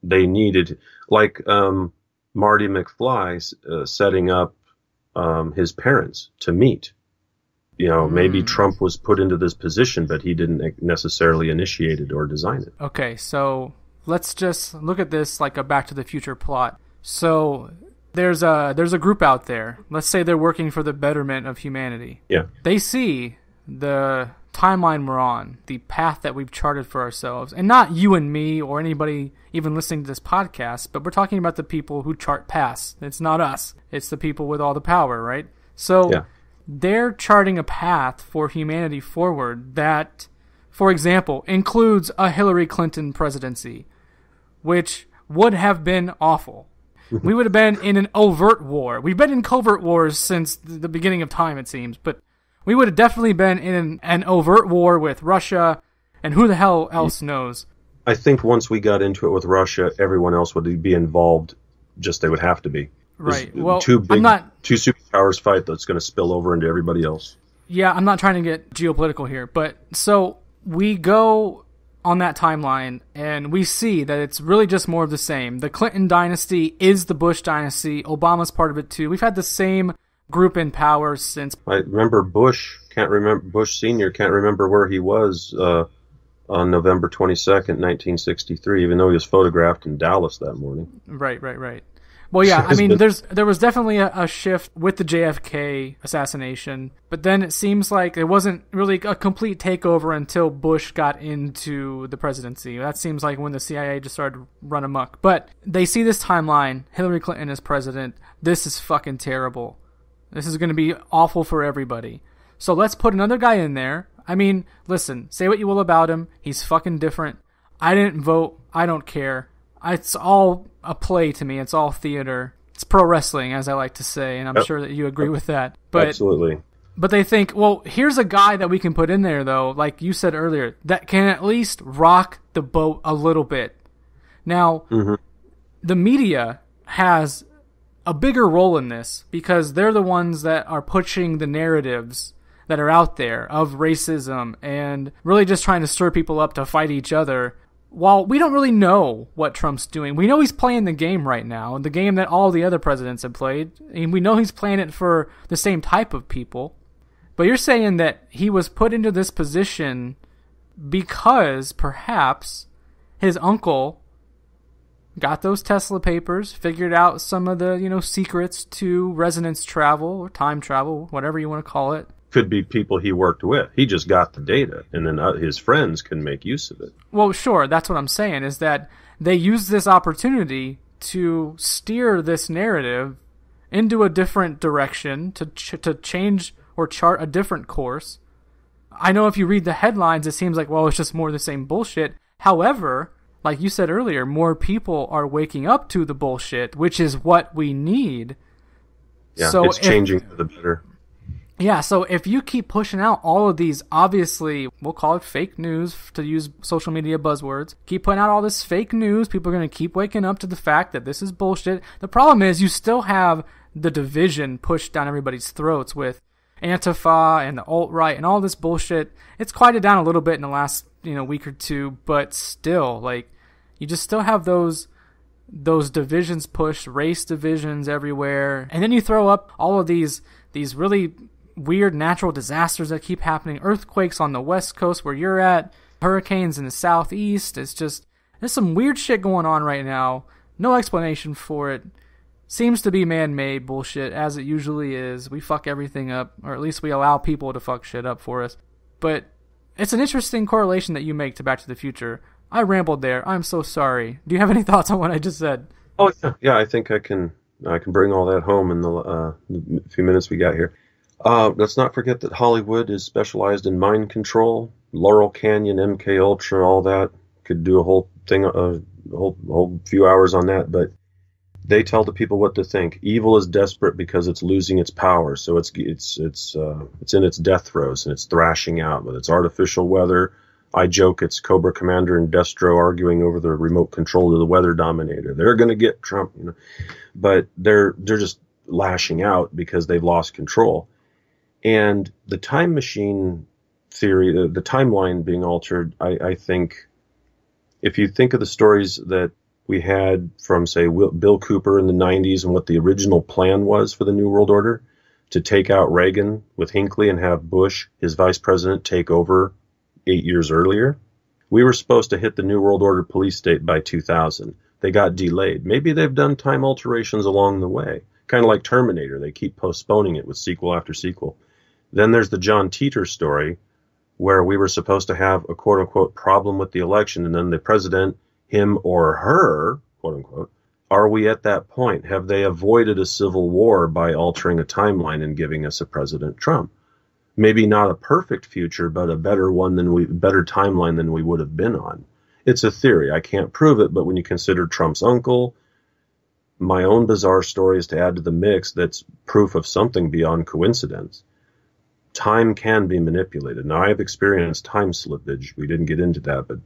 They needed... Like... um. Marty McFly uh, setting up um, his parents to meet. You know, maybe mm. Trump was put into this position, but he didn't necessarily initiate it or design it. Okay, so let's just look at this like a Back to the Future plot. So there's a there's a group out there. Let's say they're working for the betterment of humanity. Yeah. They see the timeline we're on, the path that we've charted for ourselves, and not you and me or anybody even listening to this podcast, but we're talking about the people who chart paths. It's not us. It's the people with all the power, right? So yeah. they're charting a path for humanity forward that, for example, includes a Hillary Clinton presidency, which would have been awful. We would have been in an overt war. We've been in covert wars since the beginning of time, it seems, but we would have definitely been in an, an overt war with Russia, and who the hell else knows. I think once we got into it with Russia, everyone else would be involved. Just they would have to be. Right. There's well, two big, I'm not, two superpowers fight that's going to spill over into everybody else. Yeah, I'm not trying to get geopolitical here, but so we go on that timeline, and we see that it's really just more of the same. The Clinton dynasty is the Bush dynasty. Obama's part of it too. We've had the same group in power since. I remember Bush can't remember Bush Senior can't remember where he was uh, on November twenty-second, nineteen sixty-three, even though he was photographed in Dallas that morning. Right, right, right. Well, yeah, I mean, there's there was definitely a, a shift with the J F K assassination, but then it seems like it wasn't really a complete takeover until Bush got into the presidency. That seems like when the C I A just started to run amok. But they see this timeline, Hillary Clinton is president, this is fucking terrible. This is going to be awful for everybody. So let's put another guy in there. I mean, listen, say what you will about him, he's fucking different. I didn't vote, I don't care. It's all a play to me. It's all theater. It's pro wrestling, as I like to say, and I'm oh, sure that you agree with that. But, absolutely. But they think, well, here's a guy that we can put in there, though, like you said earlier, that can at least rock the boat a little bit. Now, mm-hmm. the media has a bigger role in this because they're the ones that are pushing the narratives that are out there of racism and really just trying to stir people up to fight each other. While we don't really know what Trump's doing, we know he's playing the game right now, the game that all the other presidents have played, and we know he's playing it for the same type of people. But you're saying that he was put into this position because perhaps his uncle got those Tesla papers, figured out some of the, you know, secrets to resonance travel or time travel, whatever you want to call it. Could be people he worked with. He just got the data, and then his friends can make use of it. Well, sure, that's what I'm saying, is that they use this opportunity to steer this narrative into a different direction, to ch to change or chart a different course. I know if you read the headlines, it seems like, well, it's just more of the same bullshit. However, like you said earlier, more people are waking up to the bullshit, which is what we need. Yeah, so it's changing for the better. Yeah, so if you keep pushing out all of these, obviously, we'll call it fake news to use social media buzzwords. Keep putting out all this fake news. People are going to keep waking up to the fact that this is bullshit. The problem is you still have the division pushed down everybody's throats with Antifa and the alt-right and all this bullshit. It's quieted down a little bit in the last, you know, week or two, but still, like, you just still have those... those divisions pushed, race divisions everywhere. And then you throw up all of these these really weird natural disasters that keep happening. Earthquakes on the West Coast where you're at, hurricanes in the Southeast. It's just, there's some weird shit going on right now. No explanation for it. Seems to be man-made bullshit, as it usually is. We fuck everything up, or at least we allow people to fuck shit up for us. But it's an interesting correlation that you make to Back to the Future. I rambled there. I'm so sorry. Do you have any thoughts on what I just said? Oh, yeah. Yeah, I think I can I can bring all that home in the uh, few minutes we got here. Uh, let's not forget that Hollywood is specialized in mind control. Laurel Canyon, M K Ultra, all that. Could do a whole thing, a whole, whole few hours on that. But they tell the people what to think. Evil is desperate because it's losing its power. So it's, it's, it's, uh, it's in its death throes and it's thrashing out with its artificial weather. I joke it's Cobra Commander and Destro arguing over the remote control of the weather dominator. They're going to get Trump, you know, but they're they're just lashing out because they've lost control. And the time machine theory, the, the timeline being altered, I, I think, if you think of the stories that we had from, say, Will, Bill Cooper in the nineties and what the original plan was for the New World Order, to take out Reagan with Hinckley and have Bush, his vice president, take over eight years earlier. We were supposed to hit the New World Order police state by two thousand. They got delayed. Maybe they've done time alterations along the way, kind of like Terminator. They keep postponing it with sequel after sequel. Then there's the John Titor story where we were supposed to have a quote-unquote problem with the election, and then the president, him or her, quote-unquote, Are we at that point? Have they avoided a civil war by altering a timeline and giving us a President Trump? Maybe not a perfect future, but a better one than we, better timeline than we would have been on. It's a theory. I can't prove it, but when you consider Trump's uncle, my own bizarre stories to add to the mix, that's proof of something beyond coincidence. Time can be manipulated. Now, I have experienced time slippage. We didn't get into that, but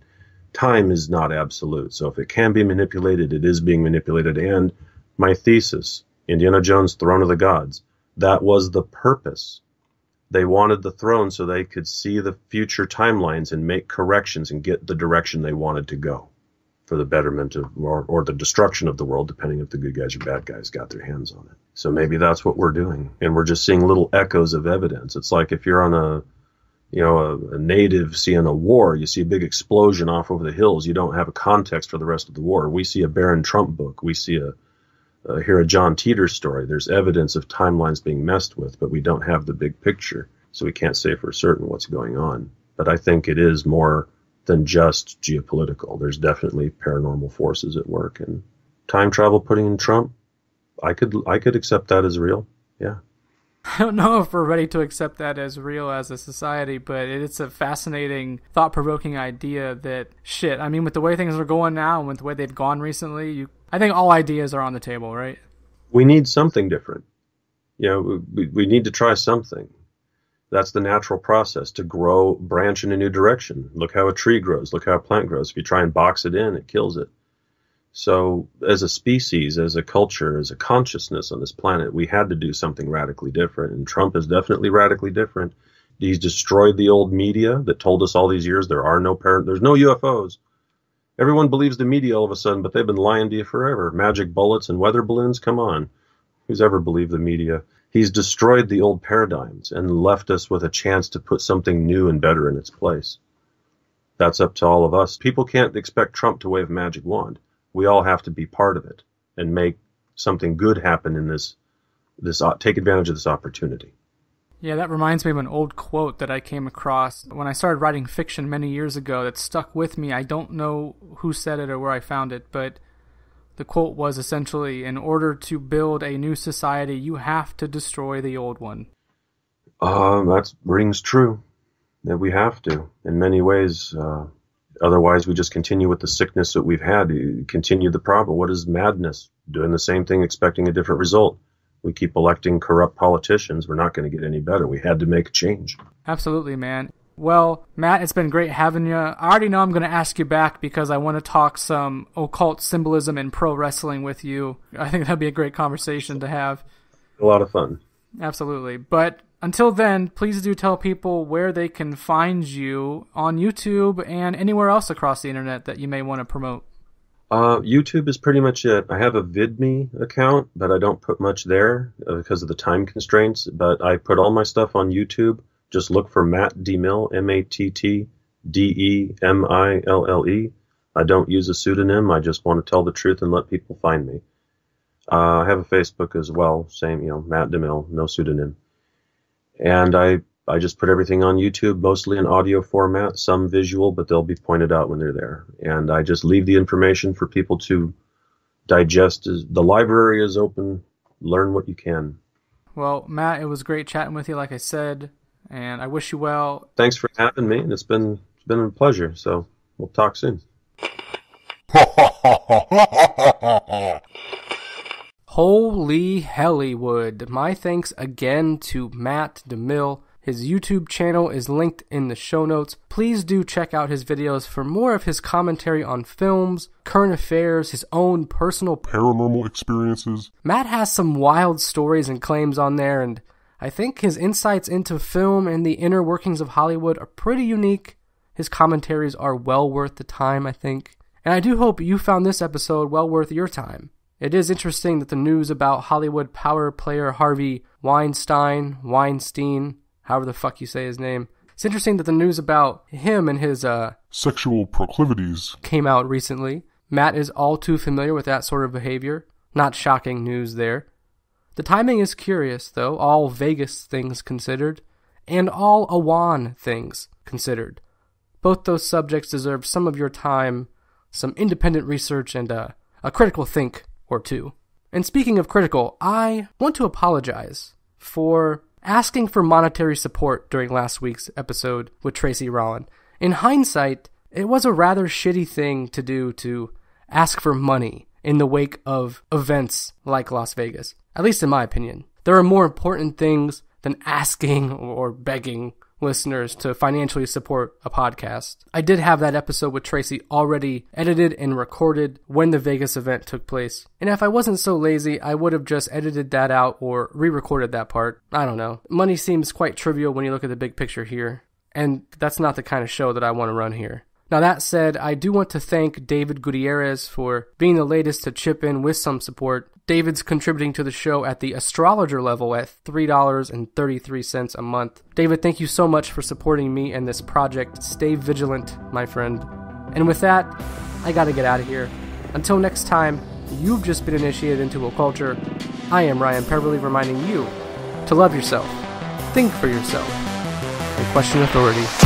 time is not absolute, so if it can be manipulated, it is being manipulated. And my thesis, Indiana Jones, Throne of the Gods, that was the purpose. They wanted the throne so they could see the future timelines and make corrections and get the direction they wanted to go for the betterment of, or, or the destruction of the world, depending if the good guys or bad guys got their hands on it. So maybe that's what we're doing, and we're just seeing little echoes of evidence. It's like if you're on a You know, a, a native seeing a war, you see a big explosion off over the hills. You don't have a context for the rest of the war. We see a Barron Trump book. We see a, a hear a John Teeter story. There's evidence of timelines being messed with, but we don't have the big picture, so we can't say for certain what's going on. But I think it is more than just geopolitical. There's definitely paranormal forces at work, and time travel putting in Trump, I could I could accept that as real. Yeah. I don't know if we're ready to accept that as real as a society, but it's a fascinating, thought-provoking idea that, shit, I mean, with the way things are going now and with the way they've gone recently, you, I think all ideas are on the table, right? We need something different. You know, we, we need to try something. That's the natural process, to grow, branch in a new direction. Look how a tree grows. Look how a plant grows. If you try and box it in, it kills it. So as a species, as a culture, as a consciousness on this planet, we had to do something radically different. And Trump is definitely radically different. He's destroyed the old media that told us all these years there are no parent, there's no U F Os. Everyone believes the media all of a sudden, but they've been lying to you forever. Magic bullets and weather balloons, come on. Who's ever believed the media? He's destroyed the old paradigms and left us with a chance to put something new and better in its place. That's up to all of us. People can't expect Trump to wave a magic wand. We all have to be part of it and make something good happen in this, this take advantage of this opportunity. Yeah, that reminds me of an old quote that I came across when I started writing fiction many years ago that stuck with me. I don't know who said it or where I found it, but the quote was essentially, in order to build a new society, you have to destroy the old one. Um, that rings true, that we have to. In many ways, uh, otherwise, we just continue with the sickness that we've had, continue the problem. What is madness? Doing the same thing, expecting a different result. We keep electing corrupt politicians. We're not going to get any better. We had to make a change. Absolutely, man. Well, Matt, it's been great having you. I already know I'm going to ask you back because I want to talk some occult symbolism and pro wrestling with you. I think that'd be a great conversation to have. A lot of fun. Absolutely. But until then, please do tell people where they can find you on YouTube and anywhere else across the internet that you may want to promote. Uh, YouTube is pretty much it. I have a VidMe account, but I don't put much there because of the time constraints. But I put all my stuff on YouTube. Just look for Matt DeMille, M A T T D E M I L L E. I don't use a pseudonym. I just want to tell the truth and let people find me. Uh, I have a Facebook as well. Same, you know, Matt DeMille, no pseudonym. And I, I just put everything on YouTube, mostly in audio format, some visual, but they'll be pointed out when they're there. And I just leave the information for people to digest. The library is open. Learn what you can. Well, Matt, it was great chatting with you, like I said, and I wish you well. Thanks for having me, and it's been, it's been a pleasure. So we'll talk soon. Holy Hollywood. My thanks again to Matt DeMille. His YouTube channel is linked in the show notes. Please do check out his videos for more of his commentary on films, current affairs, his own personal paranormal experiences. Matt has some wild stories and claims on there, and I think his insights into film and the inner workings of Hollywood are pretty unique. His commentaries are well worth the time, I think. And I do hope you found this episode well worth your time. It is interesting that the news about Hollywood power player Harvey Weinstein, Weinstein, however the fuck you say his name. It's interesting that the news about him and his uh, sexual proclivities came out recently. Matt is all too familiar with that sort of behavior. Not shocking news there. The timing is curious, though, all Vegas things considered, and all Awan things considered. Both those subjects deserve some of your time, some independent research, and uh, a critical think. or two. And speaking of critical, I want to apologize for asking for monetary support during last week's episode with Tracy Rollin. In hindsight, it was a rather shitty thing to do to ask for money in the wake of events like Las Vegas, at least in my opinion. There are more important things than asking or begging listeners to financially support a podcast. I did have that episode with Tracy already edited and recorded when the Vegas event took place. And if I wasn't so lazy, I would have just edited that out or re-recorded that part. I don't know. Money seems quite trivial when you look at the big picture here. And that's not the kind of show that I want to run here. Now that said, I do want to thank David Gutierrez for being the latest to chip in with some support. David's contributing to the show at the astrologer level at three dollars and thirty-three cents a month. David, thank you so much for supporting me and this project. Stay vigilant, my friend. And with that, I gotta get out of here. Until next time, you've just been initiated into a culture. I am Ryan Peverly reminding you to love yourself, think for yourself, and question authority.